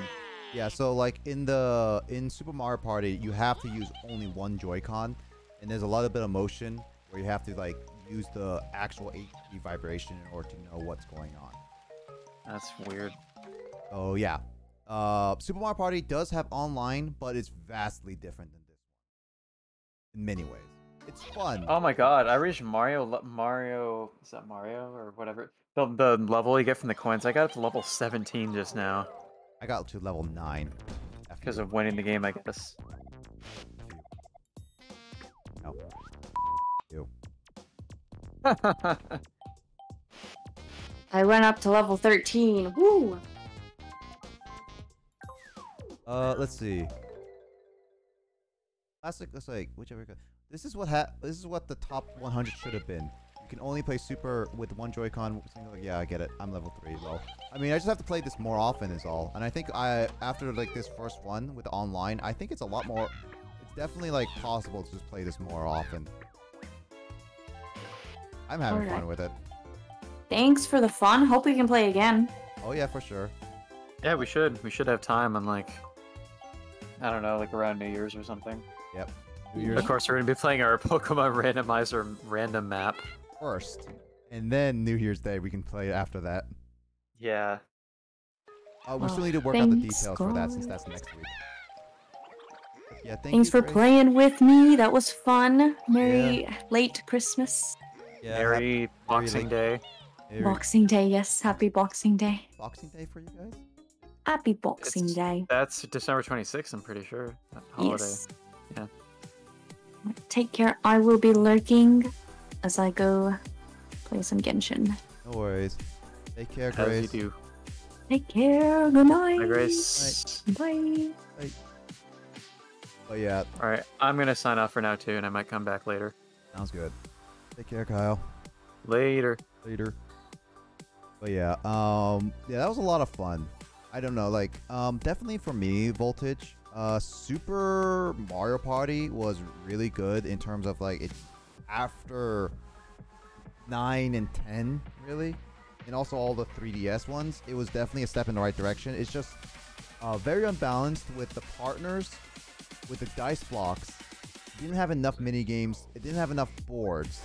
Yeah, so like in the in Super Mario Party, you have to use only one Joy-Con, and there's a lot of bit of motion where you have to like use the actual H D vibration in order to know what's going on. That's weird. Oh yeah, uh, Super Mario Party does have online, but it's vastly different than this one in many ways. It's fun. Oh my god, I reached Mario. Mario is that Mario or whatever? The the level you get from the coins. I got up to level seventeen just now. I got to level nine. Because of winning the game, I guess. No. You. I went up to level thirteen. Woo! Uh, let's see. Classic. Let's like whichever. This is what ha. This is what the top one hundred should have been. You can only play Super with one Joy-Con. Yeah, I get it. I'm level three. Well, I mean, I just have to play this more often is all. And I think I, after like this first one with online, I think it's a lot more, it's definitely like possible to just play this more often. I'm having fun with it. Thanks for the fun. Hope we can play again. Oh yeah, for sure. Yeah, we should. We should have time on like, I don't know, like around New Year's or something. Yep. Of course, we're going to be playing our Pokemon Randomizer random map first. And then New Year's Day, we can play after that. Yeah. Uh, we oh, still need to work out the details God. for that, since that's next week. Yeah, thank thanks you, for Grace. playing with me. That was fun. Merry yeah. late Christmas. Yeah, Merry happy, Boxing Merry Day. Merry. Boxing Day, yes. Happy Boxing Day. Boxing Day for you guys? Happy Boxing it's, Day. That's December twenty-sixth, I'm pretty sure. That holiday. Yes. Yeah. Take care. I will be lurking as I go play some Genshin. No worries. Take care, Grace. As you do. Take care. Good night. Bye, Grace. Bye. Bye. Oh, yeah. All right. I'm going to sign off for now, too, and I might come back later. Sounds good. Take care, Kyle. Later. Later. But yeah. Um, yeah, that was a lot of fun. I don't know. Like, um, definitely for me, Voltage. Uh, Super Mario Party was really good in terms of like it's after nine and ten really, and also all the three D S ones. It was definitely a step in the right direction. It's just uh, very unbalanced with the partners, with the dice blocks. It didn't have enough mini games. It didn't have enough boards.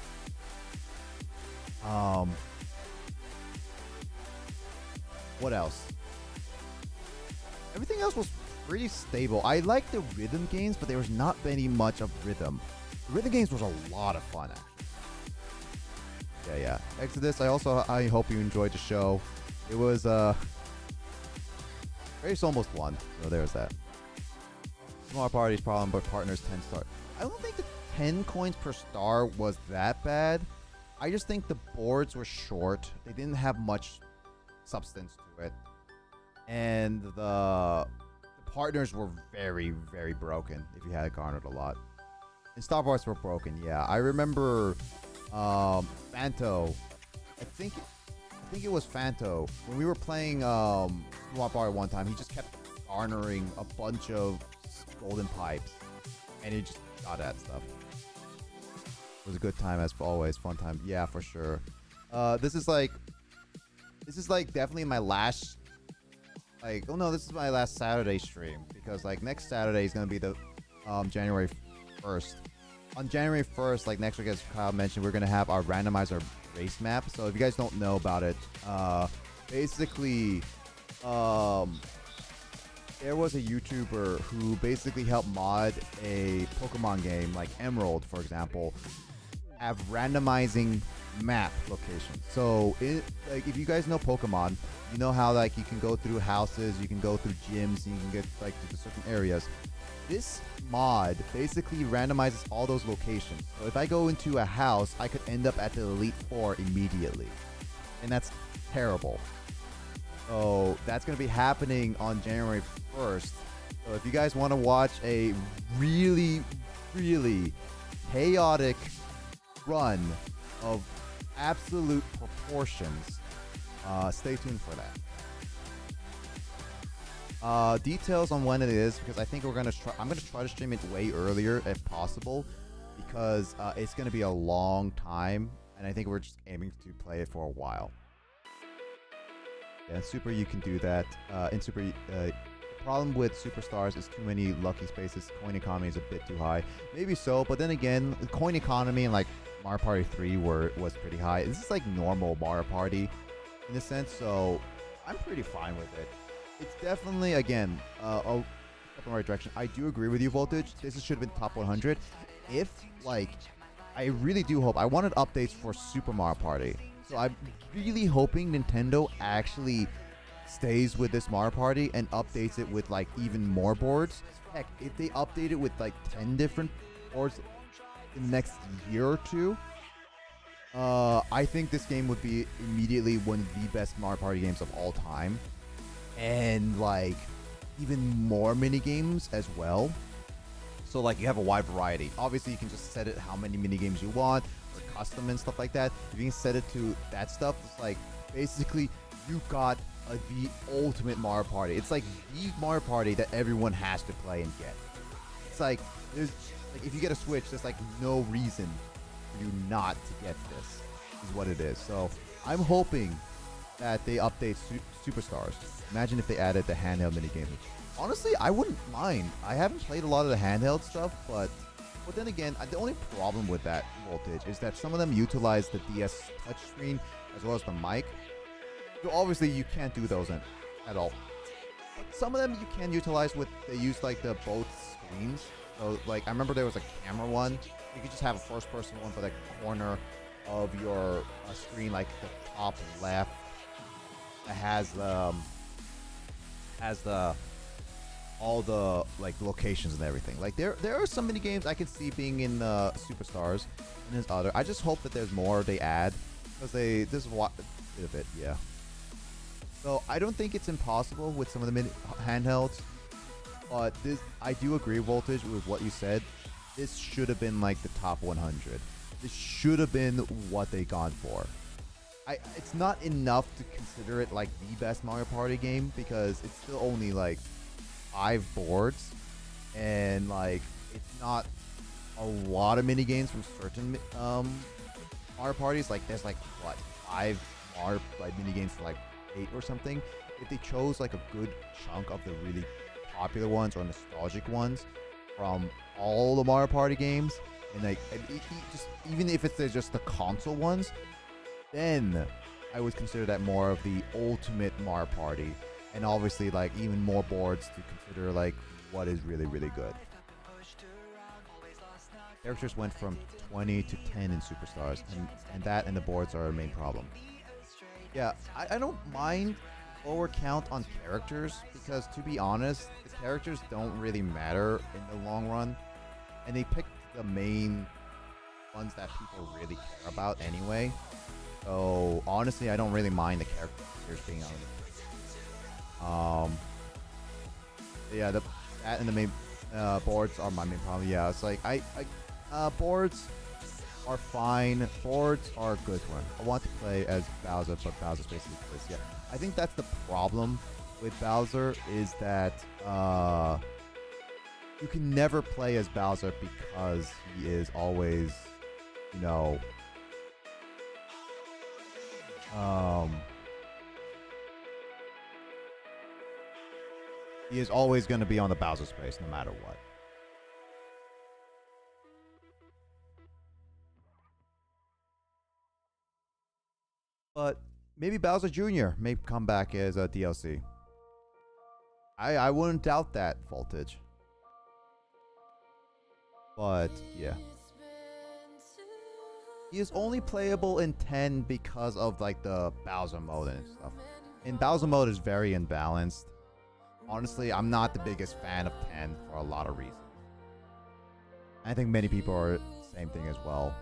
Um, what else? Everything else was pretty stable. I like the rhythm games, but there was not many much of rhythm. The rhythm games was a lot of fun, actually. Yeah, yeah. Exodus, I also I hope you enjoyed the show. It was uh, Grace almost won. So there's that. Small parties problem, but partners ten star. I don't think the ten coins per star was that bad. I just think the boards were short. They didn't have much substance to it, and the partners were very, very broken if you had garnered a lot. And Star Wars were broken, yeah. I remember um, Fanto. I think I think it was Fanto. When we were playing um, Swap Bar one time, he just kept garnering a bunch of golden pipes. And he just got at stuff. It was a good time as always. Fun time. Yeah, for sure. Uh, this is like... This is like definitely my last... Like, oh no, this is my last Saturday stream, because like next Saturday is gonna be the um, January first. On January first, like next week, as Kyle mentioned, we're gonna have our randomizer race map. So if you guys don't know about it, uh, basically, um, there was a YouTuber who basically helped mod a Pokemon game, like Emerald, for example, have randomizing map locations. So it, like, if you guys know Pokemon, you know how like you can go through houses, you can go through gyms, and you can get like to certain areas. This mod basically randomizes all those locations. So if I go into a house, I could end up at the Elite Four immediately. And that's terrible. So that's going to be happening on January first. So if you guys want to watch a really, really chaotic run of absolute proportions, uh, stay tuned for that. Uh, details on when it is, because I think we're gonna try. I'm gonna try to stream it way earlier if possible, because uh, it's gonna be a long time, and I think we're just aiming to play it for a while. Yeah, in Super you can do that. Uh, in Super, uh, the problem with Superstars is too many lucky spaces. Coin economy is a bit too high. Maybe so, but then again, the coin economy and like Mario Party three were was pretty high. This is like normal Mario Party, in a sense. So I'm pretty fine with it. It's definitely, again, uh, a step in the right direction. I do agree with you, Voltage. This should have been top one hundred. If, like, I really do hope. I wanted updates for Super Mario Party. So I'm really hoping Nintendo actually stays with this Mario Party and updates it with, like, even more boards. Heck, if they update it with, like, ten different boards in the next year or two, uh, I think this game would be immediately one of the best Mario Party games of all time. And like even more mini games as well. So like you have a wide variety. Obviously you can just set it how many mini games you want or custom and stuff like that. If you can set it to that stuff, it's like basically you got a, the ultimate Mario Party. It's like the Mario Party that everyone has to play and get. It's like there's like if you get a Switch, there's like no reason for you not to get this. Is what it is. So I'm hoping that they update su Superstars. Imagine if they added the handheld minigame. Honestly, I wouldn't mind. I haven't played a lot of the handheld stuff, but but then again, the only problem with that, Voltage, is that some of them utilize the D S touchscreen as well as the mic. So obviously, you can't do those in, at all. But some of them you can utilize with, they use like the both screens. So like, I remember there was a camera one. You could just have a first-person one for the corner of your uh, screen, like the top left. Has um has the all the like locations and everything. Like there there are so many games I can see being in uh, Superstars and his other. I just hope that there's more they add because they this is what a bit of it, yeah. So I don't think it's impossible with some of the mini handhelds, but this I do agree, Voltage, with what you said. This should have been like the top one hundred. This should have been what they gone for. I, it's not enough to consider it like the best Mario Party game because it's still only like five boards and like it's not a lot of mini games from certain um, Mario Parties. Like there's like what five Mario like mini games for like eight or something. If they chose like a good chunk of the really popular ones or nostalgic ones from all the Mario Party games and like and it, it just even if it's just the console ones. Then I would consider that more of the ultimate Mario Party, and obviously like even more boards to consider like what is really really good. Characters went from twenty to ten in Superstars, and, and that and the boards are a main problem. Yeah, I, I don't mind lower count on characters because to be honest, the characters don't really matter in the long run, and they pick the main ones that people really care about anyway. So honestly, I don't really mind the characters being on it. Um, yeah, the that and the main uh, boards are my main problem. Yeah, it's like I, I uh, boards are fine. Boards are a good one. I want to play as Bowser, but Bowser's basically this. Yeah, I think that's the problem with Bowser is that uh, you can never play as Bowser because he is always, you know. Um, he is always going to be on the Bowser space, no matter what. But maybe Bowser Junior may come back as a D L C. I I wouldn't doubt that, Voltage. But yeah. He is only playable in ten because of like the Bowser mode and stuff. And Bowser mode is very imbalanced. Honestly, I'm not the biggest fan of ten for a lot of reasons. I think many people are the same thing as well.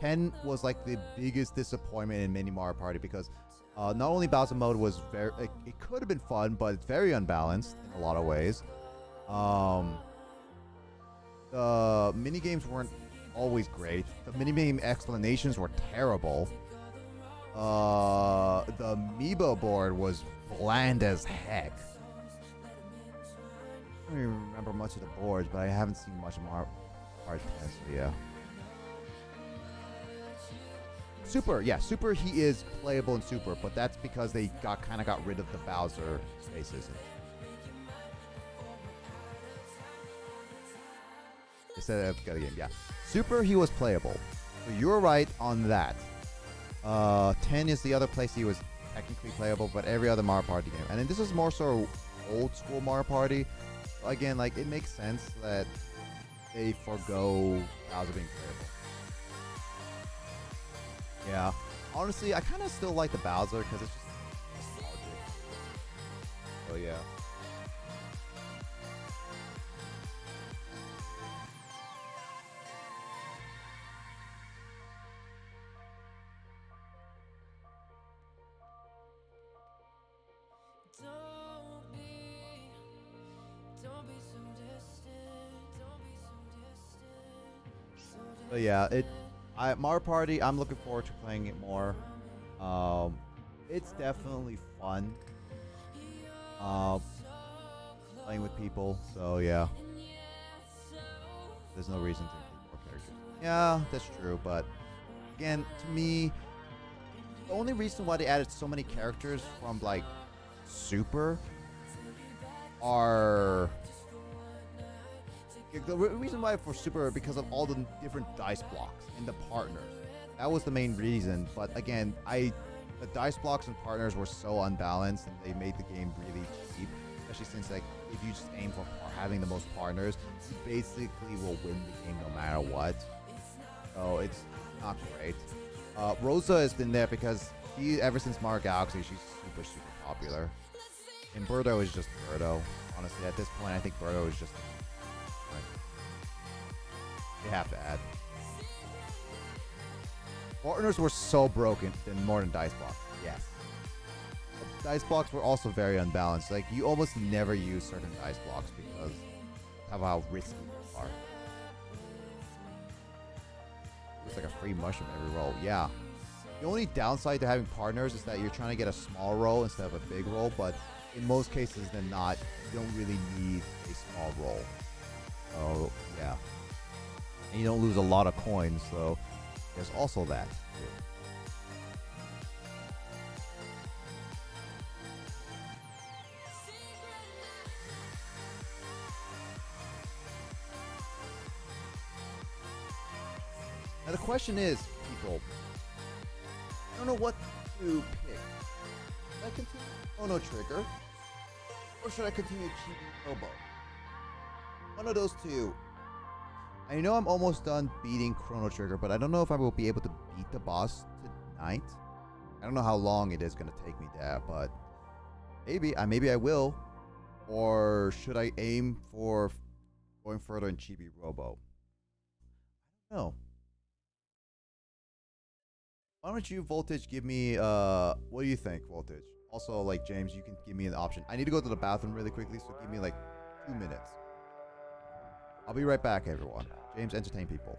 ten was like the biggest disappointment in Mini Mario Party because uh, not only Bowser mode was very, it, it could have been fun, but it's very unbalanced in a lot of ways. Um, the mini games weren't always great. The minigame explanations were terrible. Uh, the amiibo board was bland as heck. I don't even remember much of the boards, but I haven't seen much of Mario Party ten, so yeah. Super, yeah, Super, he is playable in Super, but that's because they got kind of got rid of the Bowser spaces. They said I've got a game, yeah. Super, he was playable. So you're right on that. Uh, ten is the other place he was technically playable, but every other Mario Party game. And then this is more so old school Mario Party. So again, like, it makes sense that they forego Bowser being playable. Yeah, honestly, I kind of still like the Bowser because it's just nostalgic. So yeah. So yeah, it. I, Mario Party, I'm looking forward to playing it more. Um, it's definitely fun. Uh, playing with people, so yeah. There's no reason to include more characters. Yeah, that's true, but again, to me, the only reason why they added so many characters from like Super are. The reason why for Super because of all the different dice blocks and the partners. That was the main reason, but again, I the dice blocks and partners were so unbalanced and they made the game really cheap, especially since like if you just aim for having the most partners, you basically will win the game no matter what. So it's not great. Uh, Rosa has been there because she ever since Mario Galaxy, she's super super popular. And Birdo is just Birdo. Honestly, at this point, I think Birdo is just. They have to add. Partners were so broken in more than dice blocks. Yes. But dice blocks were also very unbalanced. Like you almost never use certain dice blocks because of how risky they are. It's like a free mushroom every roll. Yeah. The only downside to having partners is that you're trying to get a small roll instead of a big roll, but in most cases than not, you don't really need a small roll. Oh, yeah. And you don't lose a lot of coins, so there's also that. Now the question is, people, I don't know what to pick. Should I continue Chrono Trigger? Or should I continue Chibi-Robo? One of those two. I know I'm almost done beating Chrono Trigger, but I don't know if I will be able to beat the boss tonight. I don't know how long it is going to take me there, but maybe I maybe I will. Or should I aim for going further in Chibi-Robo? I don't know. Why don't you, Voltage, give me, uh, what do you think, Voltage? Also, like, James, you can give me an option. I need to go to the bathroom really quickly, so give me, like, two minutes. I'll be right back, everyone. James, entertain people.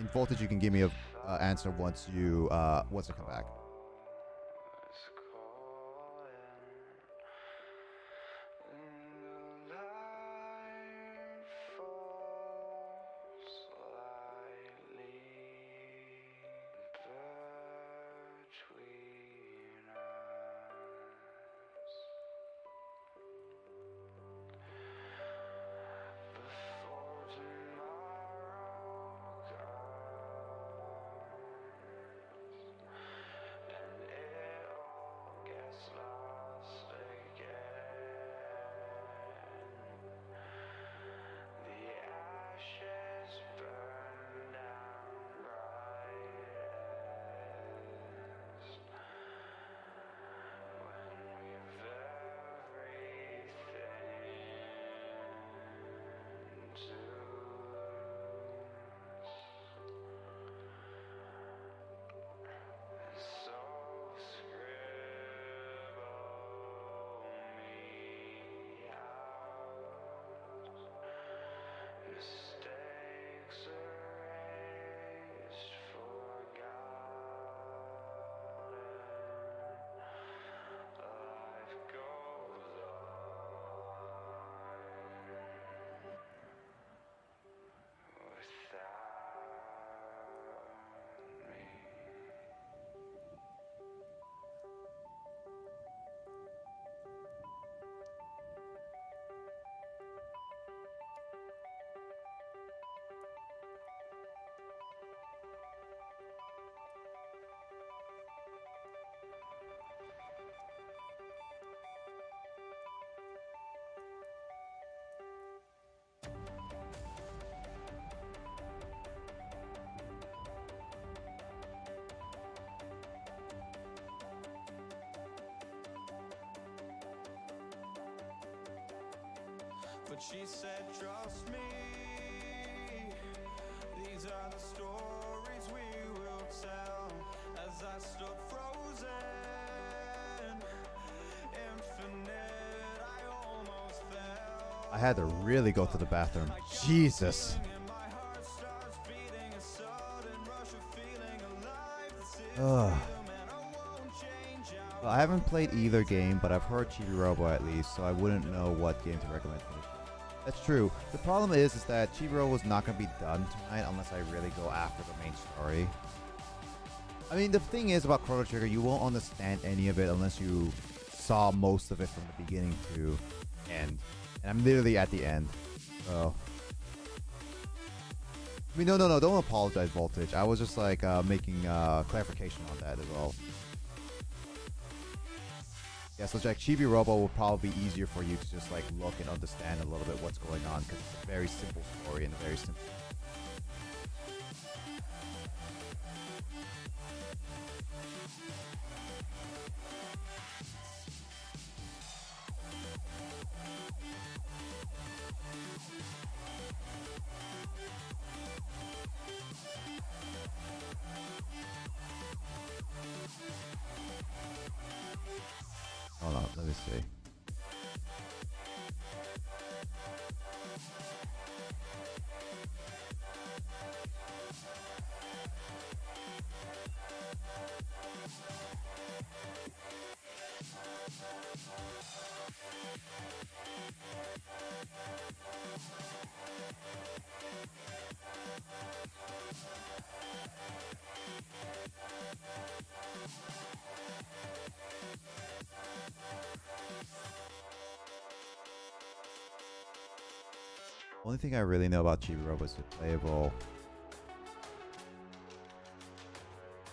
In Voltage, you can give me an uh, answer once you uh, once I come back. But she said, trust me, these are the stories we will tell. As I stood frozen, infinite, I almost fell. I had to really go to the bathroom. Jesus. Ugh. Well, I haven't played either game, but I've heard Chibi-Robo at least, so I wouldn't know what game to recommend for this game. That's true. The problem is, is that Chibi-Robo is not going to be done tonight unless I really go after the main story. I mean, the thing is about Chrono Trigger, you won't understand any of it unless you saw most of it from the beginning to end. And I'm literally at the end. So... I mean, no, no, no, don't apologize, Voltage. I was just, like, uh, making, uh, clarification on that as well. Yeah, so Jack, Chibi-Robo will probably be easier for you to just like look and understand a little bit what's going on because it's a very simple story and a very simple... Hold on, let me see. Only thing I really know about Chibi-Robo is the playable.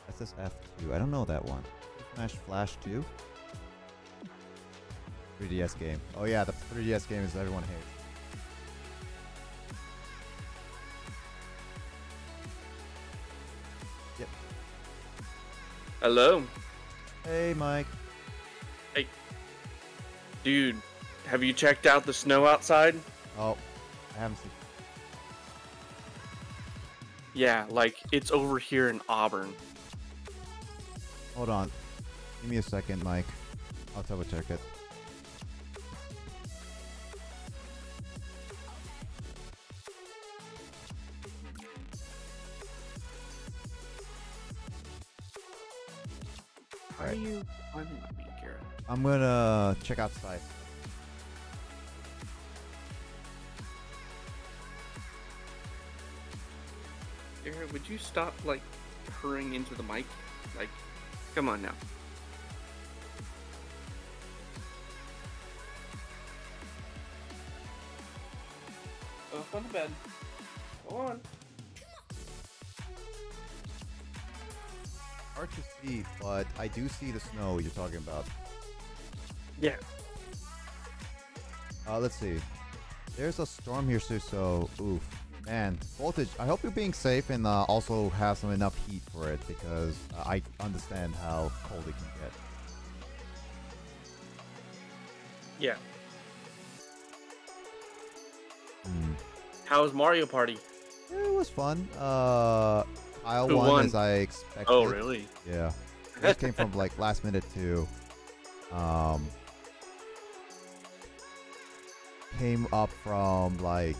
That's this F two. I don't know that one. Smash Flash two? three D S game. Oh yeah, the three D S game is everyone hates. Yep. Hello. Hey, Mike. Hey. Dude, have you checked out the snow outside? Oh. I haven't seen. Yeah, like, it's over here in Auburn. Hold on. Give me a second, Mike. I'll double check it. How do you... I'm gonna be Garrett. I'm gonna check outside. Would you stop, like, purring into the mic? Like, come on now. Up on the bed. Go on. Hard to see, but I do see the snow you're talking about. Yeah. Uh, let's see. There's a storm here, too, so... Oof. Man, Voltage, I hope you're being safe and uh, also have some enough heat for it because uh, I understand how cold it can get. Yeah. Mm. How was Mario Party? It was fun. Uh, I won, won as I expected. Oh, really? Yeah. It came from like last minute to... Um, came up from like...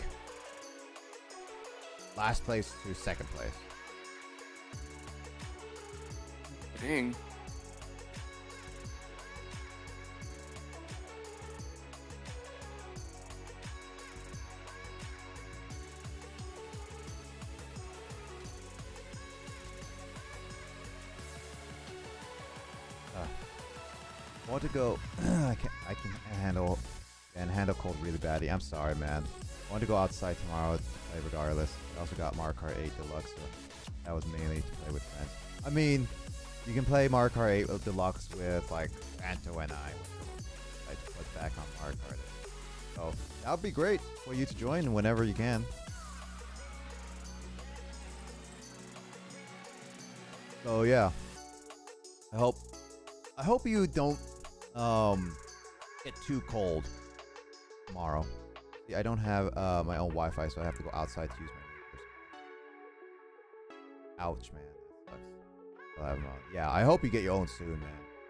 Last place to second place. Dang. Uh, I want to go. I can. I can handle. Can handle cold really badly. I'm sorry, man. I want to go outside tomorrow to play regardless. I also got Mario Kart eight Deluxe, so that was mainly to play with friends. I mean, you can play Mario Kart eight Deluxe with, like, Anto and I. I just put back on Mario Kart eight. So, that would be great for you to join whenever you can. So, yeah. I hope... I hope you don't, um, get too cold tomorrow. Yeah, I don't have uh, my own Wi-Fi, so I have to go outside to use my neighbors. Ouch, man. That sucks. I'll have them on. Yeah, I hope you get your own soon, man.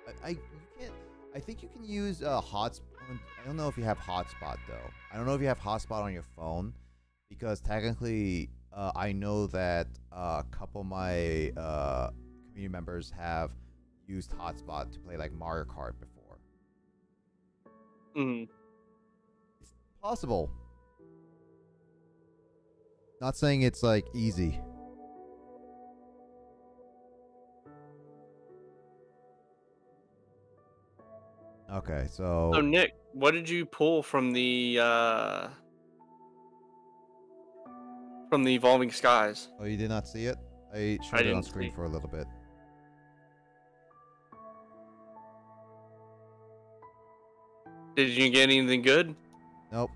I, I you can't. I think you can use uh, hotspot. I don't know if you have hotspot though. I don't know if you have hotspot on your phone, because technically, uh, I know that uh, a couple of my uh, community members have used hotspot to play like Mario Kart before. Mm-hmm. It's possible. Not saying it's like easy. Okay, so... So, Nick, what did you pull from the, uh... from the Evolving Skies? Oh, you did not see it? I showed it on screen for a little bit. Did you get anything good? Nope.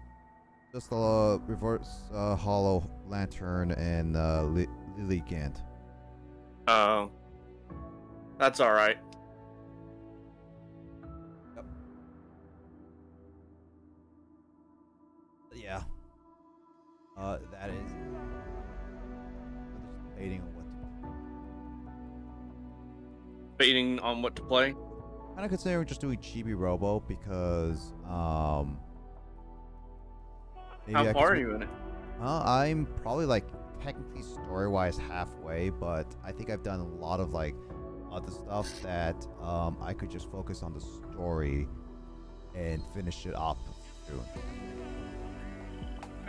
Just the uh, reverse uh, hollow lantern and uh, li Lily Gant. Oh. That's alright. Yeah. Uh, that is. I'm just debating on what to play. Debating on what to play? Kind of considering just doing Chibi-Robo because, um. How far are you in it? Uh, I'm probably like technically story-wise halfway, but I think I've done a lot of like other stuff that um I could just focus on the story and finish it up soon.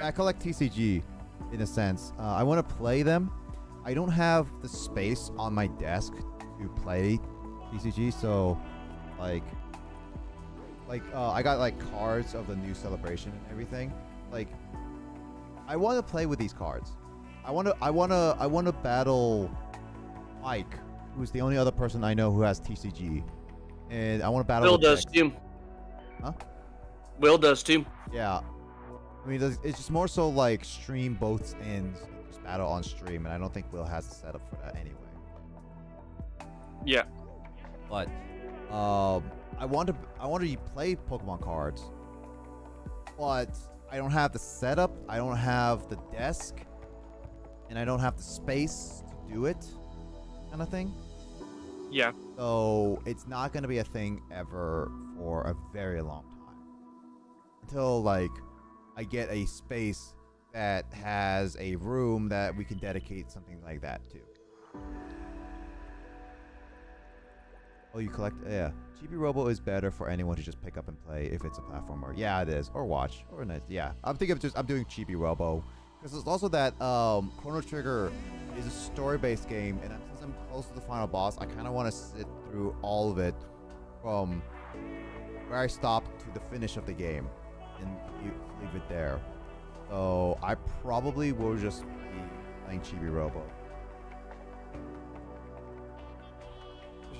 I collect T C G, in a sense. Uh, I want to play them. I don't have the space on my desk to play T C G, so, like, like uh, I got like cards of the new celebration and everything. Like, I want to play with these cards. I want to, I want to, I want to battle Mike, who's the only other person I know who has T C G, and I want to battle. Will does too. Huh? Will does too. Yeah. I mean, it's just more so like stream both ends, and just battle on stream, and I don't think Will has the setup for that anyway. Yeah, but um, I want to I want to play Pokemon cards, but I don't have the setup, I don't have the desk, and I don't have the space to do it, kind of thing. Yeah. So it's not going to be a thing ever for a very long time, until like. I get a space that has a room that we can dedicate something like that to. Oh, you collect? Yeah. Chibi-Robo is better for anyone to just pick up and play if it's a platformer. Yeah, it is. Or watch. Or nice. Yeah. I'm thinking of just, I'm doing Chibi-Robo. Because there's also that um, Chrono Trigger is a story-based game, and since I'm close to the final boss, I kind of want to sit through all of it from where I stopped to the finish of the game. And leave it there. So I probably will just be playing Chibi-Robo.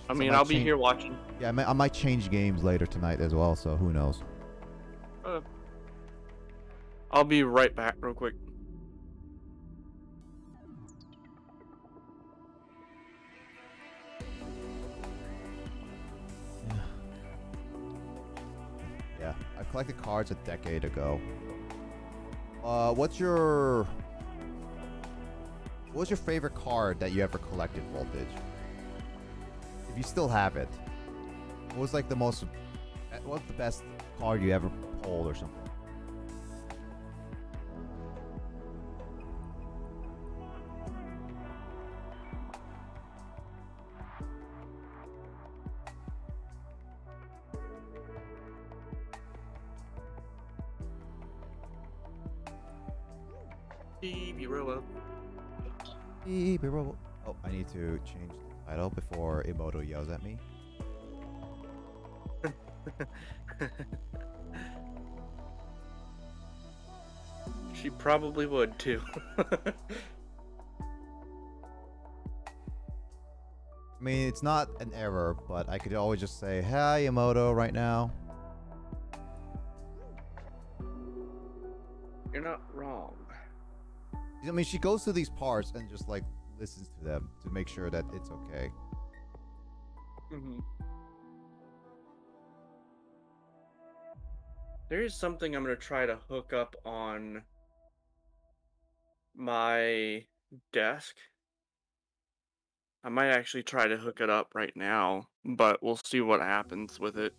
I mean, I'll be here watching. Yeah, I might, I might change games later tonight as well, so who knows. Uh, I'll be right back real quick. Yeah, I collected cards a decade ago. Uh, what's your... What was your favorite card that you ever collected, Voltage? If you still have it. What was like the most... What was the best card you ever pulled or something? Oh, I need to change the title before Emoto yells at me. She probably would too. I mean, it's not an error, but I could always just say, "Hi, Emoto," right now. You're not wrong. I mean, she goes through these parts and just like listens to them to make sure that it's okay. Mm-hmm. There is something I'm going to try to hook up on my desk. I might actually try to hook it up right now, but we'll see what happens with it.